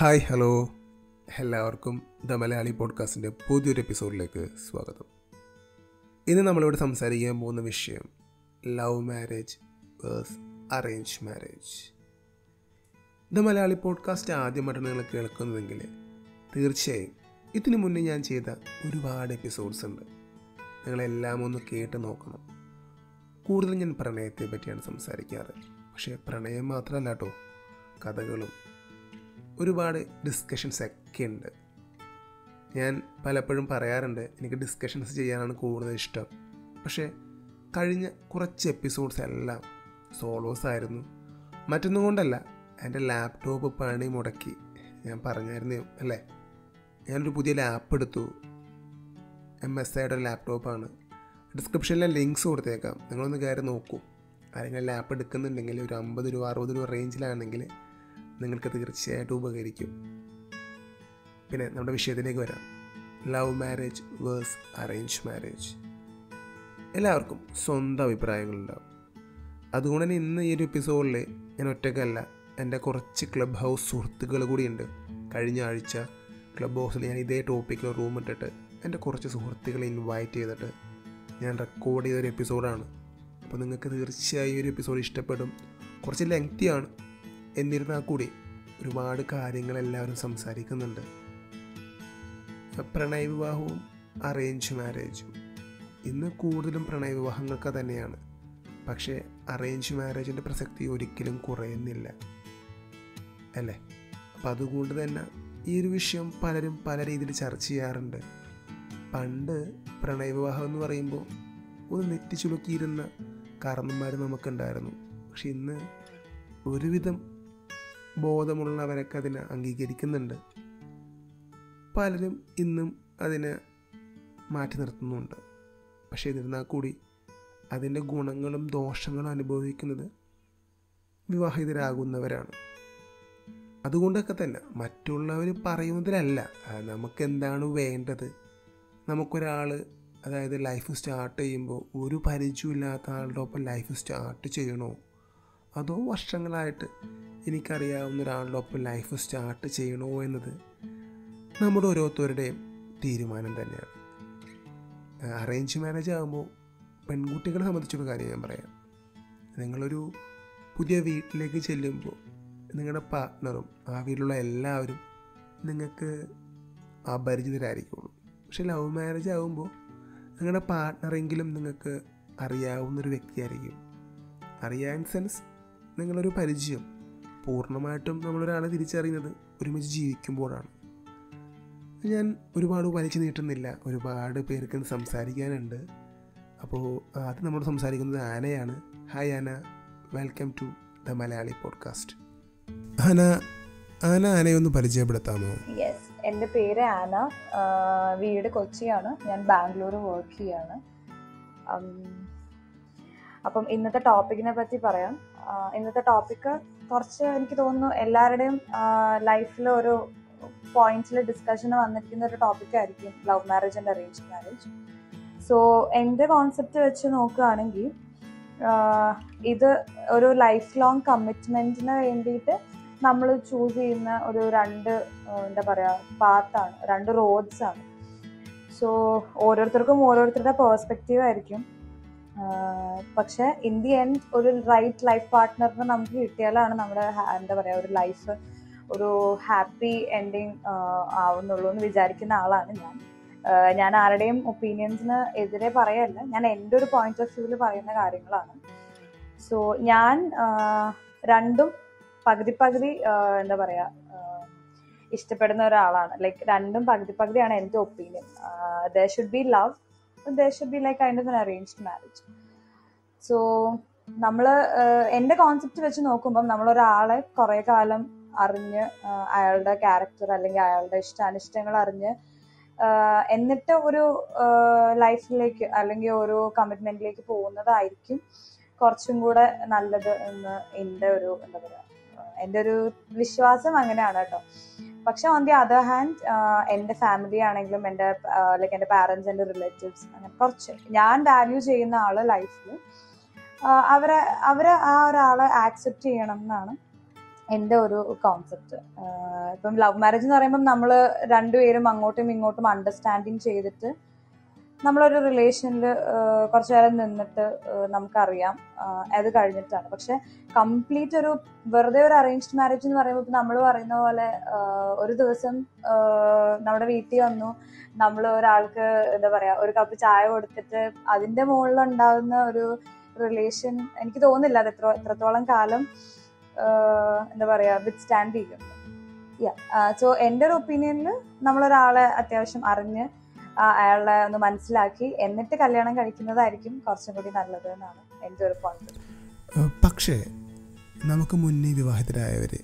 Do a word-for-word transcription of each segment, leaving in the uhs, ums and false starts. Hi hello എല്ലാവർക്കും the Malayali പോഡ്കാസ്റ്റിൻ്റെ പുതിയൊരു എപ്പിസോഡിലേക്ക് സ്വാഗതം. ഇന്ന് നമ്മളിവിടെ സംസാരിക്കാൻ പോകുന്ന വിഷയം love marriage versus arrange marriage. The Malayali podcast ആദ്യമായിട്ടാണ് നിങ്ങൾ കേൾക്കുന്നതെങ്കിൽ തീർച്ചയായും ഇതിനു മുന്നേ ഞാൻ ചെയ്ത ഒരുപാട് എപ്പിസോഡ്സ് ഉണ്ട്, നിങ്ങളെല്ലാം ഒന്ന് കേട്ട് നോക്കണം. കൂടുതൽ ഞാൻ പ്രണയത്തെ പറ്റിയാണ് സംസാരിക്കാറ്, പക്ഷേ പ്രണയം മാത്രമല്ല കേട്ടോ, കഥകളും ഒരുപാട് ഡിസ്കഷൻസ് ഒക്കെ ഉണ്ട്. ഞാൻ പലപ്പോഴും പറയാറുണ്ട് എനിക്ക് ഡിസ്കഷൻസ് ചെയ്യാനാണ് കൂടുതൽ ഇഷ്ടം, പക്ഷേ കഴിഞ്ഞ കുറച്ച് എപ്പിസോഡ്സ് എല്ലാം സോളോസ് ആയിരുന്നു. മറ്റൊന്നും കൊണ്ടല്ല, എൻ്റെ ലാപ്ടോപ്പ് പണി മുടക്കി. ഞാൻ പറഞ്ഞായിരുന്നു അല്ലേ, ഞാനൊരു പുതിയ ലാപ്പ് എടുത്തു, എം എസ് ഐയുടെ ഒരു ലാപ്ടോപ്പാണ്. ഡിസ്ക്രിപ്ഷനിലെ ലിങ്ക്സ് കൊടുത്തേക്കാം, നിങ്ങളൊന്ന് കയറി നോക്കൂ. ആരെങ്കിലും ലാപ്പ് എടുക്കുന്നുണ്ടെങ്കിൽ ഒരു അമ്പത് രൂപ അറുപത് രൂപ റേഞ്ചിലാണെങ്കിൽ നിങ്ങൾക്ക് തീർച്ചയായിട്ടും ഉപകരിക്കും. പിന്നെ നമ്മുടെ വിഷയത്തിലേക്ക് വരാം, love marriage versus arrange marriage. എല്ലാവർക്കും സ്വന്തം അഭിപ്രായങ്ങളുണ്ടാവും. അതുകൊണ്ട് തന്നെ ഇന്ന് ഈ ഒരു എപ്പിസോഡിൽ ഞാൻ ഒറ്റയ്ക്കല്ല, എൻ്റെ കുറച്ച് ക്ലബ് ഹൗസ് സുഹൃത്തുക്കൾ കൂടിയുണ്ട്. കഴിഞ്ഞ ആഴ്ച ക്ലബ് ഹൗസിൽ ഞാൻ ഇതേ ടോപ്പിക്കിൽ റൂം ഇട്ടിട്ട് എൻ്റെ കുറച്ച് സുഹൃത്തുക്കളെ ഇൻവൈറ്റ് ചെയ്തിട്ട് ഞാൻ റെക്കോർഡ് ചെയ്തൊരു എപ്പിസോഡാണ്. അപ്പോൾ നിങ്ങൾക്ക് തീർച്ചയായും ഈ ഒരു എപ്പിസോഡ് ഇഷ്ടപ്പെടും. കുറച്ച് ലെങ്തിയാണ്, എന്നിരുന്നാൽ കൂടി ഒരുപാട് കാര്യങ്ങളെല്ലാവരും സംസാരിക്കുന്നുണ്ട്. പ്രണയവിവാഹവും അറേഞ്ച് മാരേജും ഇന്ന് കൂടുതലും പ്രണയവിവാഹങ്ങൾക്ക് തന്നെയാണ്, പക്ഷേ അറേഞ്ച് മാരേജിൻ്റെ പ്രസക്തി ഒരിക്കലും കുറയുന്നില്ല അല്ലേ. അപ്പം അതുകൊണ്ട് തന്നെ ഈ ഒരു വിഷയം പലരും പല രീതിയിൽ ചർച്ച ചെയ്യാറുണ്ട്. പണ്ട് പ്രണയവിവാഹം എന്ന് പറയുമ്പോൾ ഒന്ന് നെറ്റി ചുളുക്കിയിരുന്ന കാരണന്മാർ നമുക്കുണ്ടായിരുന്നു, പക്ഷെ ഇന്ന് ഒരുവിധം ബോധമുള്ളവരൊക്കെ അതിനെ അംഗീകരിക്കുന്നുണ്ട്. പലരും ഇന്നും അതിനെ മാറ്റി നിർത്തുന്നുണ്ട്. പക്ഷേ എന്നിരുന്നാൽ കൂടി അതിൻ്റെ ഗുണങ്ങളും ദോഷങ്ങളും അനുഭവിക്കുന്നത് വിവാഹിതരാകുന്നവരാണ്. അതുകൊണ്ടൊക്കെ തന്നെ മറ്റുള്ളവർ പറയുന്നതിലല്ല, നമുക്കെന്താണ് വേണ്ടത്. നമുക്കൊരാൾ, അതായത് ലൈഫ് സ്റ്റാർട്ട് ചെയ്യുമ്പോൾ ഒരു പരിചയമില്ലാത്ത ആളുടെ ഒപ്പം ലൈഫ് സ്റ്റാർട്ട് ചെയ്യണോ, അതോ വർഷങ്ങളായിട്ട് എനിക്കറിയാവുന്ന ഒരാളുടെ ഒപ്പം ലൈഫ് സ്റ്റാർട്ട് ചെയ്യണോ എന്നത് നമ്മുടെ ഓരോരുത്തരുടെയും തീരുമാനം തന്നെയാണ്. അറേഞ്ച് മാരേജ് ആകുമ്പോൾ പെൺകുട്ടികളെ സംബന്ധിച്ചൊരു കാര്യം ഞാൻ പറയാം. നിങ്ങളൊരു പുതിയ വീട്ടിലേക്ക് ചെല്ലുമ്പോൾ നിങ്ങളുടെ പാർട്ട്ണറും ആ വീട്ടിലുള്ള എല്ലാവരും നിങ്ങൾക്ക് അപരിചിതരായിരിക്കുള്ളൂ. പക്ഷെ ലവ് മാരേജ് ആകുമ്പോൾ നിങ്ങളുടെ പാർട്ട്ണറെങ്കിലും നിങ്ങൾക്ക് അറിയാവുന്നൊരു വ്യക്തിയായിരിക്കും. അറിയാൻ സെൻസ് നിങ്ങളൊരു പരിചയം. പൂർണ്ണമായിട്ടും നമ്മളൊരാളെ തിരിച്ചറിയുന്നത് ഒരുമിച്ച് ജീവിക്കുമ്പോഴാണ്. ഞാൻ ഒരുപാട് വലിച്ചു നീട്ടുന്നില്ല, ഒരുപാട് പേർക്ക് സംസാരിക്കാനുണ്ട്. അപ്പോൾ ആദ്യം നമ്മൾ സംസാരിക്കുന്നത് ആനയാണ്. Hi Aana, welcome to the Malayali podcast. Aana Aana ആനയൊന്ന് പരിചയപ്പെടുത്താമോ? യെസ്, എൻ്റെ പേര് ആന, വീട് കൊച്ചിയാണ്, ഞാൻ ബാംഗ്ലൂർ വർക്ക് ചെയ്യാണ്. അപ്പം ഇന്നത്തെ ടോപ്പിക്കിനെ പറ്റി പറയാം. ഇന്നത്തെ ടോപ്പിക്ക് കുറച്ച് എനിക്ക് തോന്നുന്നു എല്ലാവരുടെയും ലൈഫിൽ ഒരു പോയിന്റ്സിൽ ഡിസ്കഷന് വന്നിരിക്കുന്ന ഒരു ടോപ്പിക്കായിരിക്കും love marriage and arrange marriage. So എൻ്റെ കോൺസെപ്റ്റ് വെച്ച് നോക്കുകയാണെങ്കിൽ ഇത് ഒരു ലൈഫ് ലോങ് കമ്മിറ്റ്മെൻറ്റിന് വേണ്ടിയിട്ട് നമ്മൾ ചൂസ് ചെയ്യുന്ന ഒരു രണ്ട് എന്താ പറയുക പാത്താണ്, രണ്ട് റോഡ്സാണ്. സോ ഓരോരുത്തർക്കും ഓരോരുത്തരുടെ പേഴ്സ്പെക്റ്റീവ് ആയിരിക്കും. പക്ഷെ ഇൻ ദി എൻഡ് ഒരു റൈറ്റ് ലൈഫ് പാർട്ട്ണറിനെ നമുക്ക് കിട്ടിയാലാണ് നമ്മുടെ എന്താ പറയുക ഒരു ലൈഫ് ഒരു ഹാപ്പി എൻഡിങ് ആവുന്നുള്ളൂ എന്ന് വിചാരിക്കുന്ന ആളാണ് ഞാൻ. ഞാൻ ആരുടെയും ഒപ്പീനിയൻസിന് എതിരെ പറയല്ല, ഞാൻ എൻ്റെ ഒരു പോയിന്റ് ഓഫ് വ്യൂവിൽ പറയുന്ന കാര്യങ്ങളാണ്. സോ ഞാൻ രണ്ടും പകുതി പകുതി എന്താ പറയുക ഇഷ്ടപ്പെടുന്ന ഒരാളാണ്. ലൈക്ക് രണ്ടും പകുതി പകുതിയാണ് എൻ്റെ opinion. there should be love. There should be like kind of an arranged marriage. So, നമ്മൾ എൻ്റെ കോൺസെപ്റ്റ് വെച്ച് നോക്കുമ്പം നമ്മളൊരാളെ കുറേ കാലം അറിഞ്ഞ് അയാളുടെ ക്യാരക്ടർ അല്ലെങ്കിൽ അയാളുടെ ഇഷ്ടാനിഷ്ടങ്ങൾ അറിഞ്ഞ് എന്നിട്ട് ഒരു ലൈഫിലേക്ക് അല്ലെങ്കിൽ ഒരു കമ്മിറ്റ്മെൻറ്റിലേക്ക് പോകുന്നതായിരിക്കും കുറച്ചും കൂടെ നല്ലത് എന്ന് എൻ്റെ ഒരു എന്താ പറയുക എൻ്റെ ഒരു വിശ്വാസം അങ്ങനെയാണ് കേട്ടോ. പക്ഷെ ഓൺ ദി അതർ ഹാൻഡ് എൻ്റെ ഫാമിലി ആണെങ്കിലും എൻ്റെ ലൈക്ക് എൻ്റെ പാരൻസ്, എൻ്റെ റിലേറ്റീവ്സ്, അങ്ങനെ കുറച്ച് ഞാൻ വാല്യൂ ചെയ്യുന്ന ആള് ലൈഫിൽ അവരെ അവരെ ആ ഒരാളെ ആക്സെപ്റ്റ് ചെയ്യണം എന്നാണ് എൻ്റെ ഒരു കോൺസെപ്റ്റ്. ഇപ്പം ലവ് മാരേജ് എന്ന് പറയുമ്പം നമ്മൾ രണ്ടുപേരും അങ്ങോട്ടും ഇങ്ങോട്ടും അണ്ടർസ്റ്റാൻഡിങ് ചെയ്തിട്ട് നമ്മളൊരു റിലേഷനിൽ കുറച്ചു നേരം നിന്നിട്ട് നമുക്കറിയാം അത് കഴിഞ്ഞിട്ടാണ്. പക്ഷെ കംപ്ലീറ്റ് ഒരു വെറുതെ ഒരു അറേഞ്ച്ഡ് മാരേജ് എന്ന് പറയുമ്പോൾ ഇപ്പം നമ്മൾ പറയുന്ന പോലെ ഒരു ദിവസം നമ്മുടെ വീട്ടിൽ വന്നു, നമ്മൾ ഒരാൾക്ക് എന്താ പറയുക ഒരു കപ്പ് ചായ കൊടുത്തിട്ട് അതിൻ്റെ മുകളിലുണ്ടാകുന്ന ഒരു റിലേഷൻ എനിക്ക് തോന്നുന്നില്ല അത് എത്ര എത്രത്തോളം കാലം എന്താ പറയുക വിത്ത്സ്റ്റാൻഡ് ചെയ്യുന്നുണ്ട്. യാ സോ എൻ്റെ ഒരു ഒപ്പീനിയനിൽ നമ്മളൊരാളെ അത്യാവശ്യം അറിഞ്ഞ് അയാളെ ഒന്ന് മനസ്സിലാക്കി എന്നിട്ട് കല്യാണം കഴിക്കുന്നതായിരിക്കും കുറച്ചും കൂടി നല്ലത് എന്നാണ് എൻ്റെ ഒരു പോയിന്റ്. പക്ഷേ നമുക്ക് മുന്നേ വിവാഹിതരായവർ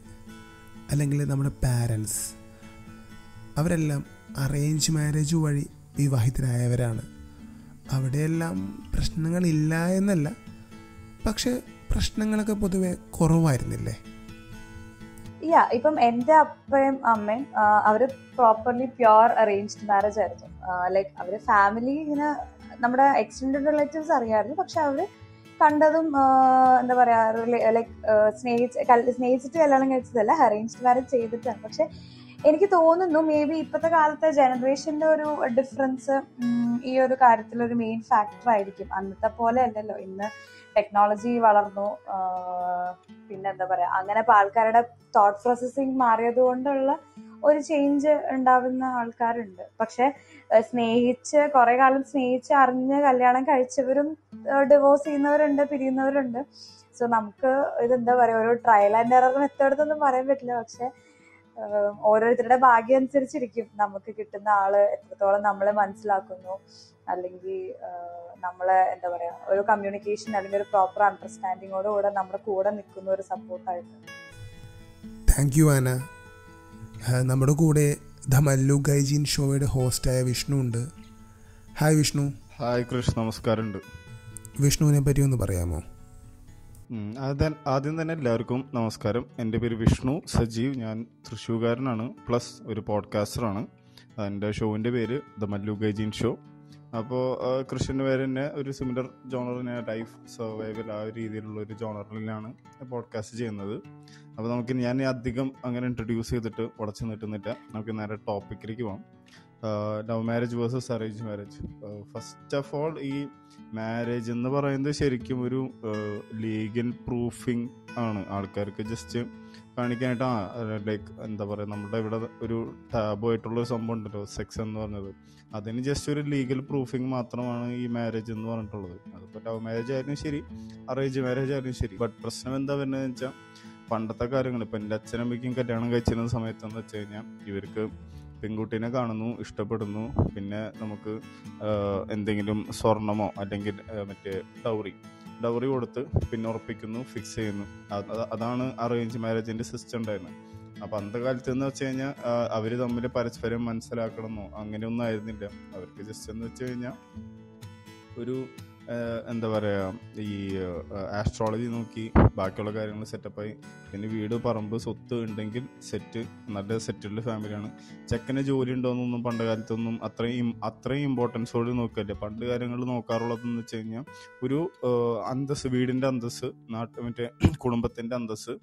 അല്ലെങ്കിൽ നമ്മുടെ പാരൻസ് അവരെല്ലാം അറേഞ്ച് മാരേജ് വഴി വിവാഹിതരായവരാണ്. അവിടെയെല്ലാം പ്രശ്നങ്ങളില്ല എന്നല്ല, പക്ഷെ പ്രശ്നങ്ങളൊക്കെ പൊതുവെ കുറവായിരുന്നില്ലേ? യാ ഇപ്പം എൻ്റെ അപ്പയും അമ്മയും അവർ പ്രോപ്പർലി പ്യുവർ അറേഞ്ച്ഡ് മാരേജ് ആയിരുന്നു. ലൈക്ക് അവർ ഫാമിലി ഇങ്ങനെ നമ്മുടെ എക്സ്റ്റൻഡഡ് റിലേറ്റീവ്സ് അറിയാമായിരുന്നു, പക്ഷെ അവർ കണ്ടതും എന്താ പറയുക ലൈക്ക് സ്നേഹിച്ച് സ്നേഹിച്ചിട്ട് കല്യാണം കഴിച്ചതല്ല, അറേഞ്ച്ഡ് മാരേജ് ചെയ്തിട്ടാണ്. പക്ഷെ എനിക്ക് തോന്നുന്നു മേ ബി ഇപ്പോഴത്തെ കാലത്തെ ജനറേഷൻ്റെ ഒരു ഡിഫറൻസ് ഈ ഒരു കാര്യത്തിലൊരു മെയിൻ ഫാക്ടർ ആയിരിക്കും. അന്നത്തെ പോലെ അല്ലല്ലോ, ഇന്ന് ടെക്നോളജി വളർന്നു, പിന്നെന്താ പറയുക അങ്ങനെ ഇപ്പോൾ ആൾക്കാരുടെ തോട്ട് പ്രോസസ്സിങ് മാറിയത് കൊണ്ടുള്ള ഒരു ചേഞ്ച് ഉണ്ടാവുന്ന ആൾക്കാരുണ്ട്. പക്ഷെ സ്നേഹിച്ച് കുറേ കാലം സ്നേഹിച്ച് അറിഞ്ഞ് കല്യാണം കഴിച്ചവരും ഡിവോഴ്സ് ചെയ്യുന്നവരുണ്ട്, പിരിയുന്നവരുണ്ട്. സോ നമുക്ക് ഇതെന്താ പറയുക ഒരു ട്രയൽ ആൻഡ് എറർ മെത്തേഡ് എന്നൊന്നും പറയാൻ പറ്റില്ല. പക്ഷെ ഓരോരുത്തരുടെ ഭാഗ്യം അനുസരിച്ചിരിക്കും നമുക്ക് കിട്ടുന്ന ആള് എത്രത്തോളം നമ്മളെ മനസ്സിലാക്കുന്നു, അല്ലെങ്കിൽ നമ്മളെ എന്താ പറയാ ഒരു കമ്മ്യൂണിക്കേഷൻ അല്ലെങ്കിൽ ഒരു പ്രോപ്പർ അണ്ടർസ്റ്റാൻഡിങ്ങോടുകൂടെ നമ്മുടെ കൂടെ നിൽക്കുന്ന ഒരു സപ്പോർട്ടായിട്ട്. താങ്ക് യു ആന. നമ്മുടെ കൂടെ ദ മല്ലു ഗൈജീൻ ഷോയുടെ ഹോസ്റ്റായ വിഷ്ണു ഉണ്ട്. ഹായ് വിഷ്ണു. ഹായ് കൃഷ്, നമസ്കാരം. വിഷ്ണുവിനെ പറ്റി ഒന്ന് പറയാമോ? ആദ്യം തന്നെ എല്ലാവർക്കും നമസ്കാരം. എൻ്റെ പേര് വിഷ്ണു സജീവ്, ഞാൻ തൃശ്ശൂർകാരനാണ്, പ്ലസ് ഒരു പോഡ്കാസ്റ്ററാണ്. എൻ്റെ ഷോവിൻ്റെ പേര് ദ മല്ലു ഗൈജീൻ ഷോ. അപ്പോൾ കൃഷിൻ്റെ പേര് തന്നെ ഒരു സിമിലർ ജോണറിന് ലൈഫ് സർവൈവൽ ആ ഒരു രീതിയിലുള്ള ഒരു ജോണറിലാണ് പോഡ്കാസ്റ്റ് ചെയ്യുന്നത്. അപ്പോൾ നമുക്ക് ഞാൻ അധികം അങ്ങനെ ഇൻട്രൊഡ്യൂസ് ചെയ്തിട്ട് ഉടച്ചു നിട്ടുന്നില്ല, നമുക്ക് നേരെ ടോപ്പിക്കിലേക്ക് പോകാം. Love marriage versus arrange marriage. First of all ഈ മാരേജ് എന്ന് പറയുന്നത് ശരിക്കും ഒരു ലീഗൽ പ്രൂഫിങ് ആണ്, ആൾക്കാർക്ക് ജസ്റ്റ് കാണിക്കാനായിട്ട്. ആ ലൈക്ക് എന്താ പറയുക നമ്മുടെ ഇവിടെ ഒരു ടാബു ആയിട്ടുള്ളൊരു സംഭവം ഉണ്ടല്ലോ സെക്സ് എന്ന് പറഞ്ഞത്, അതിന് ജസ്റ്റ് ഒരു ലീഗൽ പ്രൂഫിങ് മാത്രമാണ് ഈ മാരേജ് എന്ന് പറഞ്ഞിട്ടുള്ളത്. അതിപ്പോൾ ലവ് മാരേജ് ആയാലും ശരി അറേഞ്ച് മാരേജ് ആയാലും ശരി. ബട്ട് പ്രശ്നം എന്താ വരുന്നതെന്ന് വെച്ചാൽ പണ്ടത്തെ കാര്യങ്ങൾ ഇപ്പം എൻ്റെ അച്ഛനമ്മയ്ക്കും കല്യാണം കഴിച്ചിരുന്ന സമയത്തെന്ന് വെച്ച് കഴിഞ്ഞാൽ ഇവർക്ക് പെൺകുട്ടീനെ കാണുന്നു, ഇഷ്ടപ്പെടുന്നു, പിന്നെ നമുക്ക് എന്തെങ്കിലും സ്വർണമോ അല്ലെങ്കിൽ മറ്റേ ഡൗറി ഡൗറി കൊടുത്ത് പിന്നെ ഉറപ്പിക്കുന്നു, ഫിക്സ് ചെയ്യുന്നു. അതാണ് അറേഞ്ച് മാരേജിൻ്റെ സിസ്റ്റം ഉണ്ടായിരുന്നത്. അപ്പം അന്നത്തെ കാലത്ത് എന്ന് വെച്ച് കഴിഞ്ഞാൽ അവർ തമ്മിൽ പരസ്പരം മനസ്സിലാക്കണമെന്നോ അങ്ങനെയൊന്നും ആയിരുന്നില്ല. അവർക്ക് ജസ്റ്റ് എന്ന് വെച്ച് കഴിഞ്ഞാൽ ഒരു എന്താ പറയുക ഈ ആസ്ട്രോളജി നോക്കി ബാക്കിയുള്ള കാര്യങ്ങൾ സെറ്റപ്പായി, പിന്നെ വീട് പറമ്പ് സ്വത്ത് ഉണ്ടെങ്കിൽ സെറ്റ്, നല്ല സെറ്റിൽഡ് ഫാമിലിയാണ്. ചെക്കന് ജോലി ഉണ്ടോയെന്നൊന്നും പണ്ട് കാലത്തൊന്നും അത്രയും അത്രയും ഇമ്പോർട്ടൻസോട് നോക്കില്ല. പണ്ട് കാര്യങ്ങൾ നോക്കാറുള്ളതെന്ന് വെച്ച് കഴിഞ്ഞാൽ ഒരു അന്തസ്, വീടിൻ്റെ അന്തസ്, നാട്ട് മറ്റേ കുടുംബത്തിൻ്റെ അന്തസ്,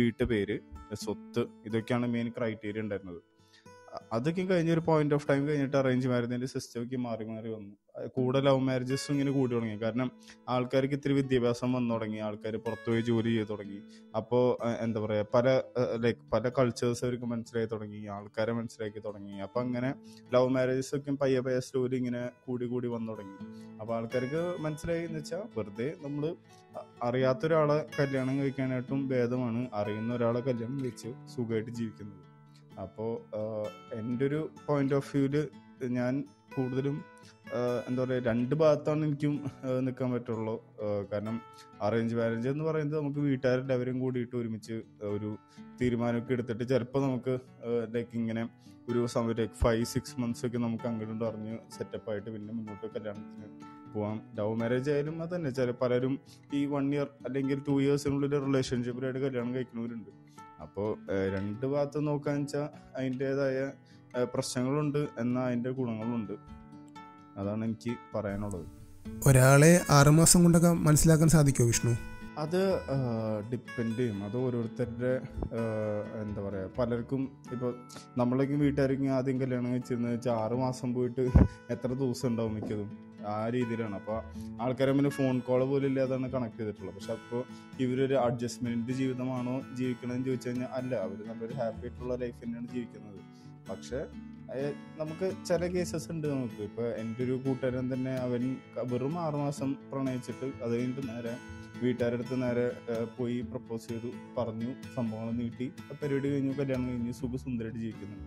വീട്ടുപേര്, സ്വത്ത്, ഇതൊക്കെയാണ് മെയിൻ ക്രൈറ്റീരിയ ഉണ്ടായിരുന്നത്. അതൊക്കെ കഴിഞ്ഞൊരു പോയിന്റ് ഓഫ് ടൈം കഴിഞ്ഞിട്ട് അറേഞ്ച് മാരേജിൻ്റെ സിസ്റ്റമൊക്കെ മാറി മാറി വന്നു. കൂടെ ലവ് മാരേജസും ഇങ്ങനെ കൂടി തുടങ്ങി, കാരണം ആൾക്കാർക്ക് ഇത്തിരി വിദ്യാഭ്യാസം വന്നു തുടങ്ങി, ആൾക്കാർ പുറത്തുപോയി ജോലി ചെയ്ത് തുടങ്ങി. അപ്പോൾ എന്താ പറയുക പല ലൈക്ക് പല കൾച്ചേഴ്സ് അവർക്ക് മനസ്സിലായി തുടങ്ങി, ആൾക്കാരെ മനസ്സിലാക്കി തുടങ്ങി. അപ്പം അങ്ങനെ ലവ് മാരേജസൊക്കെ പയ്യ പയ്യ സ്റ്റോറി ഇങ്ങനെ കൂടി കൂടി വന്നു തുടങ്ങി. അപ്പോൾ ആൾക്കാർക്ക് മനസ്സിലായി എന്ന് വെച്ചാൽ വെറുതെ നമ്മൾ അറിയാത്തൊരാളെ കല്യാണം കഴിക്കാനായിട്ടും ഭേദമാണ് അറിയുന്ന ഒരാളെ കല്യാണം കഴിച്ച് സുഖമായിട്ട് ജീവിക്കുന്നത്. അപ്പോൾ എൻ്റെ ഒരു പോയിന്റ് ഓഫ് വ്യൂവില് ഞാൻ കൂടുതലും എന്താ പറയുക രണ്ട് ഭാഗത്താണ് എനിക്കും നിൽക്കാൻ പറ്റുള്ളൂ. കാരണം അറേഞ്ച് മാരേജ് എന്ന് പറയുന്നത് നമുക്ക് വീട്ടുകാരെല്ലാവരും കൂടിയിട്ട് ഒരുമിച്ച് ഒരു തീരുമാനമൊക്കെ എടുത്തിട്ട് ചിലപ്പോൾ നമുക്ക് ലൈക്ക് ഇങ്ങനെ ഒരു സമയം ലൈക്ക് ഫൈവ് സിക്സ് മന്ത്സ് ഒക്കെ നമുക്ക് അങ്ങോട്ടും അറിഞ്ഞ് സെറ്റപ്പായിട്ട് പിന്നെ മുന്നോട്ട് കല്യാണത്തിന് പോവാം. ലവ് മാരേജ് ആയാലും അത് തന്നെ, ചില പലരും ഈ വൺ ഇയർ അല്ലെങ്കിൽ ടു ഇയേഴ്സിനുള്ളിൽ റിലേഷൻഷിപ്പിലായിട്ട് കല്യാണം കഴിക്കുന്നവരുണ്ട്. അപ്പോൾ രണ്ട് ഭാഗത്ത് നോക്കാന്ന് വെച്ചാൽ അതിൻ്റെതായ പ്രശ്നങ്ങളുണ്ട്, എന്നാൽ അതിൻ്റെ ഗുണങ്ങളുണ്ട്. അതാണ് എനിക്ക് പറയാനുള്ളത്. ഒരാളെ ആറുമാസം കൊണ്ടൊക്കെ മനസ്സിലാക്കാൻ സാധിക്കുമോ വിഷ്ണു? ആ അത് ഡിപ്പെൻഡ് ചെയ്യും. അത് ഓരോരുത്തരുടെ എന്താ പറയുക, പലർക്കും ഇപ്പോൾ നമ്മളൊക്കെ വീട്ടുകാർക്കും ആദ്യം കല്യാണം വെച്ചിരുന്നത് വെച്ചാൽ ആറ് മാസം പോയിട്ട് എത്ര ദിവസം ഉണ്ടാവും മിക്കതും ആ രീതിയിലാണ്. അപ്പോൾ ആൾക്കാരെ പിന്നെ ഫോൺ കോൾ പോലും ഇല്ലാതാണ് കണക്ട് ചെയ്തിട്ടുള്ളത്. പക്ഷെ അപ്പോൾ ഇവരൊരു അഡ്ജസ്റ്റ്മെൻറ്റ് ജീവിതമാണോ ജീവിക്കണമെന്ന് ചോദിച്ചു കഴിഞ്ഞാൽ അല്ല, അവർ നല്ലൊരു ഹാപ്പി ആയിട്ടുള്ള ലൈഫ് തന്നെയാണ് ജീവിക്കുന്നത്. പക്ഷേ നമുക്ക് ചില കേസസ് ഉണ്ട്. നമുക്ക് ഇപ്പോൾ എൻ്റെ ഒരു കൂട്ടുകാരൻ തന്നെ അവൻ വെറും ആറുമാസം പ്രണയിച്ചിട്ട് അത് കഴിഞ്ഞിട്ട് നേരെ വീട്ടുകാരുടെ അടുത്ത് നേരെ പോയി പ്രപ്പോസ് ചെയ്തു, പറഞ്ഞു, സംഭവങ്ങൾ നീട്ടി, പരിപാടി കഴിഞ്ഞു, കല്യാണം കഴിഞ്ഞു, സുഖസുന്ദരമായിട്ട് ജീവിക്കുന്നുണ്ട്.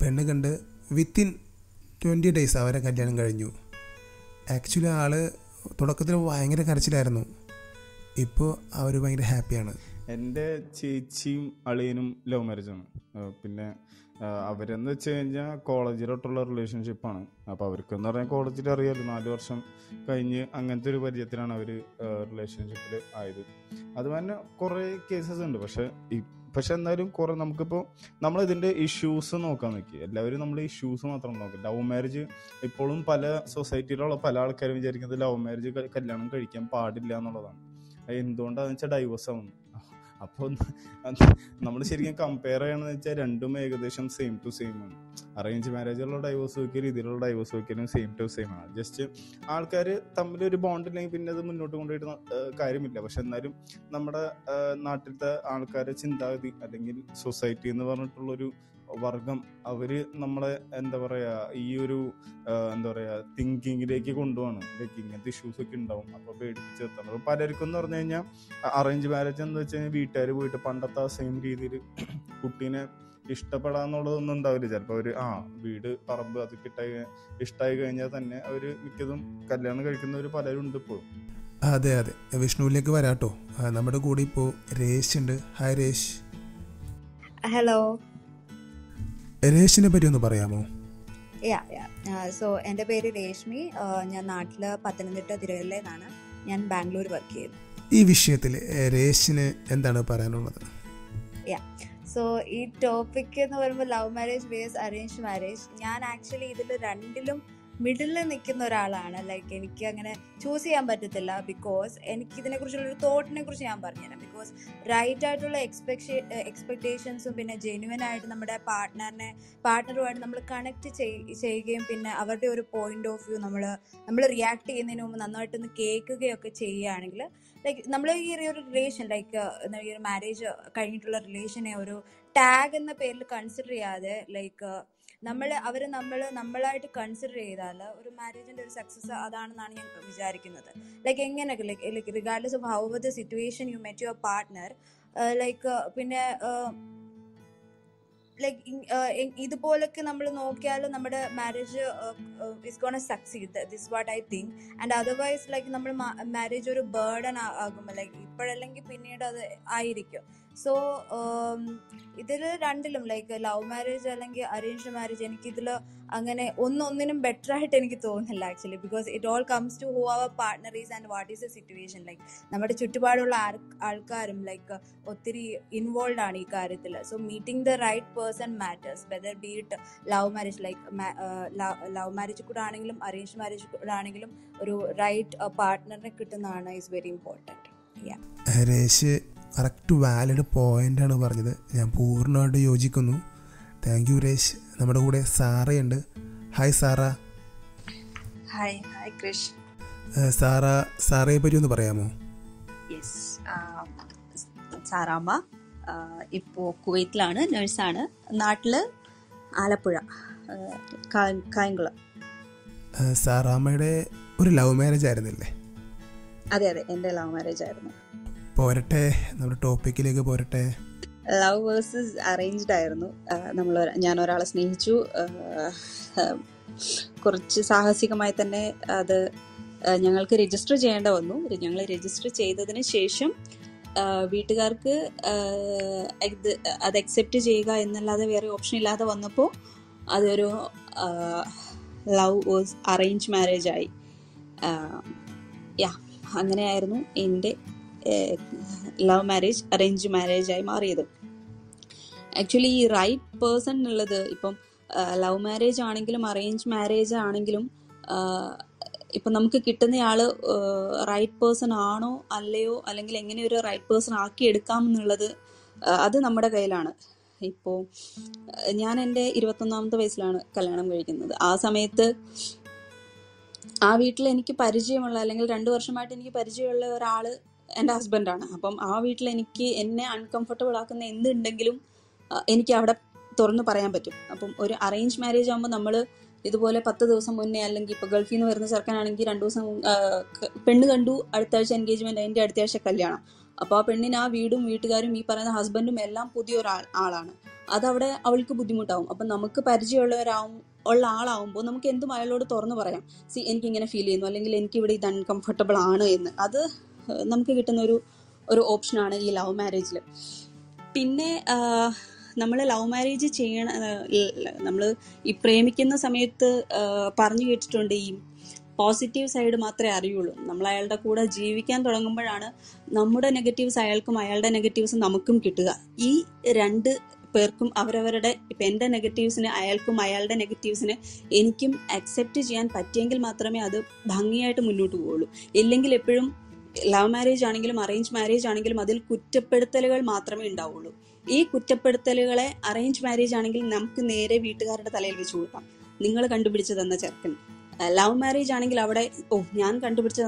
പെണ്ണ് കണ്ട് വിത്തിൻ ട്വൻറ്റി ഡേയ്സ് അവരെ കല്യാണം കഴിഞ്ഞു. ആക്ച്വലി ആൾ തുടക്കത്തിൽ ഭയങ്കര കരച്ചിലായിരുന്നു, ഇപ്പോൾ അവർ ഭയങ്കര ഹാപ്പിയാണ്. എൻ്റെ ചേച്ചിയും അളിയനും ലവ് മാരേജാണ്. പിന്നെ അവരെന്ന് വെച്ച് കഴിഞ്ഞാൽ കോളേജിലോട്ടുള്ള റിലേഷൻഷിപ്പാണ്. അപ്പോൾ അവർക്കെന്ന് പറഞ്ഞാൽ കോളേജിൽ അറിയാമല്ലോ, നാല് വർഷം കഴിഞ്ഞ് അങ്ങനത്തെ ഒരു പരിചയത്തിലാണ് അവർ റിലേഷൻഷിപ്പിൽ ആയത്. അതുപോലെ കുറേ കേസസ് ഉണ്ട്. പക്ഷേ പക്ഷെ എന്നാലും കുറേ നമുക്കിപ്പോൾ നമ്മളിതിൻ്റെ ഇഷ്യൂസ് നോക്കാൻ നോക്കി. എല്ലാവരും നമ്മൾ ഇഷ്യൂസ് മാത്രം നോക്കും. ലവ് മാരേജ് ഇപ്പോഴും പല സൊസൈറ്റിയിലുള്ള പല ആൾക്കാരും വിചാരിക്കുന്നത് ലവ് മാരേജ് കല്യാണം കഴിക്കാൻ പാടില്ല എന്നുള്ളതാണ്. എന്തുകൊണ്ടാണെന്ന് വെച്ചാൽ ഡൈവേഴ്സ് ആവുന്നു. അപ്പോൾ നമ്മൾ ശരിക്കും കമ്പയർ ചെയ്യണമെന്ന് വെച്ചാൽ രണ്ടും ഏകദേശം സെയിം ടു സെയിം ആണ്. അറേഞ്ച് മാരേജിലുള്ള ഡൈവേഴ്സ് നോക്കിയാലും ഇതിലുള്ള ഡൈവേഴ്സ് നോക്കിയാലും സെയിം ടു സെയിം ആണ്. ജസ്റ്റ് ആൾക്കാർ തമ്മിലൊരു ബോണ്ടില്ലെങ്കിൽ പിന്നെ അത് മുന്നോട്ട് കൊണ്ടുപോയിട്ട് കാര്യമില്ല. പക്ഷെ എന്നാലും നമ്മുടെ നാട്ടിലത്തെ ആൾക്കാരുടെ ചിന്താഗതി അല്ലെങ്കിൽ സൊസൈറ്റി എന്ന് പറഞ്ഞിട്ടുള്ളൊരു വർഗം അവർ നമ്മളെ എന്താ പറയുക ഈ ഒരു എന്താ പറയുക തിങ്കിങ്ങിലേക്ക് കൊണ്ടുപോകണം. ലൈക്ക് ഇങ്ങനത്തെ ഇഷ്യൂസൊക്കെ ഉണ്ടാവും. അപ്പോൾ പേടിപ്പിച്ച് നിർത്തണം. അപ്പോൾ പലർക്കും എന്ന് പറഞ്ഞു കഴിഞ്ഞാൽ അറേഞ്ച് മാരേജ് എന്ന് വെച്ച് കഴിഞ്ഞാൽ വീട്ടുകാർ പോയിട്ട് പണ്ടത്തെ ആ സെയിം രീതിയിൽ കുട്ടീനെ ഇഷ്ടപ്പെടാന്നുള്ളതൊന്നും ഉണ്ടാവില്ല. ചിലപ്പോൾ അവർ ആ വീട് പറമ്പ് അതൊക്കെ ഇട്ടായി ഇഷ്ടമായി കഴിഞ്ഞാൽ തന്നെ അവർ മിക്കതും കല്യാണം കഴിക്കുന്നവർ പലരും ഉണ്ട് ഇപ്പോഴും. അതെ അതെ, വിഷ്ണുവിലേക്ക് വരാട്ടോ. നമ്മുടെ കൂടെ ഇപ്പോൾ രേഷ് ഉണ്ട്. ഹായ് രേഷ്. ഹലോ. രേഷ്മിനെ പറ്റി ഒന്ന് പറയാമോ? യാ യാ സോ എൻ്റെ പേര് രേഷ്മി. ഞാൻ നാട്ടില് പത്തനംതിട്ട തിരുവല്ലയിലാണ്. ഞാൻ ബാംഗ്ലൂർ വർക്ക് ചെയ്യുന്നു. ഈ വിഷയത്തിൽ രേഷ്മിന് എന്താണ് പറയാനുള്ളത്? യാ സോ ഈ ടോപ്പിക് എന്ന് പറയുമ്പോൾ love marriage versus arrange marriage. ഞാൻ ആക്ച്വലി ഇതിൽ രണ്ടിലും മിഡിലിൽ നിൽക്കുന്ന ഒരാളാണ്. ലൈക്ക് എനിക്ക് അങ്ങനെ ചൂസ് ചെയ്യാൻ പറ്റത്തില്ല. ബിക്കോസ് എനിക്കിതിനെ കുറിച്ചുള്ളൊരു തോട്ടിനെ കുറിച്ച് ഞാൻ പറഞ്ഞുതരാം. ബിക്കോസ് റൈറ്റ് ആയിട്ടുള്ള എക്സ്പെക്ഷ എക്സ്പെക്ടേഷൻസും പിന്നെ ജെന്യുവൻ ആയിട്ട് നമ്മുടെ പാർട്ട്ണറിനെ പാർട്ട്ണറുമായിട്ട് നമ്മൾ കണക്ട് ചെയ്യുകയും പിന്നെ അവരുടെ ഒരു പോയിന്റ് ഓഫ് വ്യൂ നമ്മൾ നമ്മൾ റിയാക്ട് ചെയ്യുന്നതിന് മുമ്പ് നന്നായിട്ടൊന്ന് കേൾക്കുകയൊക്കെ ചെയ്യുകയാണെങ്കിൽ ലൈക്ക് നമ്മൾ ഈ ഒരു റിലേഷൻ ലൈക്ക് ഈ ഒരു മാരേജ് കഴിഞ്ഞിട്ടുള്ള റിലേഷനെ ഒരു ടാഗ് എന്ന പേരിൽ കൺസിഡർ ചെയ്യാതെ ലൈക്ക് നമ്മൾ അവർ നമ്മൾ നമ്മളായിട്ട് കൺസിഡർ ചെയ്താൽ ഒരു മാരേജിൻ്റെ ഒരു സക്സസ് അതാണെന്നാണ് ഞാൻ വിചാരിക്കുന്നത്. ലൈക്ക് എങ്ങനെയൊക്കെ like like regardless of how the situation you met your partner like പിന്നെ ലൈക്ക് ഇതുപോലൊക്കെ നമ്മൾ നോക്കിയാൽ നമ്മുടെ marriage is gone succeed. This what I think. And otherwise like നമ്മൾ മാരേജ് ഒരു ബേർഡൻ ആകും. ലൈക്ക് ഇപ്പോഴല്ലെങ്കിൽ പിന്നീട് അത് ആയിരിക്കും. സോ ഇതിൽ രണ്ടിലും ലൈക്ക് ലവ് മാരേജ് അല്ലെങ്കിൽ അറേഞ്ച്ഡ് മാരേജ് എനിക്കിതിൽ അങ്ങനെ ഒന്നൊന്നിനും ബെറ്റർ ആയിട്ട് എനിക്ക് തോന്നുന്നില്ല actually. Because it all comes to who our partner is and what is the situation. Like നമ്മുടെ ചുറ്റുപാടുള്ള ആൾക്കാരും ലൈക്ക് ഒത്തിരി ഇൻവോൾവ് ആണ് ഈ കാര്യത്തിൽ. So meeting the right person matters whether be it love marriage like love marriage കൂടെ ആണെങ്കിലും arrange marriage കൂടെ ആണെങ്കിലും ഒരു റൈറ്റ് പാർട്ട്ണറിനെ കിട്ടുന്നതാണ് is very important. Correct valid പോയിൻ്റാണ് പറഞ്ഞത്. ഞാൻ പൂർണ്ണമായിട്ട് യോജിക്കുന്നു. Thank you Resh. നമ്മുടെ കൂടെ സാറയുണ്ട്. Hi Sara. Hi hi Krish. Sara സാറയെ പറ്റി ഒന്ന് പറയാമോ? യെസ്, സാറാമ്മ ഇപ്പോൾ കുവൈറ്റിലാണ്, നഴ്സാണ്. നാട്ടിൽ ആലപ്പുഴ കായംകുളം. സാറാമ്മയുടെ ഒരു ലവ് മാരേജ് ആയിരുന്നില്ലേ? അതെ അതെ, എൻ്റെ ലവ് മാരേജ് ആയിരുന്നു. പോരട്ടെ, നമ്മുടെ ടോപ്പിക്കിലേക്ക് പോരട്ടെ. ലവ് വേഴ്സസ് അറേഞ്ച്ഡ് ആയിരുന്നു. നമ്മൾ ഞാൻ ഒരാളെ സ്നേഹിച്ചു. കുറച്ച് സാഹസികമായി തന്നെ അത് ഞങ്ങൾക്ക് രജിസ്റ്റർ ചെയ്യേണ്ട വന്നു. ഞങ്ങൾ രജിസ്റ്റർ ചെയ്തതിന് ശേഷം വീട്ടുകാർക്ക് അത് അക്സെപ്റ്റ് ചെയ്യുക എന്നല്ലാതെ വേറെ ഓപ്ഷൻ ഇല്ലാതെ വന്നപ്പോൾ അതൊരു ലവ് വാസ് അറേഞ്ച് മാരേജായി. യാ അങ്ങനെയായിരുന്നു എൻ്റെ ലവ് മാരേജ് അറേഞ്ച് മാരേജായി മാറിയത്. ആക്ച്വലി ഈ റൈറ്റ് പേഴ്സൺ എന്നുള്ളത് ഇപ്പം ലവ് മാരേജ് ആണെങ്കിലും അറേഞ്ച് മാരേജ് ആണെങ്കിലും ഇപ്പം നമുക്ക് കിട്ടുന്നയാൾ റൈറ്റ് പേഴ്സൺ ആണോ അല്ലയോ, അല്ലെങ്കിൽ എങ്ങനെ ഒരു റൈറ്റ് പേഴ്സൺ ആക്കി എടുക്കാം എന്നുള്ളത് അത് നമ്മുടെ കയ്യിലാണ്. ഇപ്പോൾ ഞാൻ എൻ്റെ ഇരുപത്തൊന്നാമത്തെ വയസ്സിലാണ് കല്യാണം കഴിക്കുന്നത്. ആ സമയത്ത് ആ വീട്ടിൽ എനിക്ക് പരിചയമുള്ള, അല്ലെങ്കിൽ രണ്ടു വർഷമായിട്ട് എനിക്ക് പരിചയമുള്ള ഒരാൾ എൻ്റെ ഹസ്ബൻഡാണ്. അപ്പം ആ വീട്ടിൽ എനിക്ക് എന്നെ അൺകംഫർട്ടബിൾ ആക്കുന്ന എന്തുണ്ടെങ്കിലും എനിക്ക് അവിടെ തുറന്ന് പറയാൻ പറ്റും. അപ്പം ഒരു അറേഞ്ച് മാരേജ് ആകുമ്പോൾ നമ്മൾ ഇതുപോലെ പത്ത് ദിവസം മുന്നേ, അല്ലെങ്കിൽ ഇപ്പോൾ ഗൾഫിൽ നിന്ന് വരുന്ന ചെറുക്കനാണെങ്കിൽ രണ്ടു ദിവസം പെണ്ണ് കണ്ടു, അടുത്ത ആഴ്ച എൻഗേജ്മെൻറ്റ്, അതിൻ്റെ അടുത്ത ആഴ്ച കല്യാണം. അപ്പോൾ ആ പെണ്ണിന് ആ വീടും വീട്ടുകാരും ഈ പറയുന്ന ഹസ്ബൻഡും എല്ലാം പുതിയൊരാൾ ആളാണ്. അതവിടെ അവൾക്ക് ബുദ്ധിമുട്ടാവും. അപ്പം നമുക്ക് പരിചയമുള്ളവരാവും ഉള്ള ആളാവുമ്പോൾ നമുക്ക് എന്തും അയാളോട് തുറന്ന് പറയാം. സി എനിക്കിങ്ങനെ ഫീൽ ചെയ്യുന്നു, അല്ലെങ്കിൽ എനിക്കിവിടെ ഇത് അൺകംഫർട്ടബിൾ ആണ് എന്ന്. അത് നമുക്ക് കിട്ടുന്ന ഒരു ഒരു ഓപ്ഷനാണ് ഈ ലവ് മാരേജിൽ. പിന്നെ നമ്മൾ ലവ് മാരേജ് ചെയ്യണ നമ്മൾ ഈ പ്രേമിക്കുന്ന സമയത്ത് പറഞ്ഞു കേട്ടിട്ടുണ്ട് ഈ പോസിറ്റീവ് സൈഡ് മാത്രമേ അറിയുള്ളൂ. നമ്മൾ അയാളുടെ കൂടെ ജീവിക്കാൻ തുടങ്ങുമ്പോഴാണ് നമ്മുടെ നെഗറ്റീവ്സ് അയാൾക്കും അയാളുടെ നെഗറ്റീവ്സ് നമുക്കും കിട്ടുക. ഈ രണ്ട് പേർക്കും അവരവരുടെ, ഇപ്പം എൻ്റെ നെഗറ്റീവ്സിന് അയാൾക്കും അയാളുടെ നെഗറ്റീവ്സിന് എനിക്കും അക്സെപ്റ്റ് ചെയ്യാൻ പറ്റിയെങ്കിൽ മാത്രമേ അത് ഭംഗിയായിട്ട് മുന്നോട്ട് പോവുള്ളൂ. ഇല്ലെങ്കിൽ എപ്പോഴും ലവ് മാരേജ് ആണെങ്കിലും അറേഞ്ച് മാരേജ് ആണെങ്കിലും അതിൽ കുറ്റപ്പെടുത്തലുകൾ മാത്രമേ ഉണ്ടാവുള്ളൂ. ഈ കുറ്റപ്പെടുത്തലുകളെ അറേഞ്ച് മാരേജ് ആണെങ്കിൽ നമുക്ക് നേരെ വീട്ടുകാരുടെ തലയിൽ വെച്ച് കൊടുക്കാം, നിങ്ങൾ കണ്ടുപിടിച്ച് തന്ന ചെറുക്കൻ. ലവ് മാരേജ് ആണെങ്കിൽ അവിടെ ഓ ഞാൻ കണ്ടുപിടിച്ച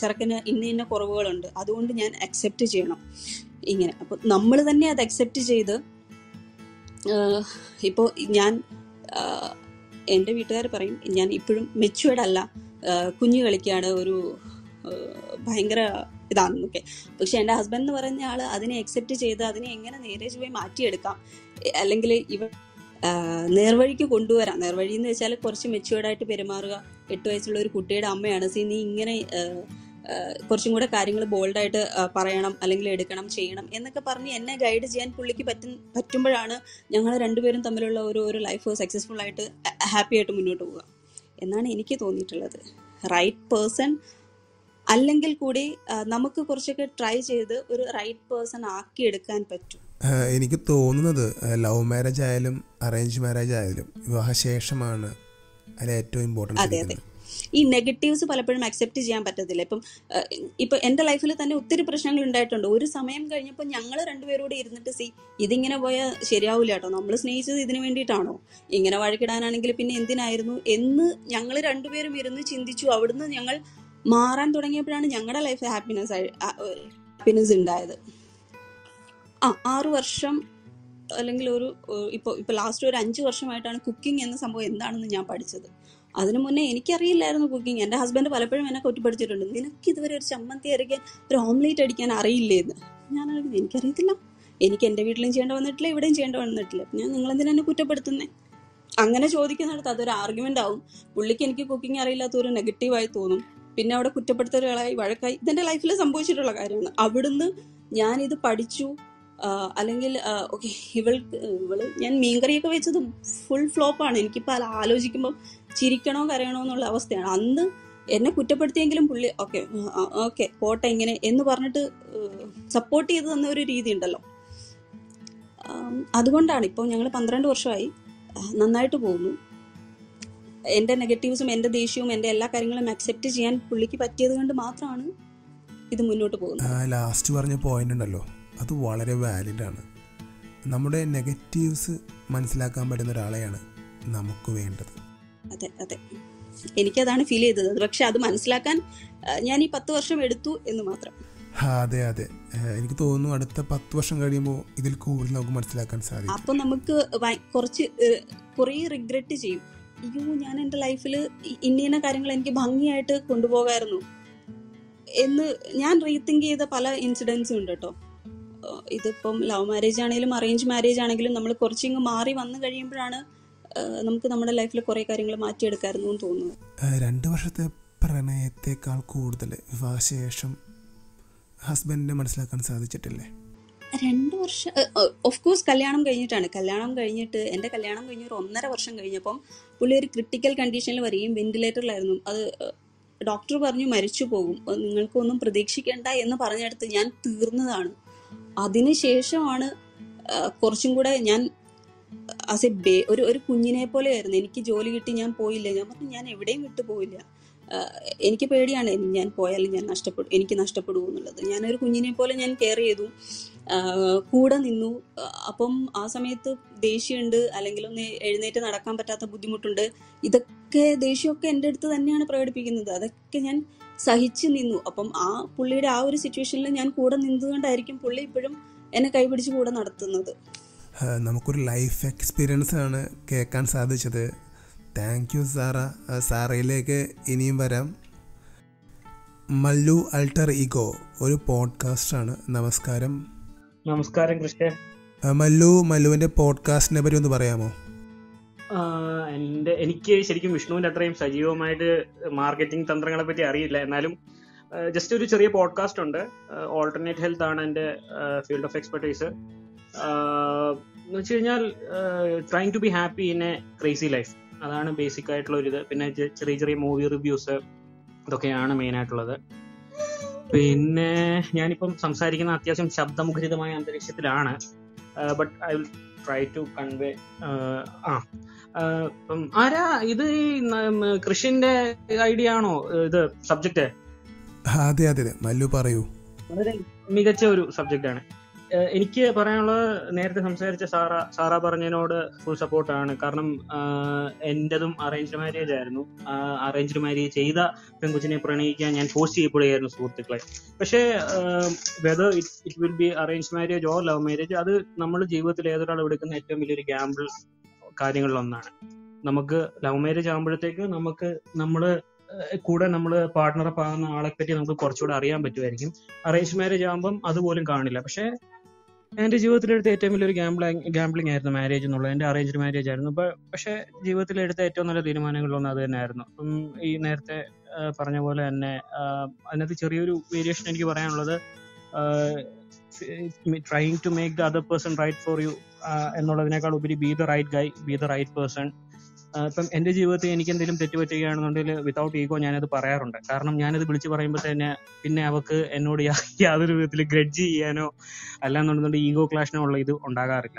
ചെറുക്കന് ഇന്ന ഇന്ന കുറവുകളുണ്ട്, അതുകൊണ്ട് ഞാൻ അക്സെപ്റ്റ് ചെയ്യണം, ഇങ്ങനെ. അപ്പോൾ നമ്മൾ തന്നെ അത് അക്സെപ്റ്റ് ചെയ്ത്, ഇപ്പോൾ ഞാൻ എൻ്റെ വീട്ടുകാർ പറയും ഞാൻ ഇപ്പോഴും മെച്യൂർഡ് അല്ല, കുഞ്ഞു കളിക്കാണ്, ഒരു ഭയങ്കര ഇതാണെന്നൊക്കെ. പക്ഷെ എൻ്റെ ഹസ്ബൻഡ് എന്ന് പറഞ്ഞ ആൾ അതിനെ അക്സെപ്റ്റ് ചെയ്ത് അതിനെ എങ്ങനെ നേരെ പോയി മാറ്റിയെടുക്കാം, അല്ലെങ്കിൽ ഇവ നേർവഴിക്ക് കൊണ്ടുവരാം. നേർവഴി എന്ന് വെച്ചാൽ കുറച്ച് മെച്യൂർഡായിട്ട് പെരുമാറുക. എട്ട് വയസ്സുള്ള ഒരു കുട്ടിയുടെ അമ്മയാണ്, സീ നീ ഇങ്ങനെ കുറച്ചും കൂടെ കാര്യങ്ങൾ ബോൾഡായിട്ട് പറയണം, അല്ലെങ്കിൽ എടുക്കണം, ചെയ്യണം എന്നൊക്കെ പറഞ്ഞ് എന്നെ ഗൈഡ് ചെയ്യാൻ പുള്ളിക്ക് പറ്റും പറ്റുമ്പോഴാണ് ഞങ്ങൾ രണ്ടുപേരും തമ്മിലുള്ള ഒരു ഒരു ലൈഫ് സക്സസ്ഫുള്ളായിട്ട് ഹാപ്പിയായിട്ട് മുന്നോട്ട് പോവുക എന്നാണ് എനിക്ക് തോന്നിയിട്ടുള്ളത്. റൈറ്റ് പേഴ്സൺ അല്ലെങ്കിൽ കൂടി നമുക്ക് കുറച്ചൊക്കെ ട്രൈ ചെയ്ത് ഒരു റൈറ്റ് പേഴ്സൺ ആക്കിയെടുക്കാൻ പറ്റും. എനിക്ക് തോന്നുന്നത് ലവ് മാരേജ് ആയാലും അറേഞ്ച് മാരേജ് ആയാലും വിവാഹശേഷമാണ് അതിൽ ഏറ്റവും ഇമ്പോർട്ടൻറ്റ്. അതെ അതെ, ഈ നെഗറ്റീവ്സ് പലപ്പോഴും അക്സെപ്റ്റ് ചെയ്യാൻ പറ്റത്തില്ല. ഇപ്പം ഇപ്പം എൻ്റെ ലൈഫിൽ തന്നെ ഒത്തിരി പ്രശ്നങ്ങൾ ഉണ്ടായിട്ടുണ്ട്. ഒരു സമയം കഴിഞ്ഞപ്പോൾ ഞങ്ങൾ രണ്ടുപേരോട് ഇരുന്നിട്ട് സി ഇതിങ്ങനെ പോയാൽ ശരിയാവില്ല കേട്ടോ, നമ്മൾ സ്നേഹിച്ചത് ഇതിന് വേണ്ടിയിട്ടാണോ, ഇങ്ങനെ വഴക്കിടാനാണെങ്കിൽ പിന്നെ എന്തിനായിരുന്നു എന്ന് ഞങ്ങൾ രണ്ടുപേരും ഇരുന്ന് ചിന്തിച്ചു. അവിടുന്ന് ഞങ്ങൾ മാറാൻ തുടങ്ങിയപ്പോഴാണ് ഞങ്ങളുടെ ലൈഫിൽ ഹാപ്പിനെസ് ആയി ഹാപ്പിനെസ് ഉണ്ടായത്. ആ ആറു വർഷം അല്ലെങ്കിൽ ഒരു ഇപ്പോൾ ഇപ്പോൾ ലാസ്റ്റ് ഒരു അഞ്ച് വർഷമായിട്ടാണ് കുക്കിംഗ് എന്ന സംഭവം എന്താണെന്ന് ഞാൻ പഠിച്ചത്. അതിനു മുന്നേ എനിക്കറിയില്ലായിരുന്നു കുക്കിംഗ്. എൻ്റെ ഹസ്ബൻഡ് പലപ്പോഴും എന്നെ കുറ്റപ്പെടുത്തിയിട്ടുണ്ട്, നിനക്ക് ഇതുവരെ ഒരു ചമ്മന്തി അരയ്ക്കാൻ, ഒരു ഓംലേറ്റ് അടിക്കാൻ അറിയില്ലേന്ന്. ഞാനാണെങ്കിൽ എനിക്കറിയത്തില്ല, എനിക്ക് എൻ്റെ വീട്ടിലും ചെയ്യേണ്ട വന്നിട്ടില്ല, ഇവിടെയും ചെയ്യേണ്ട വന്നിട്ടില്ല, ഞാൻ നിങ്ങളെന്തിനാ എന്നെ കുറ്റപ്പെടുത്തുന്നത് അങ്ങനെ ചോദിക്കുന്നിടത്ത് അതൊരു ആർഗ്യുമെൻ്റ് ആവും. പുള്ളിക്ക് എനിക്ക് കുക്കിംഗ് അറിയില്ലാത്ത ഒരു നെഗറ്റീവായി തോന്നും, പിന്നെ അവിടെ കുറ്റപ്പെടുത്തലുകളായി വഴക്കായി. ഇതെൻ്റെ ലൈഫിൽ സംഭവിച്ചിട്ടുള്ള കാര്യമാണ്. അവിടുന്ന് ഞാനിത് പഠിച്ചു. അല്ലെങ്കിൽ ഓക്കെ ഇവൾക്ക് ഇവള് ഞാൻ മീൻകറിയൊക്കെ വെച്ചത് ഫുൾ ഫ്ലോപ്പാണ്. എനിക്കിപ്പോൾ അത് ആലോചിക്കുമ്പോൾ ചിരിക്കണോ കരയണോ എന്നുള്ള അവസ്ഥയാണ്. അന്ന് എന്നെ കുറ്റപ്പെടുത്തിയെങ്കിലും പുള്ളി ഓക്കെ ഓക്കെ കോട്ട ഇങ്ങനെ എന്ന് പറഞ്ഞിട്ട് സപ്പോർട്ട് ചെയ്ത് തന്ന ഒരു രീതി ഉണ്ടല്ലോ. അതുകൊണ്ടാണ് ഇപ്പോൾ ഞങ്ങൾ പന്ത്രണ്ട് വർഷമായി നന്നായിട്ട് പോകുന്നു. എൻ്റെ നെഗറ്റീവ്സും എൻ്റെ ദേഷ്യവും എൻ്റെ എല്ലാ കാര്യങ്ങളും അക്സെപ്റ്റ് ചെയ്യാൻ പുള്ളിക്ക് പറ്റിയത് കൊണ്ട് മാത്രമാണ് ഇത് മുന്നോട്ട് പോകുന്നത്. ലാസ്റ്റ് പറഞ്ഞ പോയിന്റ് ഉണ്ടല്ലോ, അത് വളരെ വാലിഡാണ്. നമ്മുടെ നെഗറ്റീവ്സ് മനസ്സിലാക്കാൻ പറ്റുന്ന ഒരാളെയാണ് നമുക്ക് വേണ്ടത്. അതെ അതെ, എനിക്കതാണ് ഫീൽ ചെയ്തത്. പക്ഷെ അത് മനസ്സിലാക്കാൻ ഞാൻ ഈ പത്ത് വർഷം എടുത്തു എന്ന് മാത്രം. അതെ അതെ, എനിക്ക് തോന്നുന്നു അടുത്ത പത്ത് വർഷം കഴിയുമ്പോൾ ഇതിൽ കൂടുതൽ നമുക്ക് മനസ്സിലാക്കാൻ സാധിക്കും. അപ്പോൾ നമുക്ക് കുറച്ച് കുറേ റിഗ്രറ്റ് ചെയ്യും, അയ്യോ ഞാൻ എൻ്റെ ലൈഫിൽ ഇന്ന കാര്യങ്ങൾ എനിക്ക് ഭംഗിയായിട്ട് കൊണ്ടുപോകാമായിരുന്നു എന്ന് ഞാൻ റീതിങ്ക് ചെയ്ത പല ഇൻസിഡൻസും ഉണ്ട് കേട്ടോ. ഇതിപ്പം ലവ് മാരേജ് ആണെങ്കിലും അറേഞ്ച് മാരേജ് ആണെങ്കിലും നമ്മൾ കുറച്ചിങ്ങ് മാറി വന്നു കഴിയുമ്പോഴാണ് നമുക്ക് നമ്മുടെ ലൈഫിൽ കുറേ കാര്യങ്ങൾ മാറ്റിയെടുക്കാമായിരുന്നു എന്ന് തോന്നുന്നു. രണ്ട് വർഷത്തെ പ്രണയത്തെക്കാൾ കൂടുതൽ വിവാഹശേഷം ഹസ്ബൻഡിനെ മനസ്സിലാക്കാൻ സാധിച്ചിട്ടില്ലേ? രണ്ട് വർഷം ഓഫ് കോഴ്സ് കല്യാണം കഴിഞ്ഞിട്ടാണ്. കല്യാണം കഴിഞ്ഞിട്ട് എൻ്റെ കല്യാണം കഴിഞ്ഞ് ഒരു ഒന്നര വർഷം കഴിഞ്ഞപ്പം പുള്ളി ഒരു ക്രിട്ടിക്കൽ കണ്ടീഷനിൽ വരികയും വെന്റിലേറ്ററിലായിരുന്നു. അത് ഡോക്ടർ പറഞ്ഞു മരിച്ചു പോകും, നിങ്ങൾക്കൊന്നും പ്രതീക്ഷിക്കേണ്ട എന്ന് പറഞ്ഞെടുത്ത് ഞാൻ തീർന്നതാണ്. അതിനുശേഷമാണ് കുറച്ചും കൂടെ ഞാൻ ആസ് എ ബേ ഒരു ഒരു കുഞ്ഞിനെ പോലെ ആയിരുന്നു. എനിക്ക് ജോലി കിട്ടി, ഞാൻ പോയില്ല. ഞാൻ പറഞ്ഞു ഞാൻ എവിടെയും വിട്ടു പോയില്ല, എനിക്ക് പേടിയാണ് ഞാൻ പോയാലും ഞാൻ നഷ്ടപ്പെടും, എനിക്ക് നഷ്ടപ്പെടുമോ എന്നുള്ളത്. ഞാനൊരു കുഞ്ഞിനെ പോലെ ഞാൻ കെയർ ചെയ്തു, കൂടെ നിന്നു. അപ്പം ആ സമയത്ത് ദേഷ്യമുണ്ട്, അല്ലെങ്കിൽ ഒന്ന് എഴുന്നേറ്റ് നടക്കാൻ പറ്റാത്ത ബുദ്ധിമുട്ടുണ്ട്, ഇതൊക്കെ ദേഷ്യമൊക്കെ എൻ്റെ അടുത്ത് തന്നെയാണ് പ്രകടിപ്പിക്കുന്നത്. അതൊക്കെ ഞാൻ സഹിച്ചു നിന്നു. അപ്പം ആ പുള്ളിയുടെ ആ ഒരു സിറ്റുവേഷനിൽ ഞാൻ കൂടെ നിന്നതുകൊണ്ടായിരിക്കും പുള്ളി ഇപ്പോഴും എന്നെ കൈപിടിച്ച് കൂടെ നടത്തുന്നത്. നമുക്കൊരു ലൈഫ് എക്സ്പീരിയൻസ് ആണ് കേൾക്കാൻ സാധിച്ചത്. Thank you Sara. സാറയിലേക്ക് ഇനിയും വരാം. മല്ലു ആൾട്ടർ ഈഗോ ഒരു പോഡ്കാസ്റ്റാണ്. നമസ്കാരം. നമസ്കാരം കൃഷ്ണൻ. മല്ലു, മല്ലുവിൻ്റെ പോഡ്കാസ്റ്റിനെ പറ്റി ഒന്ന് പറയാമോ? എൻ്റെ എനിക്ക് ശരിക്കും വിഷ്ണുവിൻ്റെ അത്രയും സജീവമായിട്ട് മാർക്കറ്റിംഗ് തന്ത്രങ്ങളെ പറ്റി അറിയില്ല. എന്നാലും ജസ്റ്റ് ഒരു ചെറിയ പോഡ്കാസ്റ്റ് ഉണ്ട്. ഓൾട്ടർനേറ്റ് ഹെൽത്ത് ആണ് എൻ്റെ ഫീൽഡ് ഓഫ് എക്സ്പെർട്ടൈസ്. എന്ന് വെച്ച് കഴിഞ്ഞാൽ trying to be happy in a crazy life, അതാണ് ബേസിക് ആയിട്ടുള്ളൊരിത്. പിന്നെ ചെറിയ ചെറിയ മൂവി റിവ്യൂസ്, ഇതൊക്കെയാണ് മെയിനായിട്ടുള്ളത്. പിന്നെ ഞാനിപ്പം സംസാരിക്കുന്ന അത്യാവശ്യം ശബ്ദമുഖരിതമായ അന്തരീക്ഷത്തിലാണ്, but I will try to convey. ആ ഇപ്പം ആരാ ഇത്? കൃഷിന്റെ ഐഡിയ ആണോ ഇത് സബ്ജക്റ്റ്? അതെ അതെ മല്ലു പറയൂ. വളരെ മികച്ച ഒരു സബ്ജക്റ്റാണ്. എനിക്ക് പറയാനുള്ളത്, നേരത്തെ സംസാരിച്ച സാറ സാറ പറഞ്ഞതിനോട് ഫുൾ സപ്പോർട്ടാണ്. കാരണം എൻ്റെതും അറേഞ്ച്ഡ് മാരേജ് ആയിരുന്നു. അറേഞ്ച്ഡ് മാരേജ് ചെയ്ത പെൺകുച്ചിനെ പ്രണയിക്കാൻ ഞാൻ ഫോഴ്സ് ചെയ്യപ്പെടുകയായിരുന്നു സുഹൃത്തുക്കളെ. പക്ഷേ whether it it will be arranged marriage or love marriage, അത് നമ്മൾ ജീവിതത്തിൽ ഏതൊരാൾ എടുക്കുന്ന ഏറ്റവും വലിയൊരു ഗ്യാമ്പിൾ കാര്യങ്ങളിലൊന്നാണ്. നമുക്ക് ലവ് മാരേജ് ആകുമ്പോഴത്തേക്ക് നമുക്ക് നമ്മൾ കൂടെ നമ്മൾ പാർട്ട്ണറപ്പ് ആകുന്ന ആളെപ്പറ്റി നമുക്ക് കുറച്ചുകൂടെ അറിയാൻ പറ്റുമായിരിക്കും. അറേഞ്ച് മാരേജ് ആകുമ്പം അതുപോലും കാണില്ല. പക്ഷേ എൻ്റെ ജീവിതത്തിലെടുത്ത ഏറ്റവും വലിയൊരു ഗ്യാമ്പിളിങ് ഗ്യാമ്പിളിങ് ആയിരുന്നു മാരേജ് എന്നുള്ളത്. എൻ്റെ അറേഞ്ച്ഡ് മാരേജ് ആയിരുന്നു. പക്ഷേ ജീവിതത്തിലെടുത്ത ഏറ്റവും നല്ല തീരുമാനങ്ങളിലൊന്നും അത് തന്നെയായിരുന്നു. ഈ നേരത്തെ പറഞ്ഞ പോലെ തന്നെ അതിനകത്ത് ചെറിയൊരു വേരിയേഷൻ എനിക്ക് പറയാനുള്ളത്, trying to make the other person right for you എന്നുള്ളതിനേക്കാൾ ഉപരി be the right guy, be the right person. ഇപ്പം എൻ്റെ ജീവിതത്തിൽ എനിക്ക് എന്തെങ്കിലും തെറ്റുപറ്റുകയാണെന്നുണ്ടെങ്കിൽ വിതൗട്ട് ഈഗോ ഞാനത് പറയാറുണ്ട്. കാരണം ഞാനത് വിളിച്ച് പറയുമ്പോൾ തന്നെ പിന്നെ അവർക്ക് എന്നോട് യാതൊരു വിധത്തിൽ ഗ്രഡ്ജ് ചെയ്യാനോ അല്ലാന്നുണ്ടെന്നുണ്ടെങ്കിൽ ഈഗോ ക്ലാഷിനോ ഉള്ള ഇത് ഉണ്ടാകാറില്ല.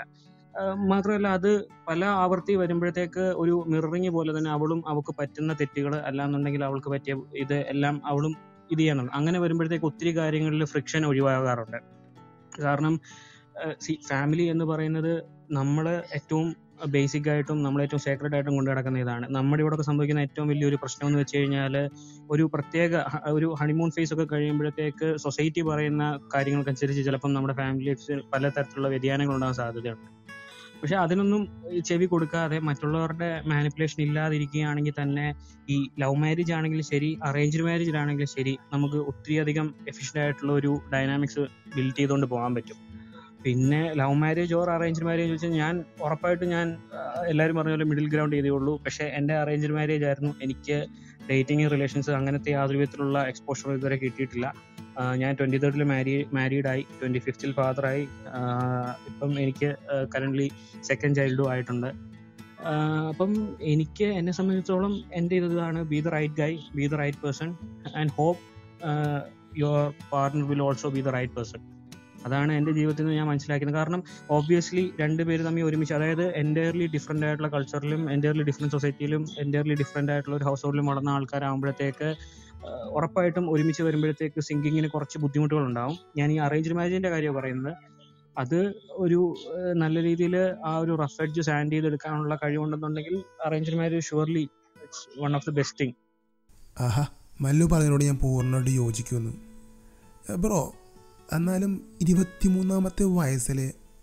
മാത്രമല്ല അത് പല ആവർത്തി വരുമ്പോഴത്തേക്ക് ഒരു മിററിങ് പോലെ തന്നെ അവളും അവൾക്ക് പറ്റുന്ന തെറ്റുകൾ അല്ലാന്നുണ്ടെങ്കിൽ അവൾക്ക് പറ്റിയ ഇത് എല്ലാം അവളും ഇത് ചെയ്യാനുള്ളു. അങ്ങനെ വരുമ്പോഴത്തേക്ക് ഒത്തിരി കാര്യങ്ങളിൽ ഫ്രിക്ഷൻ ഒഴിവാകാറുണ്ട്. കാരണം ഫാമിലി എന്ന് പറയുന്നത് നമ്മൾ ഏറ്റവും ബേസിക് ആയിട്ടും നമ്മൾ ഏറ്റവും സേക്രഡ് ആയിട്ടും കൊണ്ടു നടക്കുന്ന ഇതാണ്. നമ്മുടെ ഇവിടെ സംഭവിക്കുന്ന ഏറ്റവും വലിയൊരു പ്രശ്നം എന്ന് വെച്ച് കഴിഞ്ഞാൽ, ഒരു പ്രത്യേക ഒരു ഹണിമൂൺ ഫേസ് ഒക്കെ കഴിയുമ്പോഴത്തേക്ക് സൊസൈറ്റി പറയുന്ന കാര്യങ്ങൾക്കനുസരിച്ച് ചിലപ്പം നമ്മുടെ ഫാമിലീസിൽ പലതരത്തിലുള്ള വ്യതിയാനങ്ങൾ ഉണ്ടാകാൻ സാധ്യതയുണ്ട്. പക്ഷെ അതിനൊന്നും ചെവി കൊടുക്കാതെ മറ്റുള്ളവരുടെ മാനിപ്പുലേഷൻ ഇല്ലാതിരിക്കുകയാണെങ്കിൽ തന്നെ ഈ ലവ് മാരേജ് ആണെങ്കിലും ശരി, അറേഞ്ച്ഡ് മാരേജിലാണെങ്കിലും ശരി, നമുക്ക് ഒത്തിരി അധികം എഫിഷ്യൻ്റ് ആയിട്ടുള്ള ഒരു ഡൈനാമിക്സ് ബിൽഡ് ചെയ്തുകൊണ്ട് പോകാൻ പറ്റും. പിന്നെ love marriage or arranged marriage വെച്ചാൽ ഞാൻ ഉറപ്പായിട്ട് ഞാൻ എല്ലാവരും പറഞ്ഞ പോലെ മിഡിൽ ഗ്രൗണ്ട് ചെയ്തേ ഉള്ളൂ. പക്ഷേ എൻ്റെ അറേഞ്ച്ഡ് മാരേജ് ആയിരുന്നു. എനിക്ക് ഡേറ്റിംഗ് റിലേഷൻസ് അങ്ങനത്തെ യാതൊരു വിധത്തിലുള്ള എക്സ്പോഷർ ഇതുവരെ കിട്ടിയിട്ടില്ല. ഞാൻ ട്വൻറ്റി തേർഡിൽ മാരീ മാരീഡായി, ട്വൻറ്റി ഫിഫ്തിൽ ഫാദറായി, ഇപ്പം എനിക്ക് കറൻ്റ്ലി സെക്കൻഡ് ചൈൽഡും ആയിട്ടുണ്ട്. അപ്പം എനിക്ക് എന്നെ സംബന്ധിച്ചിടത്തോളം എൻ്റെ ഇതാണ് be the right guy, be the right person and hope your partner will also be the right person. അതാണ് എൻ്റെ ജീവിതത്തിൽ നിന്ന് ഞാൻ മനസ്സിലാക്കുന്നത്. കാരണം ഓബ്വിയസ്ലി രണ്ടുപേര് തമ്മിൽ ഒരുമിച്ച്, അതായത് എൻ്റയർലി ഡിഫറൻ്റ് ആയിട്ടുള്ള കൾച്ചറിലും എൻ്റയർലി ഡിഫറെൻറ്റ് സൊസൈറ്റിയിലും എൻ്റയർലി ഡിഫറെൻ്റ് ആയിട്ടുള്ള ഒരു ഹൗസ് ഹോൾഡിലും വളർന്ന ആൾക്കാരാകുമ്പോഴത്തേക്ക് ഉറപ്പായിട്ടും ഒരുമിച്ച് വരുമ്പോഴത്തേക്ക് സിങ്കിങ്ങിന് കുറച്ച് ബുദ്ധിമുട്ടുകളുണ്ടാവും. ഞാൻ ഈ അറേഞ്ച്ഡ് മാരേജിൻ്റെ കാര്യമാണ് പറയുന്നത്. അത് ഒരു നല്ല രീതിയിൽ ആ ഒരു റഫ് എഡ്ജ് സാൻഡ് ചെയ്തെടുക്കാനുള്ള കഴിവുണ്ടെന്നുണ്ടെങ്കിൽ arranged marriage surely it's one of the best thing. ആഹാ, മല്ലു പറഞ്ഞതിനോട് ഞാൻ പൂർണ്ണമായിട്ട് യോജിക്കുന്നു ബ്രോ. എന്നാലും ഇരുപത്തിമൂന്നാമത്തെ വയസ്സിൽ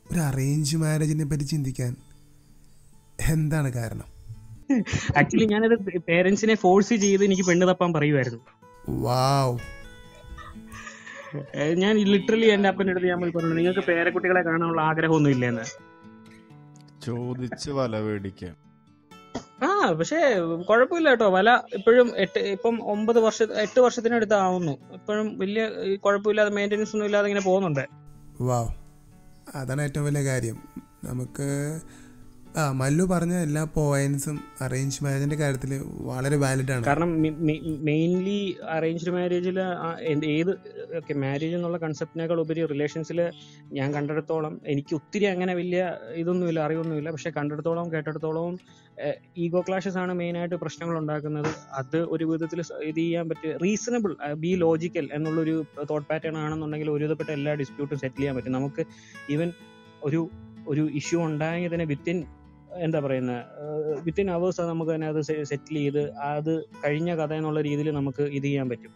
ഒരു അറേഞ്ച് മാരേജിനെ പറ്റി ചിന്തിക്കാൻ എന്താണ് കാരണം? ആക്ച്വലി ഞാനത് പേരൻസിനെ ഫോഴ്സ് ചെയ്ത് എനിക്ക് പെണ്ണ് തപ്പാൻ പറയുമായിരുന്നു. വാവ്. ഞാൻ ലിറ്ററലി എൻ്റെ അപ്പൻ്റെ അടുത്ത് ഞാൻ പറഞ്ഞു, നിങ്ങൾക്ക് പേരക്കുട്ടികളെ കാണാനുള്ള ആഗ്രഹമൊന്നും ഇല്ലെന്ന് ചോദിച്ചു വല മേടിക്കാൻ. ആ പക്ഷേ കുഴപ്പമില്ല കേട്ടോ. വല ഇപ്പോഴും എട്ട് ഇപ്പം ഒമ്പത് വർഷം എട്ട് വർഷത്തിനടുത്ത് ആവുന്നു. ഇപ്പോഴും വലിയ കുഴപ്പമില്ലാതെ മെയിൻ്റെനൻസ് ഒന്നും ഇല്ലാതെ ഇങ്ങനെ പോകുന്നുണ്ട്. വാവ്, അതാണ് ഏറ്റവും വലിയ കാര്യം. നമുക്ക് ആ മല്ലു പറഞ്ഞ എല്ലാ പോയിന്റ്സും അറേഞ്ച് മാരേജിന്റെ കാര്യത്തിൽ വളരെ വാലിഡ് ആണ്. കാരണം മെയിൻലി അറേഞ്ച്ഡ് മാരേജിൽ ഏത് ഓക്കെ മാരേജ് എന്നുള്ള കൺസെപ്റ്റിനേക്കാൾ ഉപരി റിലേഷൻസിൽ ഞാൻ കണ്ടെടുത്തോളം, എനിക്ക് ഒത്തിരി അങ്ങനെ വലിയ ഇതൊന്നുമില്ല, അറിവൊന്നുമില്ല. പക്ഷെ കണ്ടെടുത്തോളം കേട്ടെടുത്തോളം ഈഗോ ക്ലാഷസ് ആണ് മെയിനായിട്ട് പ്രശ്നങ്ങൾ ഉണ്ടാക്കുന്നത്. അത് ഒരു വിധത്തിൽ ഇത് ചെയ്യാൻ പറ്റുക, റീസണബിൾ ബി ലോജിക്കൽ എന്നുള്ളൊരു തോട്ട് പാറ്റേൺ ആണെന്നുണ്ടെങ്കിൽ ഒരു വിധപ്പെട്ട എല്ലാ ഡിസ്പ്യൂട്ടും സെറ്റിൽ ചെയ്യാൻ പറ്റും നമുക്ക്. ഈവൻ ഒരു ഒരു ഇഷ്യൂ ഉണ്ടായെങ്കിൽ തന്നെ വിത്തിൻ എന്താ പറയുന്ന വിത്തിൻ അവേഴ്സ് നമുക്ക് തന്നെ അത് സെറ്റിൽ ചെയ്ത് അത് കഴിഞ്ഞ കഥ എന്നുള്ള രീതിയിൽ നമുക്ക് ഇത് ചെയ്യാൻ പറ്റും.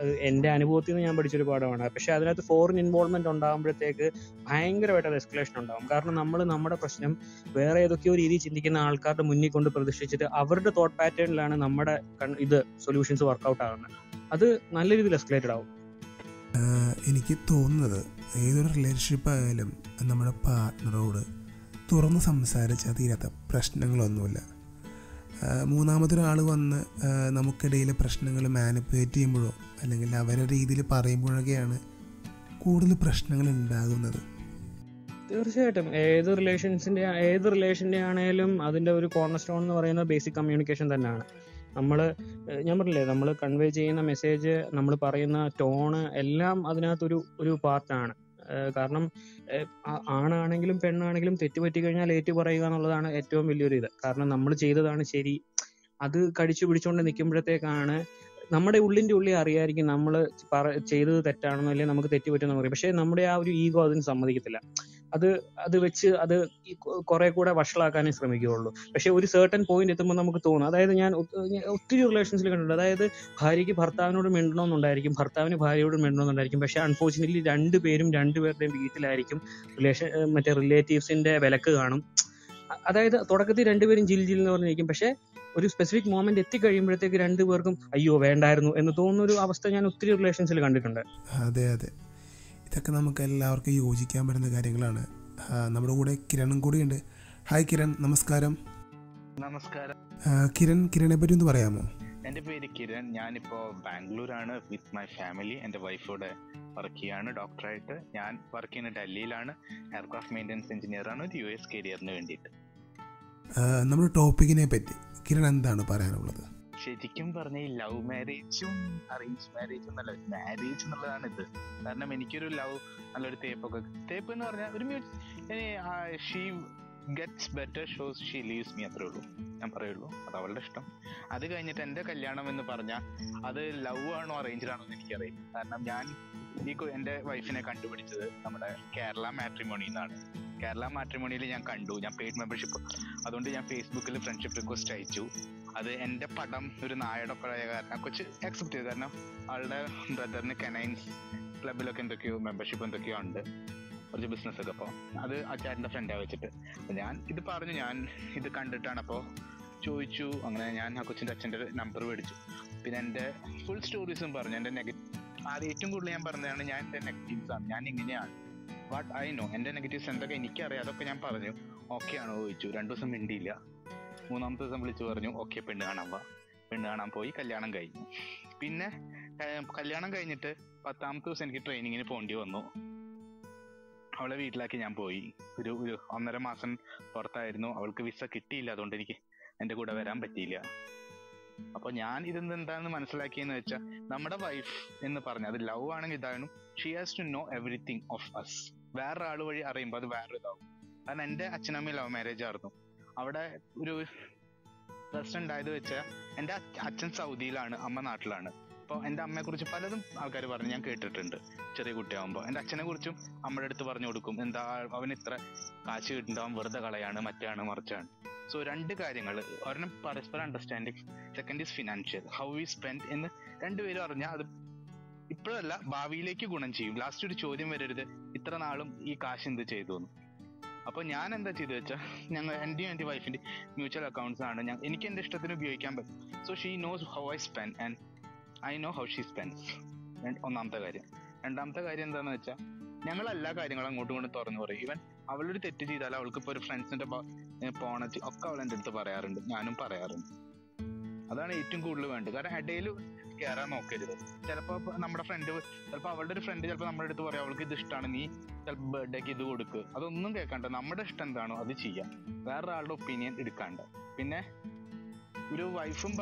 അത് എൻ്റെ അനുഭവത്തിൽ നിന്ന് ഞാൻ പഠിച്ചൊരു പാഠമാണ്. പക്ഷെ അതിനകത്ത് ഫോറിൻ ഇൻവോൾവ്മെന്റ് ഉണ്ടാകുമ്പോഴത്തേക്ക് ഭയങ്കരമായിട്ട് അത് എസ്കലേഷൻ ഉണ്ടാകും. കാരണം നമ്മൾ നമ്മുടെ പ്രശ്നം വേറെ ഏതൊക്കെയോ രീതിയിൽ ചിന്തിക്കുന്ന ആൾക്കാരുടെ മുന്നിൽ കൊണ്ട് പ്രതിഷ്ഠിച്ചിട്ട് അവരുടെ തോട്ട് പാറ്റേണിലാണ് നമ്മുടെ ഇത് സൊല്യൂഷൻസ് വർക്ക്ഔട്ട് ആകുന്നത്. അത് നല്ല രീതിയിൽ എസ്കലേറ്റഡ് ആകും. എനിക്ക് തോന്നുന്നത് ഏതൊരു റിലേഷൻഷിപ്പ് ആയാലും നമ്മുടെ പാർട്ട്ണറോട് തുറന്ന് സംസാരിച്ചാൽ തീരാത്ത പ്രശ്നങ്ങളൊന്നുമില്ല. മൂന്നാമതൊരാൾ വന്ന് നമുക്കിടയിലെ പ്രശ്നങ്ങൾ മാനിപ്പുലേറ്റ് ചെയ്യുമ്പോഴോ അല്ലെങ്കിൽ അവരുടെ രീതിയിൽ പറയുമ്പോഴൊക്കെയാണ് കൂടുതൽ പ്രശ്നങ്ങൾ ഉണ്ടാകുന്നത്. തീർച്ചയായിട്ടും ഏത് റിലേഷൻസിൻ്റെ ഏത് റിലേഷൻ്റെ ആണെങ്കിലും അതിൻ്റെ ഒരു കോർണർ സ്റ്റോൺ എന്ന് പറയുന്നത് ബേസിക് കമ്മ്യൂണിക്കേഷൻ തന്നെയാണ്. നമ്മൾ ഞാൻ പറഞ്ഞില്ലേ, നമ്മൾ കൺവേ ചെയ്യുന്ന മെസ്സേജ്, നമ്മൾ പറയുന്ന ടോണ് എല്ലാം അതിനകത്തൊരു ഒരു പാർട്ടാണ്. കാരണം ആണാണെങ്കിലും പെണ്ണാണെങ്കിലും തെറ്റുപറ്റി കഴിഞ്ഞാൽ ഏറ്റു പറയുക എന്നുള്ളതാണ് ഏറ്റവും വലിയൊരു ഇത്. കാരണം നമ്മൾ ചെയ്തതാണ് ശരി, അത് കടിച്ചു പിടിച്ചുകൊണ്ട് നിൽക്കുമ്പോഴത്തേക്കാണ് നമ്മുടെ ഉള്ളിൻ്റെ ഉള്ളിൽ അറിയായിരിക്കും നമ്മൾ പറ ചെയ്തത് തെറ്റാണെന്നോ അല്ലെങ്കിൽ നമുക്ക് തെറ്റ് പറ്റുമെന്ന് പറയും. പക്ഷേ നമ്മുടെ ആ ഒരു ഈഗോ അതിന് സമ്മതിക്കത്തില്ല. അത് അത് വെച്ച് അത് കുറെ കൂടെ വഷളാക്കാനേ ശ്രമിക്കുകയുള്ളൂ. പക്ഷെ ഒരു സർട്ടൻ പോയിന്റ് എത്തുമ്പോൾ നമുക്ക് തോന്നും, അതായത് ഞാൻ ഒത്തിരി റിലേഷൻസിൽ കണ്ടിട്ടുണ്ട്, അതായത് ഭാര്യയ്ക്ക് ഭർത്താവിനോട് മിണ്ടണമെന്നുണ്ടായിരിക്കും, ഭർത്താവിന് ഭാര്യയോട് മിണ്ടണമെന്നുണ്ടായിരിക്കും. പക്ഷെ അൺഫോർച്യുനേറ്റ്ലി രണ്ടുപേരും രണ്ടുപേരുടെയും വീട്ടിലായിരിക്കും റിലേഷൻ മറ്റേ റിലേറ്റീവ്സിന്റെ വിലക്ക് കാണും. അതായത് തുടക്കത്തിൽ രണ്ടുപേരും ജിൽ ജിൽ എന്ന് പറഞ്ഞിരിക്കും. പക്ഷെ ഒരു സ്പെസിഫിക് മൊമെന്റ് എത്തിക്കഴിയുമ്പോഴത്തേക്ക് രണ്ടുപേർക്കും അയ്യോ വേണ്ടായിരുന്നു എന്ന് തോന്നുന്ന ഒരു അവസ്ഥ ഞാൻ ഒത്തിരി റിലേഷൻസിൽ കണ്ടിട്ടുണ്ട്. അതെ അതെ, ഇതൊക്കെ നമുക്ക് എല്ലാവർക്കും യോജിക്കാൻ പറ്റുന്ന കാര്യങ്ങളാണ്. നമ്മുടെ കൂടെ കിരണും കൂടിയുണ്ട്. ഹായ് കിരൺ, നമസ്കാരം. നമസ്കാരം കിരൺ. കിരണിനെ പറ്റി ഒന്ന് പറയാമോ? എൻ്റെ പേര് കിരൺ, ഞാനിപ്പോൾ ബാംഗ്ലൂരാണ് വിത്ത് മൈ ഫാമിലി. എൻ്റെ വൈഫോടെ വർക്ക് ചെയ്യാണ് ഡോക്ടറായിട്ട്. ഞാൻ വർക്ക് ചെയ്യുന്ന ഡൽഹിയിലാണ്. എയർക്രാഫ്റ്റ് മെയിൻ്റനൻസ് എഞ്ചിനീയറാണ് ഒരു യു എസ് കരിയറിന് വേണ്ടിയിട്ട്. നമ്മുടെ ടോപ്പിക്കിനെ പറ്റി കിരൺ എന്താണ് പറയാനുള്ളത്? ശരിക്കും പറഞ്ഞ ഈ ലവ് മാരേജും അറേഞ്ച് മാരേജും നല്ല മാരേജ് എന്നുള്ളതാണിത്. കാരണം എനിക്കൊരു ലവ് നല്ലൊരു തേപ്പൊക്കെ തേപ്പ് എന്ന് പറഞ്ഞാൽ ഒരു she gets better shows she leaves me, അത്രേ ഉള്ളൂ ഞാൻ പറയുള്ളൂ. അത് അവളുടെ ഇഷ്ടം. അത് കഴിഞ്ഞിട്ട് എൻ്റെ കല്യാണം എന്ന് പറഞ്ഞാൽ അത് ലവ് ആണോ അറേഞ്ച്ഡ് ആണോ എന്ന് എനിക്കറിയില്ല. കാരണം ഞാൻ ഈ എൻ്റെ വൈഫിനെ കണ്ടുപിടിച്ചത് നമ്മുടെ കേരള മാട്രിമോണിയിൽ നിന്നാണ്. കേരള മാട്രിമോണിയിൽ ഞാൻ കണ്ടു, ഞാൻ പെയ്ഡ് മെമ്പർഷിപ്പ്, അതുകൊണ്ട് ഞാൻ ഫേസ്ബുക്കിൽ ഫ്രണ്ട്ഷിപ്പ് റിക്വസ്റ്റ് അയച്ചു. അത് എൻ്റെ പടം ഒരു നായയുടെ പഴയ കാരണം കൊച്ച് അക്സെപ്റ്റ് ചെയ്തു. കാരണം ആളുടെ ബ്രദറിന് കനൈൻസ് ക്ലബിലൊക്കെ എന്തൊക്കെയോ മെമ്പർഷിപ്പ് എന്തൊക്കെയോ ഉണ്ട്, കുറച്ച് ബിസിനസ്സൊക്കെ. അപ്പോൾ അത് ആ ചേട്ടൻ്റെ ഫ്രണ്ടാണ് വെച്ചിട്ട് ഞാൻ ഇത് പറഞ്ഞു, ഞാൻ ഇത് കണ്ടിട്ടാണ് അപ്പോൾ ചോദിച്ചു. അങ്ങനെ ഞാൻ ആ കൊച്ചിൻ്റെ അച്ഛൻ്റെ നമ്പർ മേടിച്ചു. പിന്നെ എൻ്റെ ഫുൾ സ്റ്റോറീസും പറഞ്ഞു. എൻ്റെ നെഗറ്റീവ് അത് ഏറ്റവും കൂടുതൽ ഞാൻ പറഞ്ഞതാണ്, ഞാൻ എൻ്റെ നെഗറ്റീവ്സാണ്, ഞാൻ ഇങ്ങനെയാണ്, വാട്ട് ഐ നോ, എൻ്റെ നെഗറ്റീവ്സ് എന്തൊക്കെ എനിക്കറിയാം അതൊക്കെ ഞാൻ പറഞ്ഞു. ഓക്കെ ആണോ ചോദിച്ചു. രണ്ടു ദിവസം മിണ്ടിയില്ല. മൂന്നാമത്തെ ദിവസം വിളിച്ചു പറഞ്ഞു ഓക്കെ പെണ്ണ് കാണാൻ വാ. പെണ്ണ് കാണാൻ പോയി, കല്യാണം കഴിഞ്ഞു. പിന്നെ കല്യാണം കഴിഞ്ഞിട്ട് പത്താമത്തെ ദിവസം എനിക്ക് ട്രെയിനിങ്ങിന് പോകേണ്ടി വന്നു. അവളെ വീട്ടിലാക്കി ഞാൻ പോയി. ഒരു ഒരു ഒന്നര മാസം പുറത്തായിരുന്നു. അവൾക്ക് വിസ കിട്ടിയില്ല, അതുകൊണ്ട് എനിക്ക് എൻ്റെ കൂടെ വരാൻ പറ്റിയില്ല. അപ്പോൾ ഞാൻ ഇതെന്താണെന്ന് മനസ്സിലാക്കിയെന്ന് വെച്ചാൽ നമ്മുടെ വൈഫ് എന്ന് പറഞ്ഞാൽ അത് ലവ് ആണെങ്കിൽ ഇതാകണം, she has to know everything of us. വേറൊരാൾ വഴി അറിയുമ്പോൾ അത് വേറൊരു ഇതാവും. കാരണം എൻ്റെ അച്ഛനമ്മയും ലവ് മാരേജ് ആയിരുന്നു. അവിടെ ഒരു പ്രശ്നം ഉണ്ടായത് വെച്ചാൽ എൻ്റെ അച്ഛൻ സൗദിയിലാണ്, അമ്മ നാട്ടിലാണ്. അപ്പോൾ എൻ്റെ അമ്മയെക്കുറിച്ച് പലതും ആൾക്കാർ പറഞ്ഞ് ഞാൻ കേട്ടിട്ടുണ്ട്. ചെറിയ കുട്ടിയാകുമ്പോൾ എൻ്റെ അച്ഛനെ കുറിച്ചും അമ്മയുടെ അടുത്ത് പറഞ്ഞു കൊടുക്കും, എന്താ അവന് ഇത്ര കാശ് കിട്ടുന്നുണ്ടാവും, വെറുതെ കളയാണ്, മറ്റാണ് മറിച്ചാണ്. സോ രണ്ട് കാര്യങ്ങൾ, ഒരെണ്ണം പരസ്പരം understanding, second is financial, how we spend എന്ന് രണ്ടുപേരും അറിഞ്ഞാൽ അത് ഇപ്പോഴല്ല ഭാവിയിലേക്ക് ഗുണം ചെയ്യും. ലാസ്റ്റ് ഒരു ചോദ്യം വരരുത്, ഇത്ര നാളും ഈ കാശ് എന്ത് ചെയ്തു എന്ന്. അപ്പോൾ ഞാൻ എന്താ ചെയ്തു വെച്ചാൽ ഞങ്ങൾ എൻ്റെയും എൻ്റെ വൈഫിൻ്റെ മ്യൂച്വൽ അക്കൗണ്ട്സ് ആണ് ഞാൻ എനിക്ക് എൻ്റെ ഇഷ്ടത്തിന് ഉപയോഗിക്കാൻ പറ്റും. So she knows how I spend and I know how she spends. ഒന്നാമത്തെ കാര്യം. രണ്ടാമത്തെ കാര്യം എന്താണെന്ന് വെച്ചാൽ ഞങ്ങൾ എല്ലാ കാര്യങ്ങളും അങ്ങോട്ടും ഇങ്ങോട്ടും തുറന്നു പറയും. ഈവൻ അവളൊരു തെറ്റ് ചെയ്താൽ അവൾക്ക് ഇപ്പോൾ ഒരു ഫ്രണ്ട്സിന്റെ പോണറ്റ് ഒക്കെ അവൾ എൻ്റെ അടുത്ത് പറയാറുണ്ട്, ഞാനും പറയാറുണ്ട്. അതാണ് ഏറ്റവും കൂടുതൽ വേണ്ടത്. കാരണം ഇടയിൽ കയറാൻ നോക്കരുത്. ചിലപ്പോൾ നമ്മുടെ ഫ്രണ്ട് ചിലപ്പോൾ അവളുടെ ഒരു ഫ്രണ്ട് ചിലപ്പോൾ നമ്മുടെ അടുത്ത് പറയാം അവൾക്ക് ഇത് ഇഷ്ടമാണ്, നീ ചിലപ്പോൾ ബർത്ത്ഡേക്ക് ഇത് കൊടുക്കുക. അതൊന്നും കേൾക്കണ്ട, നമ്മുടെ ഇഷ്ടം എന്താണോ അത് ചെയ്യാം, വേറൊരാളുടെ ഒപ്പീനിയൻ എടുക്കാണ്ട്. പിന്നെ ഒരു വൈഫും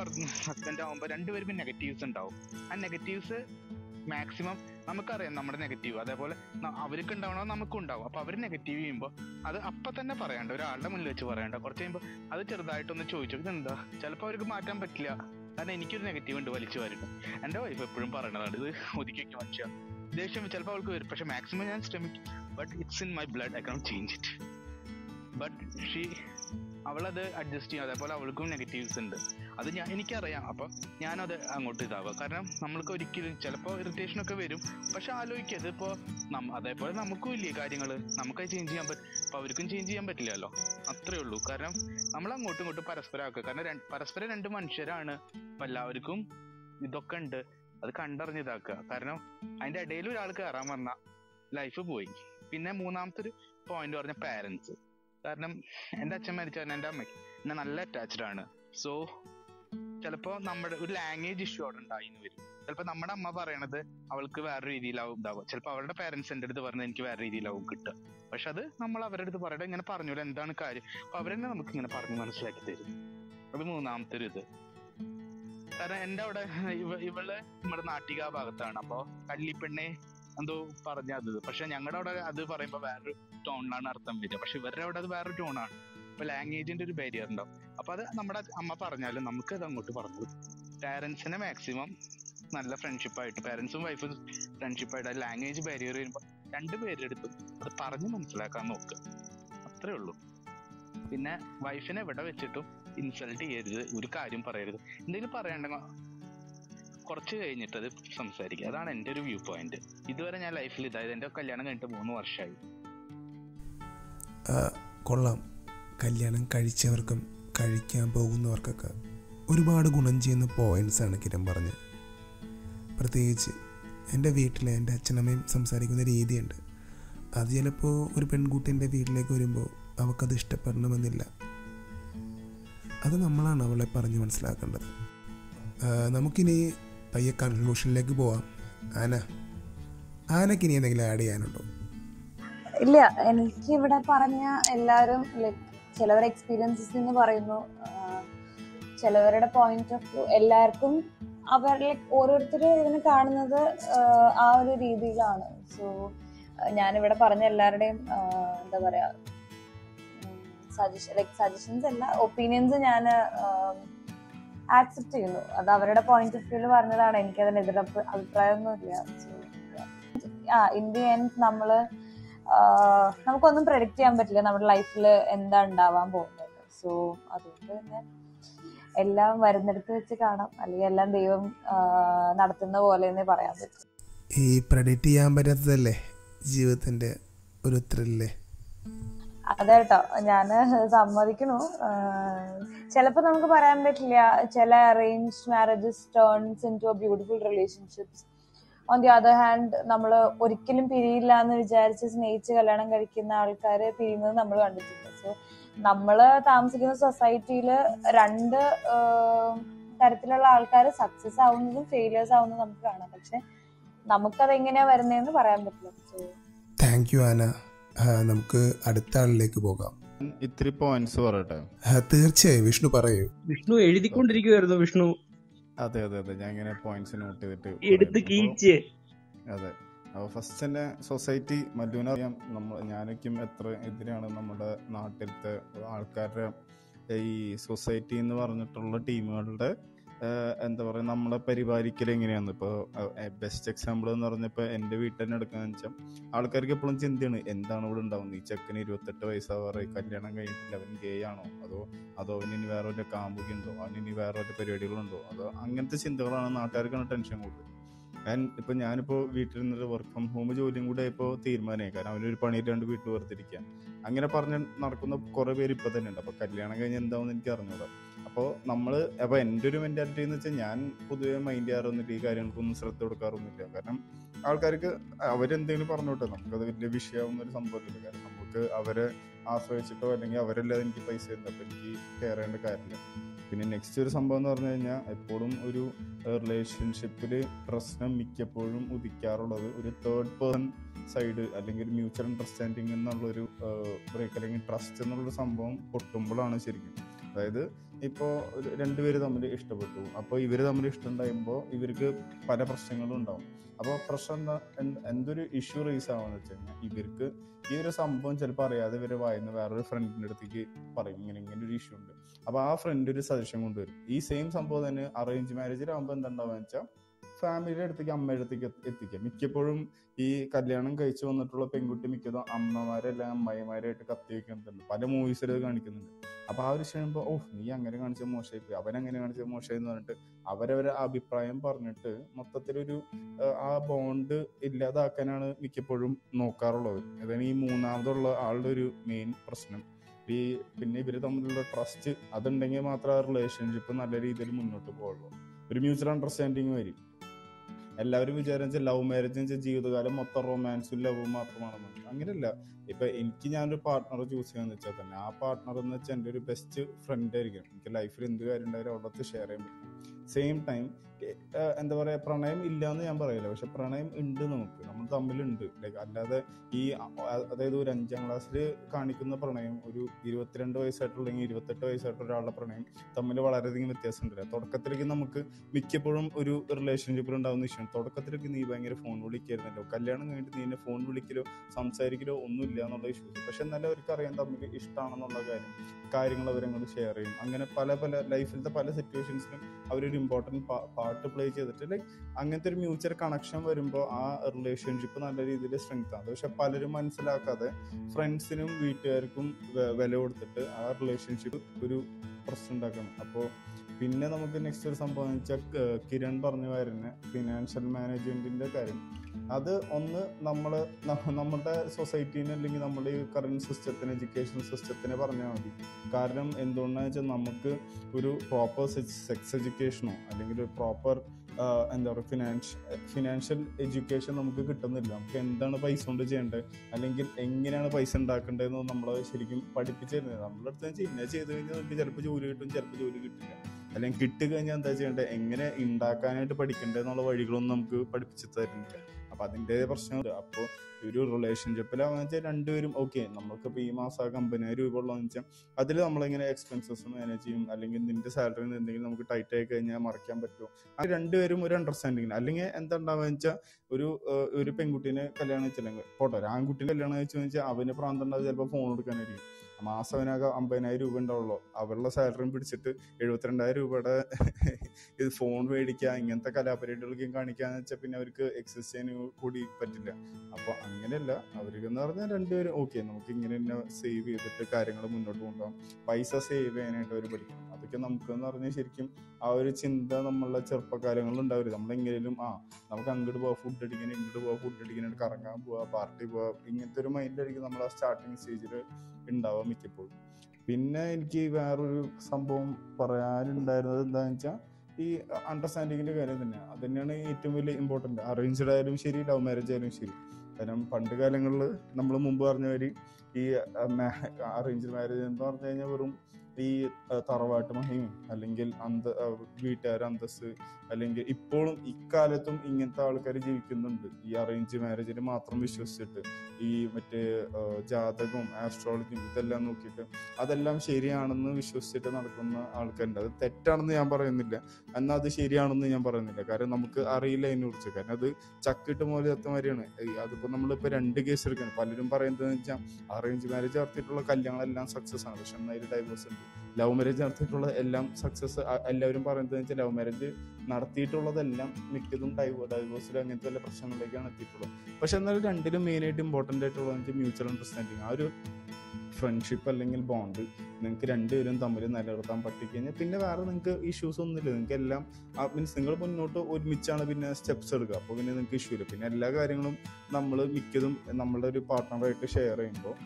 ഹസ്ബൻഡ് ആകുമ്പോൾ രണ്ടുപേർക്കും നെഗറ്റീവ്സ് ഉണ്ടാവും. ആ നെഗറ്റീവ്സ് മാക്സിമം നമുക്കറിയാം നമ്മുടെ നെഗറ്റീവ്, അതേപോലെ അവർക്ക് ഉണ്ടാവണോ നമുക്കും ഉണ്ടാവും. അപ്പോൾ അവർ നെഗറ്റീവ് ചെയ്യുമ്പോൾ അത് അപ്പം തന്നെ പറയണ്ട, ഒരാളുടെ മുന്നിൽ വെച്ച് പറയണ്ട. കുറച്ച് കഴിയുമ്പോൾ അത് ചെറുതായിട്ടൊന്ന് ചോദിച്ചു എന്താ, ചിലപ്പോൾ അവർക്ക് മാറ്റാൻ പറ്റില്ല. കാരണം എനിക്കൊരു നെഗറ്റീവ് ഉണ്ട് വലിച്ചു വരുന്നു, എൻ്റെ വൈഫ് എപ്പോഴും പറയണതാണ്, ഇത് ഒതുക്കി വയ്ക്കുക മനുഷ്യ ദേഷ്യം ചിലപ്പോൾ അവൾക്ക് വരും. പക്ഷെ മാക്സിമം ഞാൻ ശ്രമിക്കും, but it's in my blood, I cannot change it. But she അവളത് അഡ്ജസ്റ്റ് ചെയ്യും. അതേപോലെ അവൾക്കും നെഗറ്റീവ്സ് ഉണ്ട്, അത് ഞാൻ എനിക്കറിയാം. അപ്പം ഞാനത് അങ്ങോട്ട് ഇതാവുക. കാരണം നമ്മൾക്ക് ഒരിക്കലും ചിലപ്പോൾ ഇറിറ്റേഷനൊക്കെ വരും, പക്ഷെ ആലോചിക്കുക അതിപ്പോൾ അതേപോലെ നമുക്കും ഇല്ലേ കാര്യങ്ങൾ, നമുക്കത് ചേഞ്ച് ചെയ്യാൻ പറ്റും, അപ്പോൾ അവർക്കും ചേഞ്ച് ചെയ്യാൻ പറ്റില്ലല്ലോ. അത്രേ ഉള്ളൂ. കാരണം നമ്മൾ അങ്ങോട്ടും ഇങ്ങോട്ടും പരസ്പരം ആക്കുക. കാരണം പരസ്പരം രണ്ട് മനുഷ്യരാണ്, അപ്പം എല്ലാവർക്കും ഇതൊക്കെ ഉണ്ട്, അത് കണ്ടറിഞ്ഞിതാക്കുക. കാരണം അതിൻ്റെ ഇടയിൽ ഒരാൾ കയറാൻ വന്നാൽ ലൈഫ് പോയി. പിന്നെ മൂന്നാമത്തെ ഒരു പോയിന്റ് പറഞ്ഞ പാരൻസ്. കാരണം എൻ്റെ അച്ഛൻ മരിച്ച എൻ്റെ അമ്മയ്ക്ക് എന്നെ നല്ല അറ്റാച്ച്ഡ് ആണ്. സോ ചിലപ്പോൾ നമ്മുടെ ഒരു ലാംഗ്വേജ് ഇഷ്യൂ അവിടെ ഉണ്ടായിന്ന് വരും. ചിലപ്പോൾ നമ്മുടെ അമ്മ പറയണത് അവൾക്ക് വേറെ രീതിയിലാവും ഉണ്ടാവുക, ചിലപ്പോൾ അവളുടെ പാരൻസ് എൻ്റെ അടുത്ത് പറഞ്ഞത് എനിക്ക് വേറെ രീതിയിലാവും കിട്ടുക. പക്ഷെ അത് നമ്മൾ അവരുടെ അടുത്ത് പറയണം, ഇങ്ങനെ പറഞ്ഞൂല എന്താണ് കാര്യം, അപ്പോൾ അവരെന്നെ നമുക്ക് ഇങ്ങനെ പറഞ്ഞ് മനസ്സിലാക്കി തരും. അത് മൂന്നാമത്തെ ഒരു ഇത്. കാരണം എൻ്റെ അവിടെ ഇവ ഇവള് നമ്മുടെ നാട്ടിക ഭാഗത്താണ്, അപ്പോൾ കല്ലിപ്പെണ്ണെ എന്തോ പറഞ്ഞത്. പക്ഷെ ഞങ്ങളുടെ അവിടെ അത് പറയുമ്പോൾ വേറൊരു ടോണിലാണ് അർത്ഥം വരിക, പക്ഷെ ഇവരുടെ അവിടെ അത് വേറൊരു ടോണാണ്. ഇപ്പൊ ലാംഗ്വേജിന്റെ ഒരു ബാരിയർ ഉണ്ടാവും. അപ്പൊ അത് നമ്മുടെ അമ്മ പറഞ്ഞാലും നമുക്ക് അത് അങ്ങോട്ട് പറഞ്ഞു. പാരൻസിനെ മാക്സിമം നല്ല ഫ്രണ്ട്ഷിപ്പായിട്ട്, പാരൻസും വൈഫും ഫ്രണ്ട്ഷിപ്പായിട്ട് ആ ലാംഗ്വേജ് ബാരിയർ വരുമ്പോൾ രണ്ടുപേരുടെ അടുത്തും അത് പറഞ്ഞ് മനസ്സിലാക്കാൻ നോക്കുക. അത്രേ ഉള്ളൂ. പിന്നെ വൈഫിനെ എവിടെ വെച്ചിട്ടും ഇൻസൾട്ട് ചെയ്യരുത്, ഒരു കാര്യം പറയരുത്. എന്തെങ്കിലും പറയണ്ടെങ്കിൽ കുറച്ച് കഴിഞ്ഞിട്ട് അത് സംസാരിക്കുക. അതാണ് എൻ്റെ ഒരു വ്യൂ പോയിന്റ്. ഇതുവരെ ഞാൻ ലൈഫിൽ ഇതായത്. എൻ്റെ കല്യാണം കഴിഞ്ഞിട്ട് മൂന്ന് വർഷമായി. കൊള്ളാം. കല്യാണം കഴിച്ചവർക്കും കഴിക്കാൻ പോകുന്നവർക്കൊക്കെ ഒരുപാട് ഗുണം ചെയ്യുന്ന പോയിന്റ്സാണ് കിരൺ പറഞ്ഞത്. പ്രത്യേകിച്ച് എൻ്റെ വീട്ടിലെ എൻ്റെ അച്ഛനമ്മയും സംസാരിക്കുന്ന രീതിയുണ്ട്. അത് ചിലപ്പോൾ ഒരു പെൺകുട്ടി എൻ്റെ വീട്ടിലേക്ക് വരുമ്പോൾ അവൾക്കത് ഇഷ്ടപ്പെടണമെന്നില്ല. അത് നമ്മളാണ് അവളെ പറഞ്ഞ് മനസ്സിലാക്കേണ്ടത്. നമുക്കിനി പയ്യെ കൺക്ലൂഷനിലേക്ക് പോവാം. ആന, ആനക്കിനി എന്തെങ്കിലും ആഡ് ചെയ്യാനുണ്ടോ? ഇല്ല, എനിക്കിവിടെ പറഞ്ഞ എല്ലാവരും ലൈക്ക് ചിലവരുടെ എക്സ്പീരിയൻസസ് എന്ന് പറയുന്നു, ചിലവരുടെ പോയിന്റ് ഓഫ് വ്യൂ. എല്ലാവർക്കും അവർ ലൈക്ക് ഓരോരുത്തരും ഇതിനെ കാണുന്നത് ആ ഒരു രീതിയിലാണ്. സോ ഞാനിവിടെ പറഞ്ഞ എല്ലാവരുടെയും എന്താ പറയാ സജഷൻ ലൈക്ക് സജഷൻസ് അല്ല, ഒപ്പീനിയൻസ് ഞാൻ ആക്സെപ്റ്റ് ചെയ്യുന്നു. അത് അവരുടെ പോയിന്റ് ഓഫ് വ്യൂവിൽ പറഞ്ഞതാണ്, എനിക്കതിനെതിരെ അഭിപ്രായമൊന്നുമില്ല. ആ ഇൻ ദി എൻഡ് നമ്മള് നമുക്കൊന്നും പ്രെഡിക്റ്റ് ചെയ്യാൻ പറ്റില്ല നമ്മുടെ ലൈഫിൽ എന്താ ഉണ്ടാവാൻ പോകുന്നത്. സോ അതുകൊണ്ട് തന്നെ എല്ലാം വരുന്നിടത്ത് വെച്ച് കാണാം, അല്ലെങ്കിൽ എല്ലാം ദൈവം നടത്തുന്ന പോലെ എന്നേ പറയാൻ പറ്റും. ഈ പ്രെഡിക്റ്റ് ചെയ്യാൻ പറ്റാത്തതല്ലേ ജീവിതത്തിന്റെ ഒരു ത്രില്ലേ? അതേട്ടോ, ഞാൻ സമ്മതിക്കണു. ചിലപ്പോൾ നമുക്ക് പറയാൻ പറ്റില്ല, ചില arrange marriages turns into a beautiful relationships. On the other hand നമ്മൾ ഒരിക്കലും പിരിയില്ല എന്ന് വിചാരിച്ച് സ്നേഹിച്ച് കല്യാണം കഴിക്കുന്ന ആൾക്കാർ പിരിയുന്നത് നമ്മൾ കണ്ടിട്ടുണ്ട്. സോ നമ്മൾ താമസിക്കുന്ന സൊസൈറ്റിയിൽ രണ്ട് തരത്തിലുള്ള ആൾക്കാർ സക്സസ് ആവുന്നതും ഫെയിലിയേഴ്സ് ആവുന്നതും നമുക്ക് കാണാം. പക്ഷെ നമുക്കതെങ്ങനെയാ വരുന്നതെന്ന് പറയാൻ പറ്റില്ല. സോ താങ്ക് യു ആന. നമുക്ക് അടുത്ത ആളിലേക്ക് പോകാം. ഇത്തിരി പോയിന്റ്സ് പറയട്ടെ. തീർച്ചയായും വിഷ്ണു പറയൂ. വിഷ്ണു എഴുതിക്കൊണ്ടിരിക്കുകയായിരുന്നു വിഷ്ണു. അതെ അതെ അതെ ഞാൻ ഇങ്ങനെ പോയിന്റ്സ് നോട്ട് ചെയ്തിട്ട് എടുത്ത് കീച്ച്. അതെ, അപ്പോൾ ഫസ്റ്റ് തന്നെ സൊസൈറ്റി മല്ലുവിനെ അറിയാം, നമ്മൾ ഞാനൊക്കെയും എത്ര എതിരാണ് നമ്മുടെ നാട്ടിലത്തെ ആൾക്കാരുടെ ഈ സൊസൈറ്റി എന്ന് പറഞ്ഞിട്ടുള്ള ടീമുകളുടെ എന്താ പറയുക നമ്മളെ പരിപാലിക്കൽ എങ്ങനെയാണ്. ഇപ്പോൾ ബെസ്റ്റ് എക്സാമ്പിൾ എന്ന് പറഞ്ഞപ്പോൾ എൻ്റെ വീട്ടിൽ തന്നെ എടുക്കാന്ന് വെച്ചാൽ ആൾക്കാർക്ക് എപ്പോഴും ചിന്തയാണ് എന്താണ് ഇവിടെ ഉണ്ടാവുന്നത്, ഈ ചെക്കന് ഇരുപത്തെട്ട് വയസ്സാവാറായി കല്യാണം കഴിഞ്ഞിട്ടില്ല, അവൻ ഗേ ആണോ അതോ അതോ അവനിനി വേറെ വല്ല കാമുകിയുണ്ടോ, അവനിനി വേറെ വല്ല പരിപാടികളുണ്ടോ, അതോ അങ്ങനത്തെ ചിന്തകളാണ് നാട്ടുകാർക്കാണ് ടെൻഷൻ കൂടുതൽ. ആൻഡ് ഇപ്പോൾ ഞാനിപ്പോൾ വീട്ടിൽ നിന്നൊരു വർക്ക് ഫ്രം ഹോം ജോലിയും കൂടെ ഇപ്പോൾ തീരുമാനമായി, കാരണം അവനൊരു പണിയില്ലാണ്ട് വീട്ടിൽ വെറുതെയിരിക്കാം. അങ്ങനെ പറഞ്ഞ് നടക്കുന്ന കുറേ പേര് ഇപ്പോൾ തന്നെ ഉണ്ട്. അപ്പോൾ കല്യാണം കഴിഞ്ഞ് എന്താവും എനിക്ക് അറിഞ്ഞൂടാം. അപ്പോൾ നമ്മൾ അപ്പോൾ എൻ്റെ ഒരു മെൻറ്റാലിറ്റി എന്ന് വെച്ചാൽ ഞാൻ പൊതുവെ മൈൻഡ് ചെയ്യാറൊന്നുമില്ല, ഈ കാര്യങ്ങൾക്കൊന്നും ശ്രദ്ധ കൊടുക്കാറൊന്നുമില്ല. കാരണം ആൾക്കാർക്ക് അവരെന്തെങ്കിലും പറഞ്ഞോട്ടെ, നമുക്കത് വലിയ വിഷയമാവുന്ന ഒരു സംഭവമില്ല. കാരണം നമുക്ക് എനിക്ക് അവരെ ആശ്രയിച്ചിട്ടോ അല്ലെങ്കിൽ അവരല്ലാതെ എനിക്ക് പൈസ തരുന്നത്, അപ്പോൾ എനിക്ക് കെയർ ചെയ്യേണ്ട കാര്യമില്ല. പിന്നെ നെക്സ്റ്റ് ഒരു സംഭവം എന്ന് പറഞ്ഞു കഴിഞ്ഞാൽ, എപ്പോഴും ഒരു റിലേഷൻഷിപ്പിൽ പ്രശ്നം മിക്കപ്പോഴും ഉദിക്കാറുള്ളത് ഒരു തേർഡ് പേഴ്സൺ സൈഡ് അല്ലെങ്കിൽ ഒരു മ്യൂച്വൽ അണ്ടർസ്റ്റാൻഡിങ് എന്നുള്ളൊരു ബ്രേക്ക് അല്ലെങ്കിൽ ട്രസ്റ്റ് എന്നുള്ളൊരു സംഭവം പൊട്ടുമ്പോഴാണ് ശരിക്കും. അതായത് ഇപ്പോൾ രണ്ടുപേര് തമ്മിൽ ഇഷ്ടപ്പെട്ടു, അപ്പോൾ ഇവർ തമ്മിൽ ഇഷ്ടം ഉണ്ടാകുമ്പോൾ ഇവർക്ക് പല പ്രശ്നങ്ങളും ഉണ്ടാകും. അപ്പോൾ പ്രശ്നം എന്താ എന്തൊരു ഇഷ്യൂ റേസ് ആവുമെന്ന് വെച്ച് കഴിഞ്ഞാൽ, ഇവർക്ക് ഈ ഒരു സംഭവം ചിലപ്പോൾ അറിയാതെ ഇവർ വായന വേറൊരു ഫ്രണ്ടിൻ്റെ അടുത്തേക്ക് പറയും, ഇങ്ങനെ ഇങ്ങനെ ഒരു ഇഷ്യൂ ഉണ്ട്. അപ്പോൾ ആ ഫ്രണ്ട് ഒരു സജഷൻ കൊണ്ടുവരും. ഈ സെയിം സംഭവം തന്നെ അറേഞ്ച് മാരേജിലാകുമ്പോൾ എന്താണ്ടാവുക എന്ന് വെച്ചാൽ, ഫാമിലിയുടെ അടുത്തേക്ക് അമ്മയുടെ അടുത്തേക്ക് എത്തിക്കുക. മിക്കപ്പോഴും ഈ കല്യാണം കഴിച്ചു വന്നിട്ടുള്ള പെൺകുട്ടി മിക്കതും അമ്മമാരെല്ലാം അമ്മായിമാരായിട്ട് കത്തി വയ്ക്കുന്നുണ്ട്, പല മൂവീസിലും കാണിക്കുന്നുണ്ട്. അപ്പൊ ആ ഒരു ചെയ്യുമ്പോൾ, ഓ നീ അങ്ങനെ കാണിച്ച മോശമായി പോയി, അവനങ്ങനെ കാണിച്ച മോശമായി എന്ന് പറഞ്ഞിട്ട് അവരവരെ അഭിപ്രായം പറഞ്ഞിട്ട് മൊത്തത്തിലൊരു ആ ബോണ്ട് ഇല്ലാതാക്കാനാണ് മിക്കപ്പോഴും നോക്കാറുള്ളത്. അതാണ് ഈ മൂന്നാമതുള്ള ആളുടെ ഒരു മെയിൻ പ്രശ്നം. ഈ പിന്നെ ഇവർ തമ്മിലുള്ള ട്രസ്റ്റ് അതുണ്ടെങ്കിൽ മാത്രമേ ആ റിലേഷൻഷിപ്പ് നല്ല രീതിയിൽ മുന്നോട്ട് പോകുള്ളൂ. ഒരു മ്യൂച്വൽ അണ്ടർസ്റ്റാൻഡിങ് വരും. എല്ലാവരും വിചാരിച്ച ലവ് മാരേജ് എന്ന് വെച്ചാൽ ജീവിതകാലം മൊത്തം റൊമാൻസും ലവ് മാത്രമാണെന്ന്, അങ്ങനെയല്ല. ഇപ്പം എനിക്ക് ഞാനൊരു പാർട്ട്ണറെ ചൂസ് ചെയ്യാന്ന് വെച്ചാൽ തന്നെ ആ പാർട്ട്ണർ എന്ന് വെച്ചാൽ എൻ്റെ ഒരു ബെസ്റ്റ് ഫ്രണ്ട് ആയിരിക്കും. എനിക്ക് ലൈഫിൽ എന്ത് കാര്യം ഉണ്ടായാലും അവിടത്ത് ഷെയർ ചെയ്യാൻ പറ്റും. സെയിം ടൈം എന്താ പറയുക, പ്രണയം ഇല്ല എന്ന് ഞാൻ പറയില്ല, പക്ഷെ പ്രണയം ഉണ്ട്, നമുക്ക് നമ്മൾ തമ്മിലുണ്ട്. ലൈക്ക് അല്ലാതെ ഈ അതായത് ഒരു അഞ്ചാം ക്ലാസ്സിൽ കാണിക്കുന്ന പ്രണയം ഒരു ഇരുപത്തിരണ്ട് വയസ്സായിട്ടുള്ളെങ്കിൽ ഇരുപത്തെട്ട് വയസ്സായിട്ടുള്ള ഒരാളുടെ പ്രണയം തമ്മിൽ വളരെയധികം വ്യത്യാസം ഉണ്ടല്ലോ. തുടക്കത്തിലേക്ക് നമുക്ക് മിക്കപ്പോഴും ഒരു റിലേഷൻഷിപ്പിൽ ഉണ്ടാകുന്ന ഇഷ്യൂ, തുടക്കത്തിലേക്ക് നീ ഭയങ്കര ഫോൺ വിളിക്കായിരുന്നല്ലോ, കല്യാണം കഴിഞ്ഞിട്ട് നീ എന്നെ ഫോൺ വിളിക്കലോ സംസാരിക്കലോ ഒന്നും ഇല്ല എന്നുള്ള ഇഷ്യൂസ്. പക്ഷെ എന്നാലും അവർക്ക് അറിയാൻ തമ്മിൽ ഇഷ്ടമാണെന്നുള്ള കാര്യം കാര്യങ്ങൾ അവരങ്ങോട്ട് ഷെയർ ചെയ്യും. അങ്ങനെ പല പല ലൈഫിലത്തെ പല സിറ്റുവേഷൻസിലും അവരൊരു ഇമ്പോർട്ടൻറ്റ് പാർട്ട് പ്ലേ ചെയ്തിട്ട് ലൈക്ക് അങ്ങനത്തെ ഒരു മ്യൂച്വൽ കണക്ഷൻ വരുമ്പോൾ ആ റിലേഷൻഷിപ്പ് നല്ല രീതിയിൽ സ്ട്രെങ്ത് ആണ്. പക്ഷെ പലരും മനസ്സിലാക്കാതെ ഫ്രണ്ട്സിനും വീട്ടുകാർക്കും വില കൊടുത്തിട്ട് ആ റിലേഷൻഷിപ്പ് ഒരു പ്രശ്നം ഉണ്ടാക്കണം. അപ്പോൾ പിന്നെ നമുക്ക് നെക്സ്റ്റ് ഒരു സംഭവം എന്ന് വെച്ചാൽ, കിരൺ പറഞ്ഞു വരുന്ന ഫിനാൻഷ്യൽ മാനേജ്മെൻറ്റിൻ്റെ കാര്യം. അത് ഒന്ന് നമ്മൾ നമ്മുടെ സൊസൈറ്റീനെ അല്ലെങ്കിൽ നമ്മുടെ ഈ കറണ്ട് സിസ്റ്റത്തിന് എഡ്യൂക്കേഷൻ സിസ്റ്റത്തിനെ പറഞ്ഞാൽ മതി. കാരണം എന്തുകൊണ്ടാണെന്ന് വെച്ചാൽ, നമുക്ക് ഒരു പ്രോപ്പർ സെക്സ് എഡ്യൂക്കേഷനോ അല്ലെങ്കിൽ ഒരു പ്രോപ്പർ എന്താ പറയുക ഫിനാൻഷ്യൽ ഫിനാൻഷ്യൽ എഡ്യൂക്കേഷൻ നമുക്ക് കിട്ടുന്നില്ല. നമുക്ക് എന്താണ് പൈസ കൊണ്ട് ചെയ്യേണ്ടത് അല്ലെങ്കിൽ എങ്ങനെയാണ് പൈസ ഉണ്ടാക്കേണ്ടതെന്ന് നമ്മളെ ശരിക്കും പഠിപ്പിച്ചിരുന്നത്. നമ്മുടെ അടുത്ത് വെച്ചാൽ ഇന്ന ചെയ്ത് കഴിഞ്ഞാൽ നമുക്ക് ചിലപ്പോൾ ജോലി കിട്ടും, ചിലപ്പോൾ ജോലി കിട്ടില്ല, അല്ലെങ്കിൽ കിട്ടിക്കഴിഞ്ഞാൽ എന്താ ചെയ്യേണ്ടത്, എങ്ങനെ ഉണ്ടാക്കാനായിട്ട് പഠിക്കേണ്ടതെന്നുള്ള വഴികളൊന്നും നമുക്ക് പഠിപ്പിച്ചു തരുന്നില്ല. അപ്പം അതിൻ്റെ പ്രശ്നമുണ്ട്. അപ്പോൾ ഒരു റിലേഷൻഷിപ്പിലാണെന്ന് വെച്ചാൽ രണ്ടുപേരും ഓക്കെ, നമ്മൾക്കിപ്പോൾ ഈ മാസം ആ അമ്പതിനായിരം രൂപ ഉള്ളതെന്ന് വെച്ചാൽ അതിൽ നമ്മളിങ്ങനെ എക്സ്പെൻസസ് മാനേജ് ചെയ്യും, അല്ലെങ്കിൽ നിൻ്റെ സാലറിയിൽ നിന്ന് എന്തെങ്കിലും നമുക്ക് ടൈറ്റ് ആയി കഴിഞ്ഞാൽ മറിക്കാൻ പറ്റുമോ, അത് രണ്ടുപേരും ഒരു അണ്ടർസ്റ്റാൻഡിങ്ങിന്. അല്ലെങ്കിൽ എന്താ ഉണ്ടാവുക വെച്ചാൽ, ഒരു ഒരു പെൺകുട്ടീനെ കല്യാണം വെച്ചില്ലെങ്കിൽ പോട്ടെ, ഒരു ആൺകുട്ടീനെ കല്യാണം വെച്ചു വെച്ചാൽ അവന് പ്രാന്തണ്ടാവും, ചിലപ്പോൾ ഫോൺ കൊടുക്കാനായിരിക്കും. മാസം അവനാകെ അമ്പതിനായിരം രൂപ ഉണ്ടാവുള്ളൂ, അവരുടെ സാലറിയും പിടിച്ചിട്ട് എഴുപത്തിരണ്ടായിരം രൂപയുടെ ഇത് ഫോൺ മേടിക്കുക, ഇങ്ങനത്തെ കലാപരിപാടികൾക്കും കാണിക്കാന്ന് വെച്ചാൽ പിന്നെ അവർക്ക് എക്സസ് ചെയ്യാനും കൂടി പറ്റില്ല. അപ്പോൾ അങ്ങനെയല്ല, അവർക്കെന്ന് പറഞ്ഞാൽ രണ്ടുപേരും ഓക്കെ നമുക്ക് ഇങ്ങനെ തന്നെ സേവ് ചെയ്തിട്ട് കാര്യങ്ങൾ മുന്നോട്ട് കൊണ്ടുപോകാം, പൈസ സേവ് ചെയ്യാനായിട്ട് അവർ പഠിക്കും. അതൊക്കെ നമുക്കെന്ന് പറഞ്ഞാൽ ശരിക്കും ആ ഒരു ചിന്ത നമ്മളുടെ ചെറുപ്പകാലങ്ങളുണ്ടാവില്ല. നമ്മളെങ്ങനെയും ആ നമുക്ക് അങ്ങോട്ട് പോവാം, ഫുഡ് അടിക്കാൻ ഇങ്ങോട്ട് പോവാം, ഫുഡ് അടിക്കാനായിട്ട് കറങ്ങാൻ പോവാം, പാർട്ടി പോവാം, ഇങ്ങനത്തെ ഒരു മൈൻഡായിരിക്കും നമ്മൾ ആ സ്റ്റാർട്ടിങ് സ്റ്റേജിൽ ഉണ്ടാവാം മിക്കപ്പോഴും. പിന്നെ എനിക്ക് വേറൊരു സംഭവം പറയാനുണ്ടായിരുന്നത് എന്താണെന്ന് വെച്ചാൽ, ഈ അണ്ടർസ്റ്റാൻഡിങ്ങിൻ്റെ കാര്യം തന്നെയാണ്. അത് തന്നെയാണ് ഏറ്റവും വലിയ ഇമ്പോർട്ടൻ്റ്, അറേഞ്ച്ഡ് ആയാലും ശരി ലവ് മാരേജ് ആയാലും ശരി. കാരണം പണ്ട് കാലങ്ങളിൽ നമ്മൾ മുമ്പ് പറഞ്ഞ മാതിരി ഈ അറേഞ്ച്ഡ് മാരേജ് എന്ന് പറഞ്ഞു കഴിഞ്ഞാൽ വെറും ഈ തറവാട്ട് മഹിമയും അല്ലെങ്കിൽ അന്ത വീട്ടുകാർ അന്തസ്, അല്ലെങ്കിൽ ഇപ്പോഴും ഇക്കാലത്തും ഇങ്ങനത്തെ ആൾക്കാർ ജീവിക്കുന്നുണ്ട് ഈ അറേഞ്ച് മാരേജിൽ മാത്രം വിശ്വസിച്ചിട്ട്. ഈ മറ്റേ ജാതകവും ആസ്ട്രോളജിയും ഇതെല്ലാം നോക്കിയിട്ട് അതെല്ലാം ശരിയാണെന്ന് വിശ്വസിച്ചിട്ട് നടക്കുന്ന ആൾക്കാരുണ്ട്. അത് തെറ്റാണെന്ന് ഞാൻ പറയുന്നില്ല, എന്നാൽ അത് ശരിയാണെന്ന് ഞാൻ പറയുന്നില്ല, കാരണം നമുക്ക് അറിയില്ല അതിനെക്കുറിച്ച്. കാരണം അത് ചക്കിട്ട് പോലെ തത്തമാരിയാണ്. അതിപ്പോൾ നമ്മളിപ്പോൾ രണ്ട് കേസ് എടുക്കണം. പലരും പറയുന്നതെന്ന് വെച്ചാൽ അറേഞ്ച് മാരേജ് നടത്തിയിട്ടുള്ള കല്യാണമെല്ലാം സക്സസ് ആണ്, പക്ഷെ എന്നാൽ ഡൈവേഴ്സ് ഉണ്ട്. ലവ് മാരേജ് നടത്തിയിട്ടുള്ള എല്ലാം സക്സസ്, എല്ലാവരും പറയുന്നത് വെച്ചാൽ ലവ് മാരേജ് നടത്തിയിട്ടുള്ളതെല്ലാം മിക്കതും ഡൈവോ ഡൈവേഴ്സിലും അങ്ങനത്തെ വല്ല പ്രശ്നങ്ങളിലേക്കാണ് എത്തിയിട്ടുള്ളത്. പക്ഷെ എന്നാലും രണ്ടിലും മെയിനായിട്ട് ഇമ്പോർട്ടൻ്റ് ആയിട്ടുള്ളതെന്ന് വെച്ചാൽ മ്യൂച്വൽ അണ്ടർസ്റ്റാൻഡിങ്, ആ ഒരു ഫ്രണ്ട്ഷിപ്പ് അല്ലെങ്കിൽ ബോണ്ട് നിങ്ങൾക്ക് രണ്ടുപേരും തമ്മിൽ നിലനിർത്താൻ പറ്റുകഴിഞ്ഞാൽ പിന്നെ വേറെ നിങ്ങൾക്ക് ഇഷ്യൂസ് ഒന്നുമില്ല. നിങ്ങൾക്ക് എല്ലാം മീൻസ് നിങ്ങൾ മുന്നോട്ട് ഒരുമിച്ചാണ് പിന്നെ സ്റ്റെപ്സ് എടുക്കുക. അപ്പോൾ പിന്നെ നിങ്ങൾക്ക് ഇഷ്യൂ ഇല്ല. പിന്നെ എല്ലാ കാര്യങ്ങളും നമ്മൾ മിക്കതും നമ്മളുടെ ഒരു പാർട്ട്ണറായിട്ട് ഷെയർ ചെയ്യുമ്പോൾ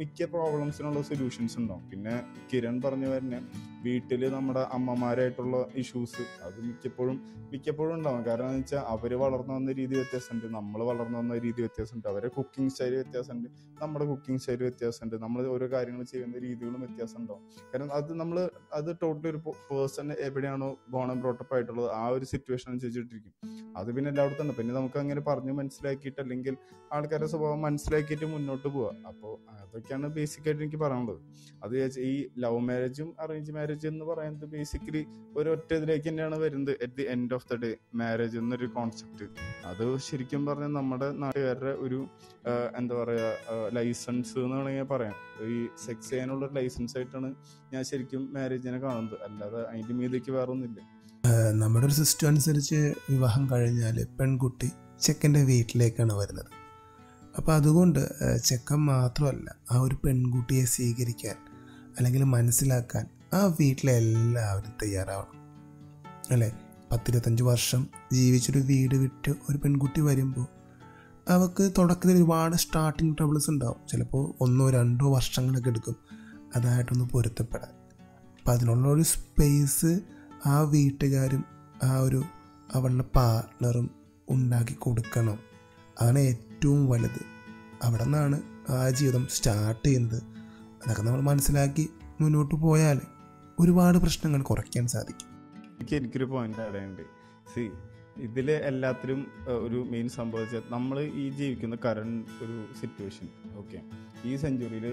മിക്ക പ്രോബ്ലംസിനുള്ള സൊല്യൂഷൻസ് ഉണ്ടാവും. പിന്നെ കിരൺ പറഞ്ഞു തന്നെ വീട്ടിൽ നമ്മുടെ അമ്മമാരായിട്ടുള്ള ഇഷ്യൂസ് അത് മിക്കപ്പോഴും മിക്കപ്പോഴും ഉണ്ടാവും. കാരണം എന്ന് വെച്ചാൽ അവർ വളർന്നു വന്ന രീതി വ്യത്യാസമുണ്ട്, നമ്മൾ വളർന്നു വന്ന രീതി വ്യത്യാസമുണ്ട്, അവരെ കുക്കിംഗ് സ്റ്റൈൽ വ്യത്യാസമുണ്ട്, നമ്മുടെ കുക്കിംഗ് സ്റ്റൈൽ വ്യത്യാസമുണ്ട്, നമ്മൾ ഓരോ കാര്യങ്ങൾ ചെയ്യുന്ന രീതികളും വ്യത്യാസം ഉണ്ടാവും. കാരണം അത് നമ്മൾ അത് ടോട്ടലി ഒരു പേഴ്സൺ എവിടെയാണോ ബോൺ ആൻഡ് ബ്രോട്ടപ്പ് ആയിട്ടുള്ളത് ആ ഒരു സിറ്റുവേഷൻ അനുസരിച്ചിട്ടിരിക്കും. അത് പിന്നെ എല്ലായിടത്തും ഉണ്ട്. പിന്നെ നമുക്ക് അങ്ങനെ പറഞ്ഞ് മനസ്സിലാക്കിയിട്ട് അല്ലെങ്കിൽ ആൾക്കാരുടെ സ്വഭാവം മനസ്സിലാക്കിയിട്ട് മുന്നോട്ട് പോവുക. അപ്പോൾ അതൊക്കെയാണ് ബേസിക്കായിട്ട് എനിക്ക് പറയാനുള്ളത്. അത് ഈ ലവ് മാരേജും അറേഞ്ച് മാരേജും എന്ന് പറയുന്നത് ബേസിക്കലി ഒരൊറ്റ ഇതിലേക്ക് തന്നെയാണ് വരുന്നത്. At the end of the day marriage എന്നൊരു കോൺസെപ്റ്റ് അത് ശരിക്കും പറഞ്ഞാൽ നമ്മുടെ നാട്ടുകാരുടെ ഒരു എന്താ പറയുക ലൈസൻസ് എന്ന് വേണമെങ്കിൽ പറയാം. ഈ സെക്സ് ചെയ്യാനുള്ള ലൈസൻസ് ആയിട്ടാണ് ഞാൻ ശരിക്കും മാരേജിനെ കാണുന്നത്, അല്ലാതെ അതിൻ്റെ മീതേക്ക് വേറെ ഒന്നുമില്ല. നമ്മുടെ ഒരു സിസ്റ്റം അനുസരിച്ച് വിവാഹം കഴിഞ്ഞാൽ പെൺകുട്ടി ചെക്കൻ്റെ വീട്ടിലേക്കാണ് വരുന്നത്. അപ്പോൾ അതുകൊണ്ട് ചെക്കൻ മാത്രമല്ല ആ ഒരു പെൺകുട്ടിയെ സ്വീകരിക്കാൻ അല്ലെങ്കിൽ മനസ്സിലാക്കാൻ ആ വീട്ടിലെ എല്ലാവരും തയ്യാറാവണം, അല്ലേ? പത്തിരുപത്തഞ്ച് വർഷം ജീവിച്ചൊരു വീട് വിട്ട് ഒരു പെൺകുട്ടി വരുമ്പോൾ അവൾക്ക് തുടക്കത്തിൽ ഒരുപാട് സ്റ്റാർട്ടിങ് ട്രബിൾസ് ഉണ്ടാവും. ചിലപ്പോൾ ഒന്നോ രണ്ടോ വർഷങ്ങളൊക്കെ എടുക്കും അതായിട്ടൊന്ന് പൊരുത്തപ്പെടാൻ. അപ്പം അതിനുള്ളൊരു സ്പേസ് ആ വീട്ടുകാരും ആ ഒരു അവളുടെ പാർട്ട്ണറും ഉണ്ടാക്കി കൊടുക്കണം. അതാണ് ഏറ്റവും വലുത്. അവിടെ നിന്നാണ് ആ ജീവിതം സ്റ്റാർട്ട് ചെയ്യുന്നത്. അതൊക്കെ നമ്മൾ മനസ്സിലാക്കി മുന്നോട്ട് പോയാൽ ഒരുപാട് പ്രശ്നങ്ങൾ കുറയ്ക്കാൻ സാധിക്കും. എനിക്ക് എനിക്കൊരു പോയിന്റ് അറിയാനുണ്ട്. സി ഇതിൽ എല്ലാത്തിലും ഒരു മെയിൻ സംഭവിച്ചാൽ നമ്മൾ ഈ ജീവിക്കുന്ന കറണ്ട് ഒരു സിറ്റുവേഷൻ ഓക്കെ ഈ സെഞ്ച്വറിയിൽ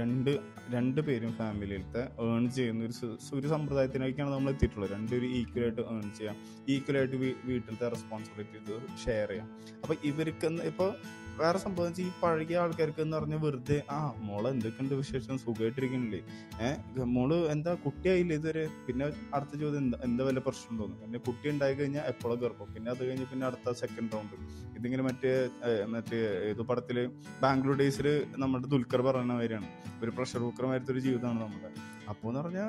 രണ്ട് രണ്ട് പേരും ഫാമിലിയിലത്തെ ഏൺ ചെയ്യുന്ന ഒരു ഒരു സമ്പ്രദായത്തിലേക്കാണ് നമ്മൾ എത്തിയിട്ടുള്ളത്. രണ്ടുപേരും ഈക്വലായിട്ട് ഏൺ ചെയ്യാം, ഈക്വലായിട്ട് വീട്ടിലത്തെ റെസ്പോൺസിബിലിറ്റി ഇത് ഷെയർ ചെയ്യാം. അപ്പോൾ ഇവർക്ക് ഇപ്പോൾ വേറെ സംഭവം വെച്ചാൽ ഈ പഴകിയ ആൾക്കാർക്ക് എന്ന് പറഞ്ഞാൽ വെറുതെ ആ മോള് എന്തൊക്കെയുണ്ട് വിശേഷം സുഖമായിട്ടിരിക്കണില്ലേ, ഏഹ് മോള് എന്താ കുട്ടിയായില്ലേ ഇതുവരെ, പിന്നെ അടുത്ത ചോദ്യം എന്താ എന്താ വല്ല പ്രശ്നം തോന്നും, പിന്നെ കുട്ടി ഉണ്ടായി കഴിഞ്ഞാൽ എപ്പോഴും കയറും, പിന്നെ അത് കഴിഞ്ഞ് പിന്നെ അടുത്ത സെക്കൻഡ് റൗണ്ട്. ഇതിങ്ങനെ മറ്റേ മറ്റേ ഏത് പടത്തിൽ ബാംഗ്ലൂർ ഡേയ്സിൽ നമ്മുടെ ദുൽഖർ പറയുന്നവരാണ് ഒരു പ്രഷർ കുക്കറുമായിട്ടൊരു ജീവിതമാണ് നമ്മുടെ. അപ്പോൾ എന്ന് പറഞ്ഞാൽ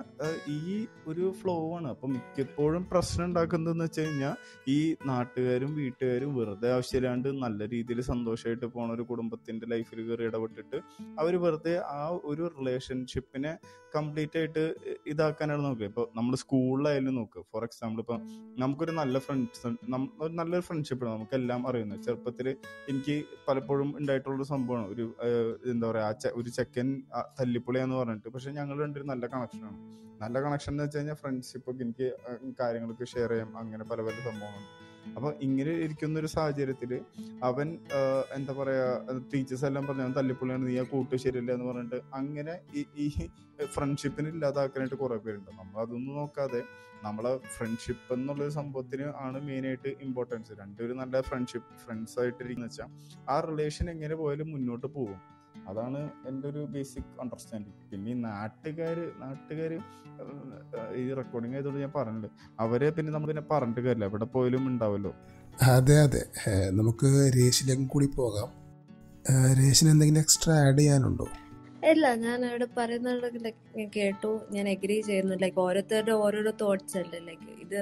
ഈ ഒരു ഫ്ലോ ആണ്. അപ്പം മിക്കപ്പോഴും പ്രശ്നം ഉണ്ടാക്കുന്നതെന്ന് വെച്ച് കഴിഞ്ഞാൽ ഈ നാട്ടുകാരും വീട്ടുകാരും വെറുതെ ആവശ്യമില്ലാണ്ട് നല്ല രീതിയിൽ സന്തോഷമായിട്ട് പോണ ഒരു കുടുംബത്തിൻ്റെ ലൈഫിൽ കയറി ഇടപെട്ടിട്ട് അവർ വെറുതെ ആ ഒരു റിലേഷൻഷിപ്പിനെ കംപ്ലീറ്റ് ആയിട്ട് ഇതാക്കാനാണ് നോക്കുക. ഇപ്പോൾ നമ്മൾ സ്കൂളിലായാലും നോക്കുക. ഫോർ എക്സാമ്പിൾ ഇപ്പം നമുക്കൊരു നല്ല ഫ്രണ്ട്സ് നല്ലൊരു ഫ്രണ്ട്ഷിപ്പാണ് നമുക്കെല്ലാം അറിയുന്നത്. ചെറുപ്പത്തിൽ എനിക്ക് പലപ്പോഴും ഉണ്ടായിട്ടുള്ളൊരു സംഭവമാണ് ഒരു എന്താ പറയുക ഒരു ചെക്കൻ തല്ലിപ്പൊളിയാന്ന് പറഞ്ഞിട്ട്, പക്ഷെ ഞങ്ങൾ രണ്ടൊരു നല്ല കണക്ഷനാണ്. നല്ല കണക്ഷൻ എന്ന് വെച്ച് കഴിഞ്ഞാൽ ഫ്രണ്ട്ഷിപ്പൊക്കെ എനിക്ക് കാര്യങ്ങളൊക്കെ ഷെയർ ചെയ്യാം, അങ്ങനെ പല പല സംഭവങ്ങളുണ്ട്. അപ്പോൾ ഇങ്ങനെ ഇരിക്കുന്നൊരു സാഹചര്യത്തിൽ അവൻ എന്താ പറയുക ടീച്ചേഴ്സ് എല്ലാം പറഞ്ഞു അവൻ തല്ലിപ്പൊളിയാണ്, നീ ആ കൂട്ട് ശരിയല്ല എന്ന് പറഞ്ഞിട്ട് അങ്ങനെ ഈ ഫ്രണ്ട്ഷിപ്പിന് ഇല്ലാതാക്കാനായിട്ട് കുറേ പേരുണ്ട്. നമ്മൾ അതൊന്നും നോക്കാതെ നമ്മളെ ഫ്രണ്ട്ഷിപ്പ് എന്നുള്ളൊരു സംഭവത്തിന് ആണ് മെയിനായിട്ട് ഇമ്പോർട്ടൻസ്. രണ്ടുപേരും നല്ല ഫ്രണ്ട്ഷിപ്പ് ഫ്രണ്ട്സ് ആയിട്ടിരിക്കുന്ന വെച്ചാൽ ആ റിലേഷൻ എങ്ങനെ പോയാലും മുന്നോട്ട് പോകും. അതാണ് എൻ്റെ ഒരു ബേസിക് അണ്ടർസ്റ്റാൻഡിങ്. പിന്നെ ഈ നാട്ടുകാർ നാട്ടുകാർ ഈ റെക്കോർഡിങ് ആയതുകൊണ്ട് ഞാൻ പറഞ്ഞിട്ടുണ്ട് അവരെ പിന്നെ നമ്മൾ പിന്നെ പറഞ്ഞിട്ട് കാര്യമില്ല, എവിടെ പോയാലും ഉണ്ടാവുമല്ലോ. അതെ അതെ, നമുക്ക് രേഷിലേക്കും കൂടി പോകാം. രേഷിന് എന്തെങ്കിലും എക്സ്ട്രാ ആഡ് ചെയ്യാനുണ്ടോ? ഇല്ല, ഞാൻ അവിടെ പറയുന്ന കേട്ടു, ഞാൻ എഗ്രി ചെയ്യുന്നു. ലൈക്ക് ഓരോരുത്തരുടെ ഓരോരോ തോട്ട്സ് അല്ലേ, ലൈക്ക് ഇത്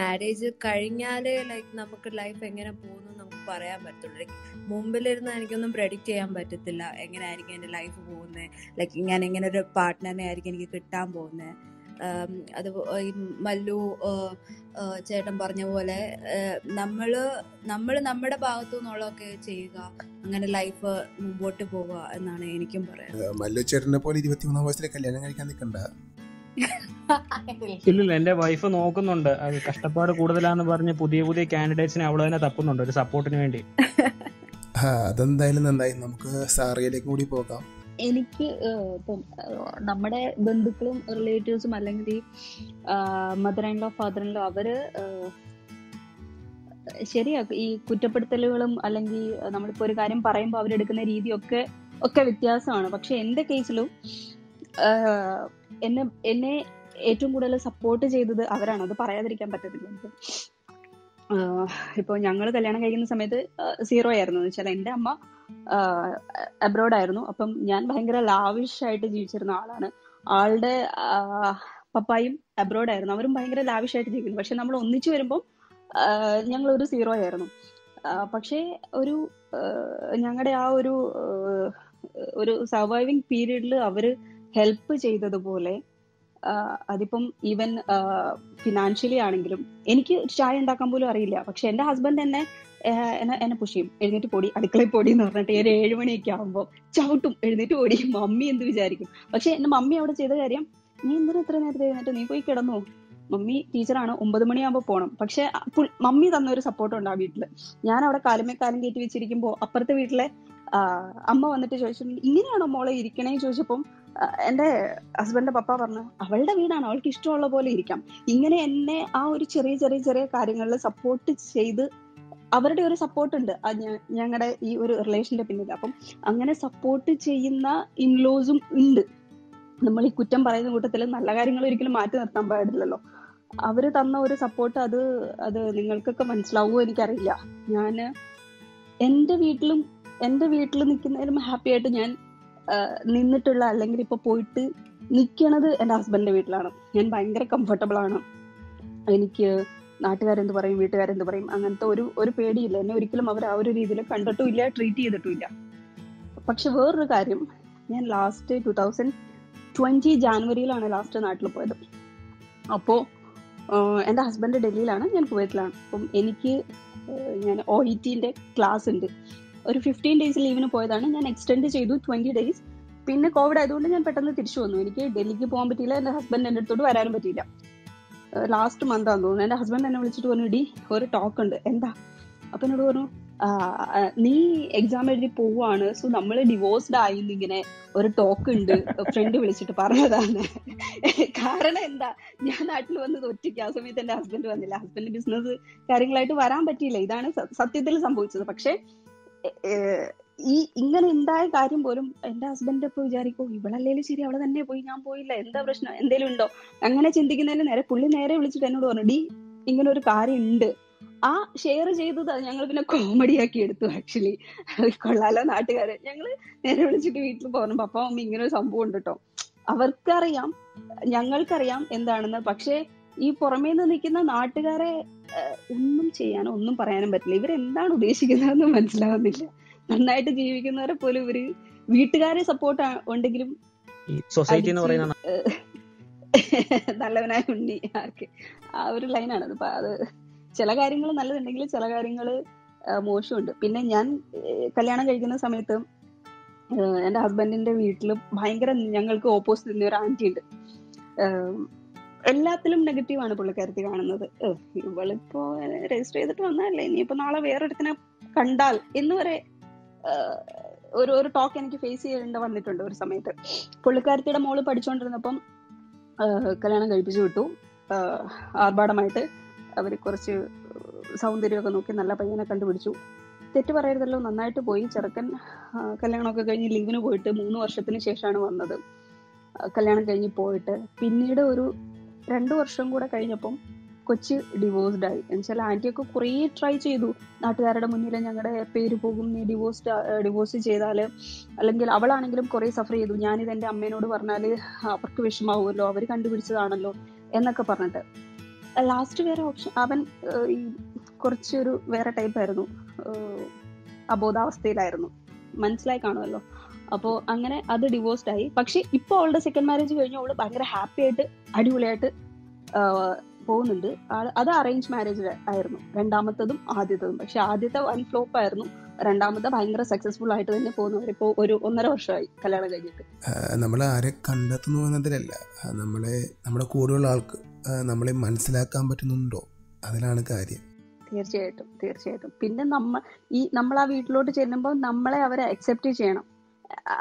മാരേജ് കഴിഞ്ഞാലേ ലൈക്ക് നമുക്ക് ലൈഫ് എങ്ങനെ പോകുന്നു നമുക്ക് പറയാൻ പറ്റുള്ളൂ. ലൈക്ക് മുമ്പിലിരുന്ന് എനിക്കൊന്നും പ്രെഡിക്റ്റ് ചെയ്യാൻ പറ്റത്തില്ല എങ്ങനെ ആയിരിക്കും എൻ്റെ ലൈഫ് പോകുന്നത്, ലൈക്ക് ഞാൻ എങ്ങനെ ഒരു പാർട്ട്ണറിനെ ആയിരിക്കും എനിക്ക് കിട്ടാൻ പോകുന്നത്. അത് ഈ മല്ലു ചേട്ടൻ പറഞ്ഞ പോലെ നമ്മൾ നമ്മൾ നമ്മുടെ ഭാഗത്തു നിന്നുള്ളതൊക്കെ ചെയ്യുക, അങ്ങനെ ലൈഫ് മുമ്പോട്ട് പോവുക എന്നാണ് എനിക്കും പറയാം. മല്ലു ചേട്ടനെ പോലെ ഇരുപത്തിമൂന്നാം വയസ്സിലെ കല്യാണം കഴിക്കാൻ നിൽക്കണ്ട. ഇല്ലില്ല, എന്റെ വൈഫ് നോക്കുന്നുണ്ട്. അത് കഷ്ടപ്പാട് കൂടുതലാന്ന് പറഞ്ഞ് പുതിയ പുതിയ കാൻഡിഡേറ്റ്സിനെ അവള് തന്നെ തപ്പുന്നുണ്ട് ഒരു സപ്പോർട്ടിന് വേണ്ടി. അതെന്തായാലും നന്നായി. നമുക്ക് സാറിയിലേക്ക് കൂടി പോകാം. എനിക്ക് ഇപ്പം നമ്മുടെ ബന്ധുക്കളും റിലേറ്റീവ്സും അല്ലെങ്കിൽ mother in law father in law അവര് ശരിയാക്കും ഈ കുറ്റപ്പെടുത്തലുകളും, അല്ലെങ്കിൽ നമ്മളിപ്പോ ഒരു കാര്യം പറയുമ്പോൾ അവരെടുക്കുന്ന രീതിയൊക്കെ ഒക്കെ വ്യത്യാസമാണ്. പക്ഷെ എന്റെ കേസിലും എന്നെ എന്നെ ഏറ്റവും കൂടുതൽ സപ്പോർട്ട് ചെയ്തത് അവരാണ്. അത് പറയാതിരിക്കാൻ പറ്റത്തില്ല. ഇപ്പോൾ ഞങ്ങൾ കല്യാണം കഴിക്കുന്ന സമയത്ത് സീറോ ആയിരുന്നു. എന്ന് വെച്ചാൽ എൻ്റെ അമ്മ അബ്രോഡായിരുന്നു. അപ്പം ഞാൻ ഭയങ്കര ലാവിഷായിട്ട് ജീവിച്ചിരുന്ന ആളാണ്. ആളുടെ പപ്പായും അബ്രോഡ് ആയിരുന്നു, അവരും ഭയങ്കര ലാവിഷായിട്ട് ജീവിക്കുന്നു. പക്ഷെ നമ്മൾ ഒന്നിച്ചു വരുമ്പോൾ ഞങ്ങളൊരു സീറോ ആയിരുന്നു. പക്ഷേ ഒരു ഞങ്ങളുടെ ആ ഒരു ഒരു സർവൈവിങ് പീരീഡിൽ അവര് ഹെൽപ്പ് ചെയ്തതുപോലെ, അതിപ്പം ഈവൻ ഫിനാൻഷ്യലി ആണെങ്കിലും, എനിക്ക് ചായ ഉണ്ടാക്കാൻ പോലും അറിയില്ല, പക്ഷെ എൻ്റെ ഹസ്ബൻഡ് എന്നെ എന്നെ പുഷ് ചെയ്യും, എഴുന്നേറ്റ് പൊടി, അടുക്കളയിൽ പൊടി എന്ന് പറഞ്ഞിട്ട് ഒരു ഏഴുമണിയൊക്കെ ആകുമ്പോൾ ചവിട്ടും, എഴുന്നേറ്റ് പൊടി, മമ്മി എന്ത് വിചാരിക്കും. പക്ഷെ എൻ്റെ മമ്മി അവിടെ ചെയ്ത കാര്യം, നീ എന്തിനാ ഇത്ര നേരത്തെ എഴുന്നേറ്റ്, നീ പോയി കിടന്നു, മമ്മി ടീച്ചറാണ്, ഒമ്പത് മണിയാകുമ്പോൾ പോകണം. പക്ഷെ മമ്മി തന്നൊരു സപ്പോർട്ടുണ്ട് ആ വീട്ടില്. ഞാൻ അവിടെ കാലമേ കാലം കയറ്റി വെച്ചിരിക്കുമ്പോൾ അപ്പുറത്തെ വീട്ടിലെ അമ്മ വന്നിട്ട് ചോദിച്ചിട്ടുണ്ട്, ഇങ്ങനെയാണോ മോളെ ഇരിക്കണേന്ന് ചോദിച്ചപ്പം എൻ്റെ ഹസ്ബൻഡിന്റെ പപ്പ പറഞ്ഞു, അവളുടെ വീടാണ്, അവൾക്ക് ഇഷ്ടമുള്ള പോലെ ഇരിക്കാം. ഇങ്ങനെ എന്നെ ആ ഒരു ചെറിയ ചെറിയ ചെറിയ കാര്യങ്ങളിൽ സപ്പോർട്ട് ചെയ്ത്, അവരുടെ ഒരു സപ്പോർട്ടുണ്ട് ഞങ്ങളുടെ ഈ ഒരു റിലേഷന്റെ പിന്നിൽ. അപ്പം അങ്ങനെ സപ്പോർട്ട് ചെയ്യുന്ന ഇൻലോസും ഉണ്ട്. നമ്മൾ ഈ കുറ്റം പറയുന്ന കൂട്ടത്തിൽ നല്ല കാര്യങ്ങൾ ഒരിക്കലും മാറ്റി നിർത്താൻ പാടില്ലല്ലോ. അവര് തന്ന ഒരു സപ്പോർട്ട്, അത് അത് നിങ്ങൾക്കൊക്കെ മനസ്സിലാവുമോ എനിക്കറിയില്ല. ഞാൻ എൻ്റെ വീട്ടിലും എൻ്റെ വീട്ടിൽ നിൽക്കുന്നതിലും ഹാപ്പി ആയിട്ട് ഞാൻ നിന്നിട്ടുള്ള, അല്ലെങ്കിൽ ഇപ്പൊ പോയിട്ട് നിൽക്കണത് എൻ്റെ ഹസ്ബൻഡിന്റെ വീട്ടിലാണ്. ഞാൻ ഭയങ്കര കംഫർട്ടബിൾ ആണ്. എനിക്ക് നാട്ടുകാരെന്ത് പറയും, വീട്ടുകാരെന്ത് പറയും, അങ്ങനത്തെ ഒരു ഒരു പേടിയില്ല. എന്നെ ഒരിക്കലും അവർ ആ ഒരു രീതിയിൽ കണ്ടിട്ടും ഇല്ല, ട്രീറ്റ് ചെയ്തിട്ടും ഇല്ല. പക്ഷെ വേറൊരു കാര്യം, ഞാൻ ലാസ്റ്റ് ടു തൗസൻഡ് ട്വന്റി ജാനുവരിയിലാണ് ലാസ്റ്റ് നാട്ടിൽ പോയത്. അപ്പോൾ എൻ്റെ ഹസ്ബൻഡ് ഡൽഹിയിലാണ്, ഞാൻ കുവൈറ്റിലാണ്. അപ്പം എനിക്ക് ഞാൻ ഒ ഇ ടിൻ്റെ ക്ലാസ് ഉണ്ട്. ഒരു ഫിഫ്റ്റീൻ ഡേയ്സ് ലീവിന് പോയതാണ്, ഞാൻ എക്സ്റ്റെൻഡ് ചെയ്തു ട്വന്റി ഡേയ്സ്. പിന്നെ കോവിഡ് ആയതുകൊണ്ട് ഞാൻ പെട്ടെന്ന് തിരിച്ചു വന്നു. എനിക്ക് ഡൽഹിക്ക് പോകാൻ പറ്റിയില്ല, എൻ്റെ ഹസ്ബൻഡ് എൻ്റെ അടുത്തോട്ട് വരാനും പറ്റിയില്ല. ലാസ്റ്റ് മന്താന്ന് തോന്നുന്നു. എൻ്റെ ഹസ്ബൻഡ് എന്നെ വിളിച്ചിട്ട് പറഞ്ഞു, ഡി ഒരു ടോക്ക് ഉണ്ട്. എന്താ? അപ്പം എന്നോട് പറഞ്ഞു, നീ എക്സാം എഴുതി പോവാണ്, സോ നമ്മൾ ഡിവോഴ്സ്ഡ് ആയിരുന്നു, ഇങ്ങനെ ഒരു ടോക്ക് ഉണ്ട്, ഫ്രണ്ട് വിളിച്ചിട്ട് പറഞ്ഞതാണ്. കാരണം എന്താ, ഞാൻ നാട്ടിൽ വന്നത് ഒറ്റയ്ക്ക്. ആ സമയത്ത് എൻ്റെ ഹസ്ബൻഡ് വന്നില്ല, ഹസ്ബൻഡ് ബിസിനസ് കാര്യങ്ങളായിട്ട് വരാൻ പറ്റിയില്ല. ഇതാണ് സത്യത്തിൽ സംഭവിച്ചത്. പക്ഷെ ഈ ഇങ്ങനെ ഉണ്ടായ കാര്യം പോലും എൻ്റെ ഹസ്ബൻഡ് ഇപ്പോൾ വിചാരിക്കും, ഇവളല്ലേലും ശരി, അവളെ തന്നെ പോയി, ഞാൻ പോയില്ല, എന്താ പ്രശ്നം, എന്തേലും ഉണ്ടോ, അങ്ങനെ ചിന്തിക്കുന്നതിന് നേരെ പുള്ളി നേരെ വിളിച്ചിട്ട് എന്നോട് പറഞ്ഞു, ഡി ഇങ്ങനെ ഒരു കാര്യം ഉണ്ട്. ആ ഷെയർ ചെയ്തത് ഞങ്ങൾ പിന്നെ കോമഡിയാക്കി എടുത്തു. ആക്ച്വലി കൊള്ളാലോ നാട്ടുകാരെ, ഞങ്ങള് നേരെ വിളിച്ചിട്ട് വീട്ടിൽ പോകണം, പപ്പ മമ്മി ഇങ്ങനെ ഒരു സംഭവം ഉണ്ട് കേട്ടോ. അവർക്കറിയാം, ഞങ്ങൾക്കറിയാം എന്താണെന്ന്. പക്ഷെ ഈ പുറമേ നിന്ന് നിൽക്കുന്ന നാട്ടുകാരെ ഒന്നും ചെയ്യാനോ ഒന്നും പറയാനും പറ്റില്ല. ഇവരെന്താണ് ഉദ്ദേശിക്കുന്നതെന്ന് മനസ്സിലാവുന്നില്ല. നന്നായിട്ട് ജീവിക്കുന്നവരെ പോലും ഇവര് വീട്ടുകാരെ സപ്പോർട്ട് ഉണ്ടെങ്കിലും സൊസൈറ്റി എന്ന് പറയുന്ന നല്ലവനായ ഉണ്ണി, ആ ഒരു ലൈനാണ് അത്. അത് ചില കാര്യങ്ങൾ നല്ലതുണ്ടെങ്കിൽ ചില കാര്യങ്ങൾ മോശമുണ്ട്. പിന്നെ ഞാൻ കല്യാണം കഴിക്കുന്ന സമയത്ത് എൻ്റെ ഹസ്ബൻഡിന്റെ വീട്ടിൽ ഭയങ്കര, ഞങ്ങൾക്ക് ഓപ്പോസിറ്റ് നിന്നൊരു ആന്റി ഉണ്ട്. എല്ലാത്തിലും നെഗറ്റീവാണ് പുള്ളിക്കാരത്തി കാണുന്നത്. ഇവളിപ്പോ രജിസ്റ്റർ ചെയ്തിട്ട് വന്നതല്ലേ, ഇനിയിപ്പോ നാളെ വേറൊരിടത്തിനെ കണ്ടാൽ എന്ന് വരെ ഒരു ഒരു ടോക്ക് എനിക്ക് ഫേസ് ചെയ്യേണ്ട വന്നിട്ടുണ്ട് ഒരു സമയത്ത്. പുള്ളിക്കാരത്തിയുടെ മോള് പഠിച്ചുകൊണ്ടിരുന്നപ്പം കല്യാണം കഴിപ്പിച്ചു വിട്ടു. ആർഭാടമായിട്ട് അവർ കുറച്ച് സൗന്ദര്യമൊക്കെ നോക്കി നല്ല പയ്യനെ കണ്ടുപിടിച്ചു. തെറ്റ് പറയരുതല്ലോ, നന്നായിട്ട് പോയി. ചെറുക്കൻ കല്യാണമൊക്കെ കഴിഞ്ഞ് ലീവിന് പോയിട്ട് മൂന്ന് വർഷത്തിന് ശേഷമാണ് വന്നത്. കല്യാണം കഴിഞ്ഞ് പോയിട്ട് പിന്നീട് ഒരു രണ്ടു വർഷം കൂടെ കഴിഞ്ഞപ്പം കൊച്ച് ഡിവോഴ്സ്ഡ് ആയി. എന്നുവെച്ചാൽ ആൻറ്റിയൊക്കെ കുറേ ട്രൈ ചെയ്തു. നാട്ടുകാരുടെ മുന്നിൽ ഞങ്ങളുടെ പേര് പോകും, നീ ഡിവോഴ്സ്ഡ് ഡിവോഴ്സ് ചെയ്താൽ, അല്ലെങ്കിൽ അവളാണെങ്കിലും കുറേ സഫർ ചെയ്തു. ഞാനിത് എൻ്റെ അമ്മേനോട് പറഞ്ഞാൽ അവർക്ക് വിഷമാവുമല്ലോ, അവർ കണ്ടുപിടിച്ചതാണല്ലോ എന്നൊക്കെ പറഞ്ഞിട്ട്. ലാസ്റ്റ് വേറെ ഓപ്ഷൻ, അവൻ ഈ കുറച്ചൊരു വേറെ ടൈപ്പായിരുന്നു, അബോധാവസ്ഥയിലായിരുന്നു, മനസ്സിലായി കാണുമല്ലോ. അപ്പോൾ അങ്ങനെ അത് ഡിവോഴ്സ്ഡ് ആയി. പക്ഷെ ഇപ്പോൾ അവളുടെ സെക്കൻഡ് മാരേജ് കഴിഞ്ഞ് അവള് ഭയങ്കര ഹാപ്പി ആയിട്ട് അടിപൊളിയായിട്ട് പോകുന്നുണ്ട്. അത് അറേഞ്ച് മാരേജ് ആയിരുന്നു രണ്ടാമത്തതും ആദ്യത്തതും. പക്ഷെ ആദ്യത്തെ വൺ ഫ്ലോപ്പ് ആയിരുന്നു, രണ്ടാമത്തെ ഭയങ്കര സക്സസ്ഫുൾ ആയിട്ട് തന്നെ പോകുന്നവരിപ്പോ ഒരു ഒന്നര വർഷമായി കല്യാണം കഴിഞ്ഞിട്ട്. നമ്മളെ ആരെ കണ്ടെത്തുന്നു എന്നതിലല്ല, നമ്മളെ നമ്മുടെ കൂടെയുള്ള ആൾക്ക് നമ്മളെ മനസ്സിലാക്കാൻ പറ്റുന്നുണ്ടോ അതിലാണ് കാര്യം. തീർച്ചയായിട്ടും തീർച്ചയായിട്ടും. പിന്നെ നമ്മൾ ഈ നമ്മൾ ആ വീട്ടിലോട്ട് ചെല്ലുമ്പോൾ നമ്മളെ അവരെ അക്സെപ്റ്റ് ചെയ്യണം.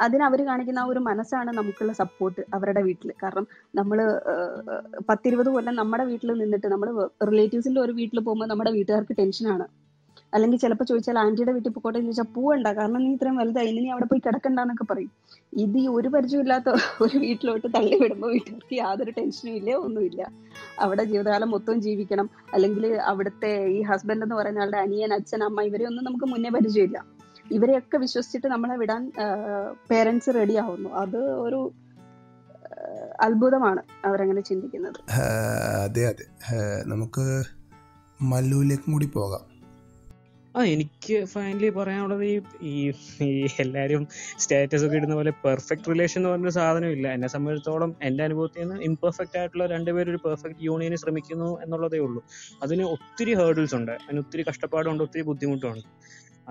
അതിനവർ കാണിക്കുന്ന ആ ഒരു മനസ്സാണ് നമുക്കുള്ള സപ്പോർട്ട് അവരുടെ വീട്ടിൽ. കാരണം നമ്മൾ പത്തിരുപത് കൊല്ലം നമ്മുടെ വീട്ടിൽ നിന്നിട്ട് നമ്മൾ റിലേറ്റീവ്സിൻ്റെ ഒരു വീട്ടിൽ പോകുമ്പോൾ നമ്മുടെ വീട്ടുകാർക്ക് ടെൻഷനാണ്. അല്ലെങ്കിൽ ചിലപ്പോൾ ചോദിച്ചാൽ ആൻറ്റിയുടെ വീട്ടിൽ പോയിക്കോട്ടെ എന്ന് ചോദിച്ചാൽ പോവണ്ട, കാരണം നീ ഇത്രയും വലുതായി, ഇനി അവിടെ പോയി കിടക്കണ്ടെന്നൊക്കെ പറയും. ഇത് ഈ ഒരു പരിചയമില്ലാത്ത ഒരു വീട്ടിലോട്ട് തള്ളി വിടുമ്പോൾ വീട്ടുകാർക്ക് യാതൊരു ടെൻഷനും ഇല്ല, ഒന്നുമില്ല. അവിടെ ജീവിതകാലം മൊത്തം ജീവിക്കണം. അല്ലെങ്കിൽ അവിടുത്തെ ഈ ഹസ്ബൻഡ് എന്ന് പറയുന്ന ആളുടെ അനിയൻ, അച്ഛൻ, അമ്മ, ഇവരെ ഒന്നും നമുക്ക് മുന്നേ പരിചയമില്ല. ഇവരെയൊക്കെ വിശ്വസിച്ചിട്ട് നമ്മളെ വിടാൻ പേരൻസ് റെഡി ആവുന്നു. അത് ഒരു അത്ഭുതമാണ് അവരങ്ങനെ ചിന്തിക്കുന്നത്. അതെ അതെ, നമുക്ക് മല്ലുവിലേക്കും കൂടി പോകാം. ആ എനിക്ക് ഫൈനലി പറയാനുള്ളത് ഈ ഈ എല്ലാവരും സ്റ്റാറ്റസ് ഒക്കെ ഇടുന്ന പോലെ പെർഫെക്റ്റ് റിലേഷൻ എന്ന് പറഞ്ഞൊരു സാധനമില്ല. എന്നെ സംബന്ധിച്ചിടത്തോളം എൻ്റെ അനുഭവത്തിൽ നിന്ന് ഇംപെർഫെക്റ്റ് ആയിട്ടുള്ള രണ്ടുപേരും ഒരു പെർഫെക്റ്റ് യൂണിയന് ശ്രമിക്കുന്നു എന്നുള്ളതേ ഉള്ളൂ. അതിന് ഒത്തിരി ഹേർഡിൽസ് ഉണ്ട്, അതിന് ഒത്തിരി കഷ്ടപ്പാടുണ്ട്, ഒത്തിരി ബുദ്ധിമുട്ടുണ്ട്.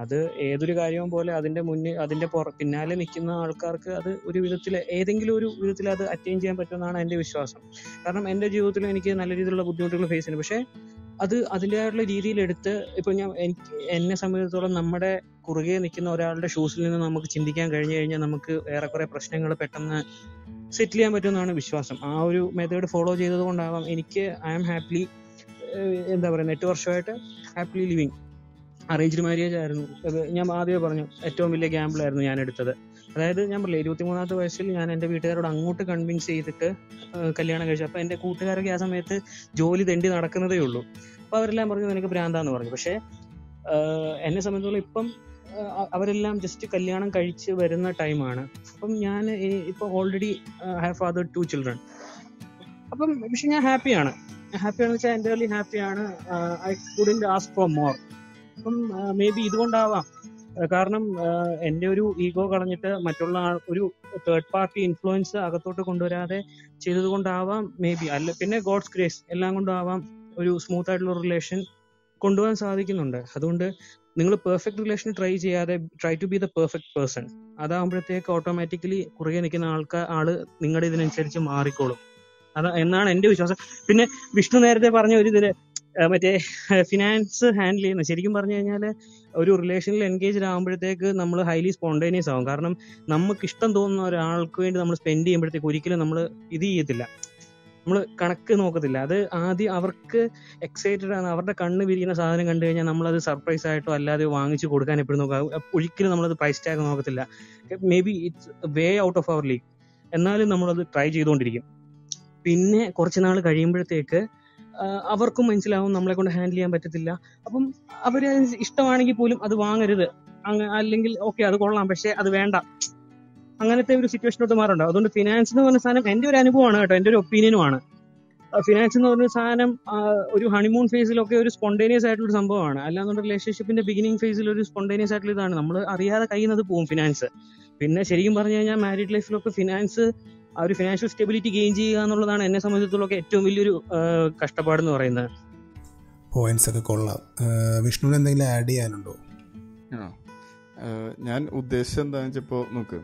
അത് ഏതൊരു കാര്യവും പോലെ അതിൻ്റെ മുന്നിൽ അതിൻ്റെ പുറ പിന്നാലെ നിൽക്കുന്ന ആൾക്കാർക്ക് അത് ഒരു വിധത്തിൽ ഏതെങ്കിലും ഒരു വിധത്തിൽ അത് അറ്റൈൻ ചെയ്യാൻ പറ്റുമെന്നാണ് എൻ്റെ വിശ്വാസം. കാരണം എൻ്റെ ജീവിതത്തിൽ എനിക്ക് നല്ല രീതിയിലുള്ള ബുദ്ധിമുട്ടുകൾ ഫേസ് ചെയ്യുന്നു. പക്ഷേ അത് അതിൻ്റെതായിട്ടുള്ള രീതിയിലെടുത്ത് ഇപ്പം ഞാൻ എനിക്ക് എന്നെ സംബന്ധിച്ചിടത്തോളം നമ്മുടെ കുറുകെ നിൽക്കുന്ന ഒരാളുടെ ഷൂസിൽ നിന്ന് നമുക്ക് ചിന്തിക്കാൻ കഴിഞ്ഞു കഴിഞ്ഞാൽ നമുക്ക് ഏറെക്കുറെ പ്രശ്നങ്ങൾ പെട്ടെന്ന് സെറ്റിൽ ചെയ്യാൻ പറ്റുമെന്നാണ് വിശ്വാസം. ആ ഒരു മെത്തേഡ് ഫോളോ ചെയ്തത് കൊണ്ടാവാം എനിക്ക് ഐ ആം ഹാപ്പിലി എന്താ പറയുക എട്ട് വർഷമായിട്ട് ഹാപ്പിലി ലിവിങ്. അറേഞ്ച്ഡ് മാരേജ് ആയിരുന്നു അത്. ഞാൻ ആദ്യമേ പറഞ്ഞു ഏറ്റവും വലിയ ഗ്യാമ്പിളായിരുന്നു ഞാൻ എടുത്തത്. അതായത് ഞാൻ പറഞ്ഞില്ല ഇരുപത്തി മൂന്നാമത്തെ വയസ്സിൽ ഞാൻ എൻ്റെ വീട്ടുകാരോട് അങ്ങോട്ട് കൺവിൻസ് ചെയ്തിട്ട് കല്യാണം കഴിച്ചു. അപ്പോൾ എൻ്റെ കൂട്ടുകാരൊക്കെ ആ സമയത്ത് ജോലി തെണ്ടി നടക്കുന്നതേ ഉള്ളൂ. അപ്പോൾ അവരെല്ലാം പറഞ്ഞു നിനക്ക് ഭ്രാന്താന്ന് പറഞ്ഞു. പക്ഷേ എന്നെ സംബന്ധിച്ചോളം ഇപ്പം അവരെല്ലാം ജസ്റ്റ് കല്യാണം കഴിച്ച് വരുന്ന ടൈമാണ്. അപ്പം ഞാൻ ഇപ്പോൾ already have father two children. അപ്പം പക്ഷെ ഞാൻ ഹാപ്പിയാണ്. ഹാപ്പിയാണെന്ന് വെച്ചാൽ എൻ്റെ വലിയ ഹാപ്പിയാണ്. I couldn't ask for more. അപ്പം മേ ബി ഇതുകൊണ്ടാവാം, കാരണം എൻ്റെ ഒരു ഈഗോ കളഞ്ഞിട്ട് മറ്റുള്ള ഒരു തേർഡ് പാർട്ടി ഇൻഫ്ലുവൻസ് അകത്തോട്ട് കൊണ്ടുവരാതെ ചെയ്തത് കൊണ്ടാവാം മേ ബി. അല്ല പിന്നെ ഗോഡ്സ് ഗ്രേസ് എല്ലാം കൊണ്ടാവാം ഒരു സ്മൂത്ത് ആയിട്ടുള്ള റിലേഷൻ കൊണ്ടുപോകാൻ സാധിക്കുന്നുണ്ട്. അതുകൊണ്ട് നിങ്ങൾ പെർഫെക്റ്റ് റിലേഷൻ ട്രൈ ചെയ്യാതെ try to be the perfect person. അതാകുമ്പോഴത്തേക്ക് ഓട്ടോമാറ്റിക്കലി കുറുകെ നിൽക്കുന്ന ആൾക്കാർ ആള് നിങ്ങളുടെ ഇതിനനുസരിച്ച് മാറിക്കോളും. അതാ എന്നാണ് എൻ്റെ വിശ്വാസം. പിന്നെ വിഷ്ണു നേരത്തെ പറഞ്ഞ ഒരു ഇതില് മറ്റേ ഫിനാൻസ് ഹാൻഡിൽ ചെയ്യുന്ന ശരിക്കും പറഞ്ഞു കഴിഞ്ഞാൽ ഒരു റിലേഷനിൽ എൻഗേജ്ഡ് ആകുമ്പോഴത്തേക്ക് നമ്മൾ ഹൈലി സ്പോണ്ടേനിയസ് ആകും. കാരണം നമുക്ക് ഇഷ്ടം തോന്നുന്ന ഒരാൾക്ക് വേണ്ടി നമ്മൾ സ്പെൻഡ് ചെയ്യുമ്പോഴത്തേക്ക് ഒരിക്കലും നമ്മൾ ഇത് ചെയ്യത്തില്ല, നമ്മൾ കണക്ക് നോക്കത്തില്ല. അത് ആദ്യം അവർക്ക് എക്സൈറ്റഡ് ആണ്, അവരുടെ കണ്ണ് വിരിയുന്ന സാധനം കണ്ടു കഴിഞ്ഞാൽ നമ്മളത് സർപ്രൈസ് ആയിട്ടോ അല്ലാതെ വാങ്ങിച്ചു കൊടുക്കാൻ എപ്പോഴും നോക്കാം. ഒരിക്കലും നമ്മളത് പ്രൈസ് ടാഗ് നോക്കത്തില്ല. Maybe it's way out of our league, എന്നാലും നമ്മളത് ട്രൈ ചെയ്തുകൊണ്ടിരിക്കും. പിന്നെ കുറച്ച് നാൾ കഴിയുമ്പോഴത്തേക്ക് അവർക്കും മനസ്സിലാവും നമ്മളെ കൊണ്ട് ഹാൻഡിൽ ചെയ്യാൻ പറ്റത്തില്ല. അപ്പം അവര് ഇഷ്ടമാണെങ്കിൽ പോലും അത് വാങ്ങരുത്, അല്ലെങ്കിൽ ഓക്കെ അത് കൊള്ളാം പക്ഷെ അത് വേണ്ട, അങ്ങനത്തെ ഒരു സിറ്റുവേഷനോട്ട് മാറുണ്ടാവും. അതുകൊണ്ട് ഫിനാൻസ് എന്ന് പറഞ്ഞ സാധനം എൻ്റെ ഒരു അനുഭവമാണ് കേട്ടോ, എൻ്റെ ഒരു ഒപ്പീനിയനുമാണ്. ഫിനാൻസ് എന്ന് പറഞ്ഞ സാധനം ഒരു ഹണിമൂൺ ഫേസിലൊക്കെ ഒരു സ്പോണ്ടേനിയസ് ആയിട്ടുള്ള സംഭവമാണ്. അല്ലാതെ റിലേഷൻഷിപ്പിന്റെ ബിഗിനിങ് ഫേസിൽ ഒരു സ്പോണ്ടേനിയസ് ആയിട്ടുള്ള ഇതാണ്, നമ്മൾ അറിയാതെ കഴിയുന്നത് പോവും ഫിനാൻസ്. പിന്നെ ശരിക്കും പറഞ്ഞു കഴിഞ്ഞാൽ മാരീഡ് ലൈഫിലൊക്കെ ഫിനാൻസ് ആ ഒരു ഫിനാൻഷ്യൽ സ്റ്റെബിലിറ്റി ഗെയിൻ ചെയ്യുക എന്നുള്ളതാണ് എന്നെ സംബന്ധിച്ചിടത്തോളം ഏറ്റവും വലിയൊരു കഷ്ടപ്പാടെന്ന് പറയുന്നത്. പോയിന്റ്സ് ഒക്കെ കൊള്ളാം. വിഷ്ണുവിന് എന്തെങ്കിലും ആഡ് ചെയ്യാനുണ്ടോ? ഞാൻ ഉദ്ദേശം എന്താണെന്ന് വെച്ചപ്പോൾ നോക്ക്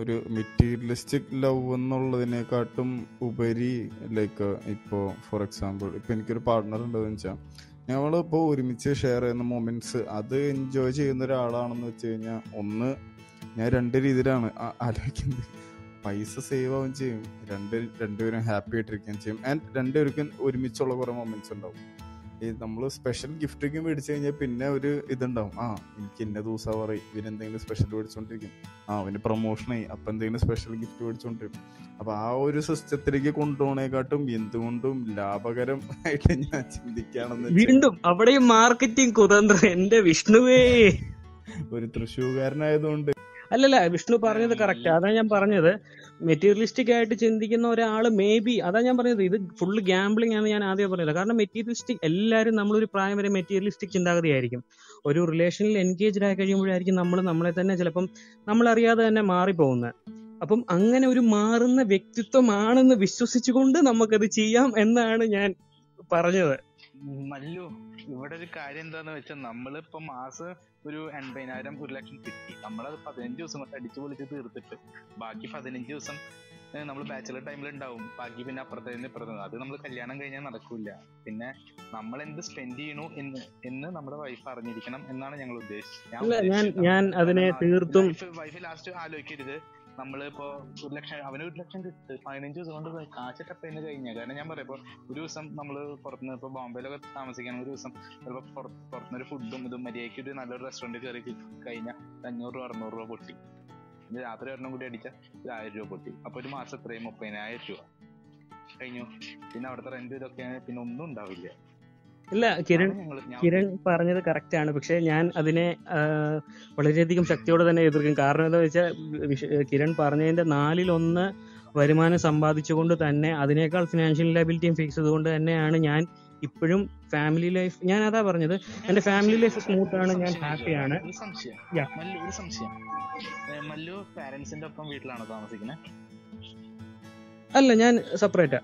ഒരു മെറ്റീരിയലിസ്റ്റിക് ലവ് എന്നുള്ളതിനെക്കാട്ടും ഉപരി ലൈക്ക് ഇപ്പോൾ ഫോർ എക്സാമ്പിൾ ഇപ്പോൾ എനിക്കൊരു പാർട്ട്ണർ ഉണ്ടെന്ന് വെച്ചാൽ ഞങ്ങളിപ്പോൾ ഒരുമിച്ച് ഷെയർ ചെയ്യുന്ന മൊമെന്റ്സ് അത് എൻജോയ് ചെയ്യുന്ന ഒരാളാണെന്ന് വെച്ച് കഴിഞ്ഞാൽ ഒന്ന് ഞാൻ രണ്ട് രീതിയിലാണ് ആലോചിക്കുന്നത്. പൈസ സേവ് ആവുകയും ചെയ്യും, രണ്ട് രണ്ടുപേരും ഹാപ്പി ആയിട്ടിരിക്കുകയും ചെയ്യും, ആൻഡ് രണ്ടുപേർക്കും ഒരുമിച്ചുള്ള കുറേ മൊമെന്റ്സ് ഉണ്ടാവും. ഈ നമ്മൾ സ്പെഷ്യൽ ഗിഫ്റ്റൊക്കെ മേടിച്ചു കഴിഞ്ഞാൽ പിന്നെ ഒരു ഇതുണ്ടാവും, ആ എനിക്ക് ഇന്ന ദിവസം പറയും ഇവനെന്തെങ്കിലും സ്പെഷ്യൽ മേടിച്ചുകൊണ്ടിരിക്കും, ആ അവന് പ്രൊമോഷനായി അപ്പം എന്തെങ്കിലും സ്പെഷ്യൽ ഗിഫ്റ്റ് മേടിച്ചുകൊണ്ടിരിക്കും. അപ്പോൾ ആ ഒരു സിസ്റ്റത്തിലേക്ക് കൊണ്ടുപോകണേക്കാട്ടും എന്തുകൊണ്ടും ലാഭകരം ആയിട്ട് ഞാൻ ചിന്തിക്കുകയാണെന്ന്. വീണ്ടും അവിടെയും മാർക്കറ്റിംഗ് കുതന്ത്രം എൻ്റെ വിഷ്ണുവേ, ഒരു തൃശ്ശൂർകാരനായതുകൊണ്ട്. അല്ലല്ല വിഷ്ണു പറഞ്ഞത് കറക്റ്റ്, അതാ ഞാൻ പറഞ്ഞത്. മെറ്റീരിയലിസ്റ്റിക് ആയിട്ട് ചിന്തിക്കുന്ന ഒരാൾ മേ ബി, അതാ ഞാൻ പറഞ്ഞത് ഇത് ഫുൾ ഗാംബ്ലിംഗ് ആണ് ഞാൻ ആദ്യം പറഞ്ഞത്. കാരണം മെറ്റീരിയലിസ്റ്റിക് എല്ലാവരും നമ്മളൊരു പ്രായം വരെ മെറ്റീരിയലിസ്റ്റിക് ചിന്താഗതിയായിരിക്കും. ഒരു റിലേഷനിൽ എൻഗേജ്ഡ് ആയി കഴിയുമ്പോഴായിരിക്കും നമ്മൾ നമ്മളെ തന്നെ ചിലപ്പം നമ്മളറിയാതെ തന്നെ മാറിപ്പോകുന്നത്. അപ്പം അങ്ങനെ ഒരു മാറുന്ന വ്യക്തിത്വമാണെന്ന് വിശ്വസിച്ചുകൊണ്ട് നമുക്കത് ചെയ്യാം എന്നാണ് ഞാൻ പറഞ്ഞത്. മല്ലു, ഇവിടെ ഒരു കാര്യം എന്താന്ന് വെച്ചാൽ നമ്മളിപ്പോ മാസം ഒരു എൺപതിനായിരം ഒരു ലക്ഷം കിട്ടി, നമ്മളത് പതിനഞ്ച് ദിവസം കൊണ്ട് അടിച്ചു പൊളിച്ച് തീർത്തിട്ട് ബാക്കി പതിനഞ്ച് ദിവസം നമ്മൾ ബാച്ചിലർ ടൈമിൽ ഉണ്ടാവും. ബാക്കി പിന്നെ അപ്പുറത്തെ ഇപ്പുറത്ത് അത് നമ്മൾ കല്യാണം കഴിഞ്ഞാൽ നടക്കൂല. പിന്നെ നമ്മൾ എന്ത് സ്പെൻഡ് ചെയ്യണു എന്ന് എന്ന് നമ്മുടെ വൈഫ് അറിഞ്ഞിരിക്കണം എന്നാണ് ഞങ്ങൾ ഉദ്ദേശിച്ചത്. വൈഫ് ലാസ്റ്റ് ആലോചിക്കരുത് നമ്മളിപ്പോ ഒരു ലക്ഷം അവന് ഒരു ലക്ഷം കിട്ടും പതിനഞ്ച് ദിവസം കൊണ്ട് കാശ് ടപ്പേന്ന് കഴിഞ്ഞാൽ. കാരണം ഞാൻ പറയാം ഇപ്പൊ ഒരു ദിവസം നമ്മള് പുറത്തുനിന്ന് ഇപ്പൊ ബോംബെയിലൊക്കെ താമസിക്കുകയാണെങ്കിൽ ഒരു ദിവസം ചിലപ്പോൾ പുറത്തുനിന്നൊരു ഫുഡും ഇതും മര്യാദയ്ക്ക് ഒരു നല്ലൊരു റെസ്റ്റോറൻറ്റ് കയറി കഴിഞ്ഞാൽ അഞ്ഞൂറ് രൂപ അറുന്നൂറ് രൂപ പൊട്ടി, രാത്രി ഒരെണ്ണം കൂടി അടിച്ചാൽ ഒരു ആയിരം രൂപ പൊട്ടി. അപ്പൊ ഒരു മാസം എത്രയും മുപ്പതിനായിരം രൂപ കഴിഞ്ഞു. പിന്നെ അവിടുത്തെ റെന്റ് ഇതൊക്കെയാണ്, പിന്നെ ഒന്നും ഉണ്ടാവില്ല. ഇല്ല കിരൺ കിരൺ പറഞ്ഞത് കറക്റ്റ് ആണ്, പക്ഷെ ഞാൻ അതിനെ വളരെയധികം ശക്തിയോടെ തന്നെ എതിർക്കും. കാരണം എന്താ വെച്ചാൽ കിരൺ പറഞ്ഞതിന്റെ നാലിലൊന്ന് വരുമാനം സമ്പാദിച്ചുകൊണ്ട് തന്നെ അതിനേക്കാൾ ഫിനാൻഷ്യൽ ലയബിലിറ്റിയും ഫിക്സ് ചെയ്തുകൊണ്ട് തന്നെയാണ് ഞാൻ ഇപ്പോഴും ഫാമിലി ലൈഫ്, ഞാൻ അതാ പറഞ്ഞത്, എന്റെ ഫാമിലി ലൈഫ് സ്മൂത്ത് ആണ്, ഞാൻ ഹാപ്പിയാണ്. അല്ല, ഞാൻ സെപ്പറേറ്റാ.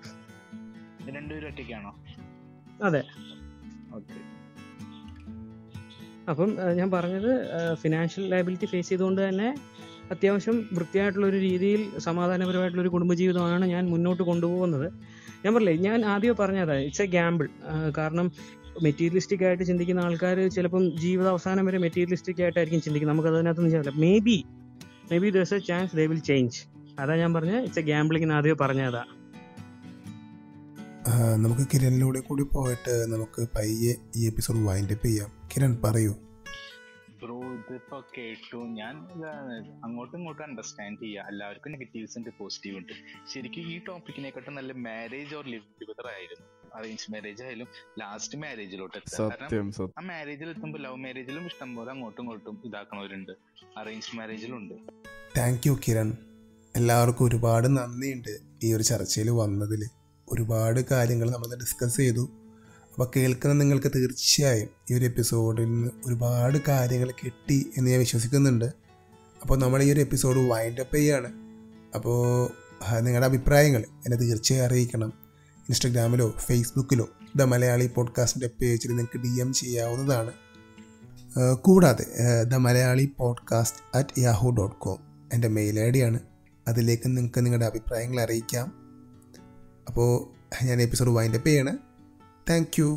അതെ. അപ്പം ഞാൻ പറഞ്ഞത് ഫിനാൻഷ്യൽ ലയബിലിറ്റി ഫേസ് ചെയ്തുകൊണ്ട് തന്നെ അത്യാവശ്യം വൃത്തിയായിട്ടുള്ളൊരു രീതിയിൽ സമാധാനപരമായിട്ടുള്ളൊരു കുടുംബജീവിതമാണ് ഞാൻ മുന്നോട്ട് കൊണ്ടുപോകുന്നത്. ഞാൻ പറഞ്ഞില്ലേ, ഞാൻ ആദ്യമേ പറഞ്ഞതാണ് ഇറ്റ്സ് എ ഗാമ്പിൾ. കാരണം മെറ്റീരിയലിസ്റ്റിക് ആയിട്ട് ചിന്തിക്കുന്ന ആൾക്കാർ ചിലപ്പം ജീവിതാവസാനം വരെ മെറ്റീരിയലിസ്റ്റിക് ആയിട്ടായിരിക്കും ചിന്തിക്കുന്നത്. നമുക്ക് അതിനകത്തൊന്നും ചെയ്യാൻ പറ്റില്ല. Maybe maybe there's a chance they will change. അതാ ഞാൻ പറഞ്ഞത്, ഇറ്റ്സ് എ ഗാമ്പിളിങ്ങിന് ആദ്യമേ പറഞ്ഞതാ. നമുക്ക് കിരണിലൂടെ കൂടി പോയിട്ട് നമുക്ക് പയ്യെ ഈ എപ്പിസോഡ് വൈൻഡപ്പ് ചെയ്യാം. കിരൺ പറയൂ. ബ്രോ, ഇതിപ്പോ കേട്ടു. ഞാൻ അങ്ങോട്ടും ഇങ്ങോട്ടും അണ്ടർസ്റ്റാൻഡ് ചെയ്യുക. എല്ലാവർക്കും നെഗറ്റീവ്സ് ഉണ്ട്, പോസിറ്റീവ് ഉണ്ട്. ശരിക്കും ഈ ടോപ്പിക്കിനെക്കാട്ടും നല്ല മാരേജ് ഓർ ലിവ് ടുഗദർ ആയിരുന്നു. അറേഞ്ച് മാരേജ് ആയാലും ലാസ്റ്റ് മാരേജിലോട്ട് എത്താം. കാരണം ആ മാരേജിൽ എത്തുമ്പോൾ ലവ് മാരേജിലും ഇഷ്ടംപോലെ അങ്ങോട്ടും ഇങ്ങോട്ടും ഇതാക്കണവരുണ്ട്, അറേഞ്ച് മാരേജിലുണ്ട്. Thank you Kiran. എല്ലാവർക്കും ഒരുപാട് നന്ദിയുണ്ട് ഈ ഒരു ചർച്ചയിൽ വന്നതിൽ. ഒരുപാട് കാര്യങ്ങൾ നമ്മൾ ഡിസ്കസ് ചെയ്തു. അപ്പോൾ കേൾക്കുന്ന നിങ്ങൾക്ക് തീർച്ചയായും ഈ ഒരു എപ്പിസോഡിൽ നിന്ന് ഒരുപാട് കാര്യങ്ങൾ കിട്ടി എന്ന് ഞാൻ വിശ്വസിക്കുന്നുണ്ട്. അപ്പോൾ നമ്മൾ ഈ ഒരു എപ്പിസോഡ് വൈൻഡപ്പ് ചെയ്യാണ്. അപ്പോൾ നിങ്ങളുടെ അഭിപ്രായങ്ങൾ എന്നെ തീർച്ചയായും അറിയിക്കണം. ഇൻസ്റ്റഗ്രാമിലോ ഫേസ്ബുക്കിലോ ദ മലയാളി പോഡ്കാസ്റ്റിൻ്റെ പേജിൽ നിങ്ങൾക്ക് ഡി എം ചെയ്യാവുന്നതാണ്. കൂടാതെ the Malayali podcast at Yahoo dot com എൻ്റെ മെയിൽ ഐ ഡി ആണ്. അതിലേക്ക് നിങ്ങൾക്ക് നിങ്ങളുടെ അഭിപ്രായങ്ങൾ അറിയിക്കാം. അപ്പോൾ ഞാൻ എപ്പിസോഡ് വൈൻഡപ്പ് ചെയ്യണേ. Thank U.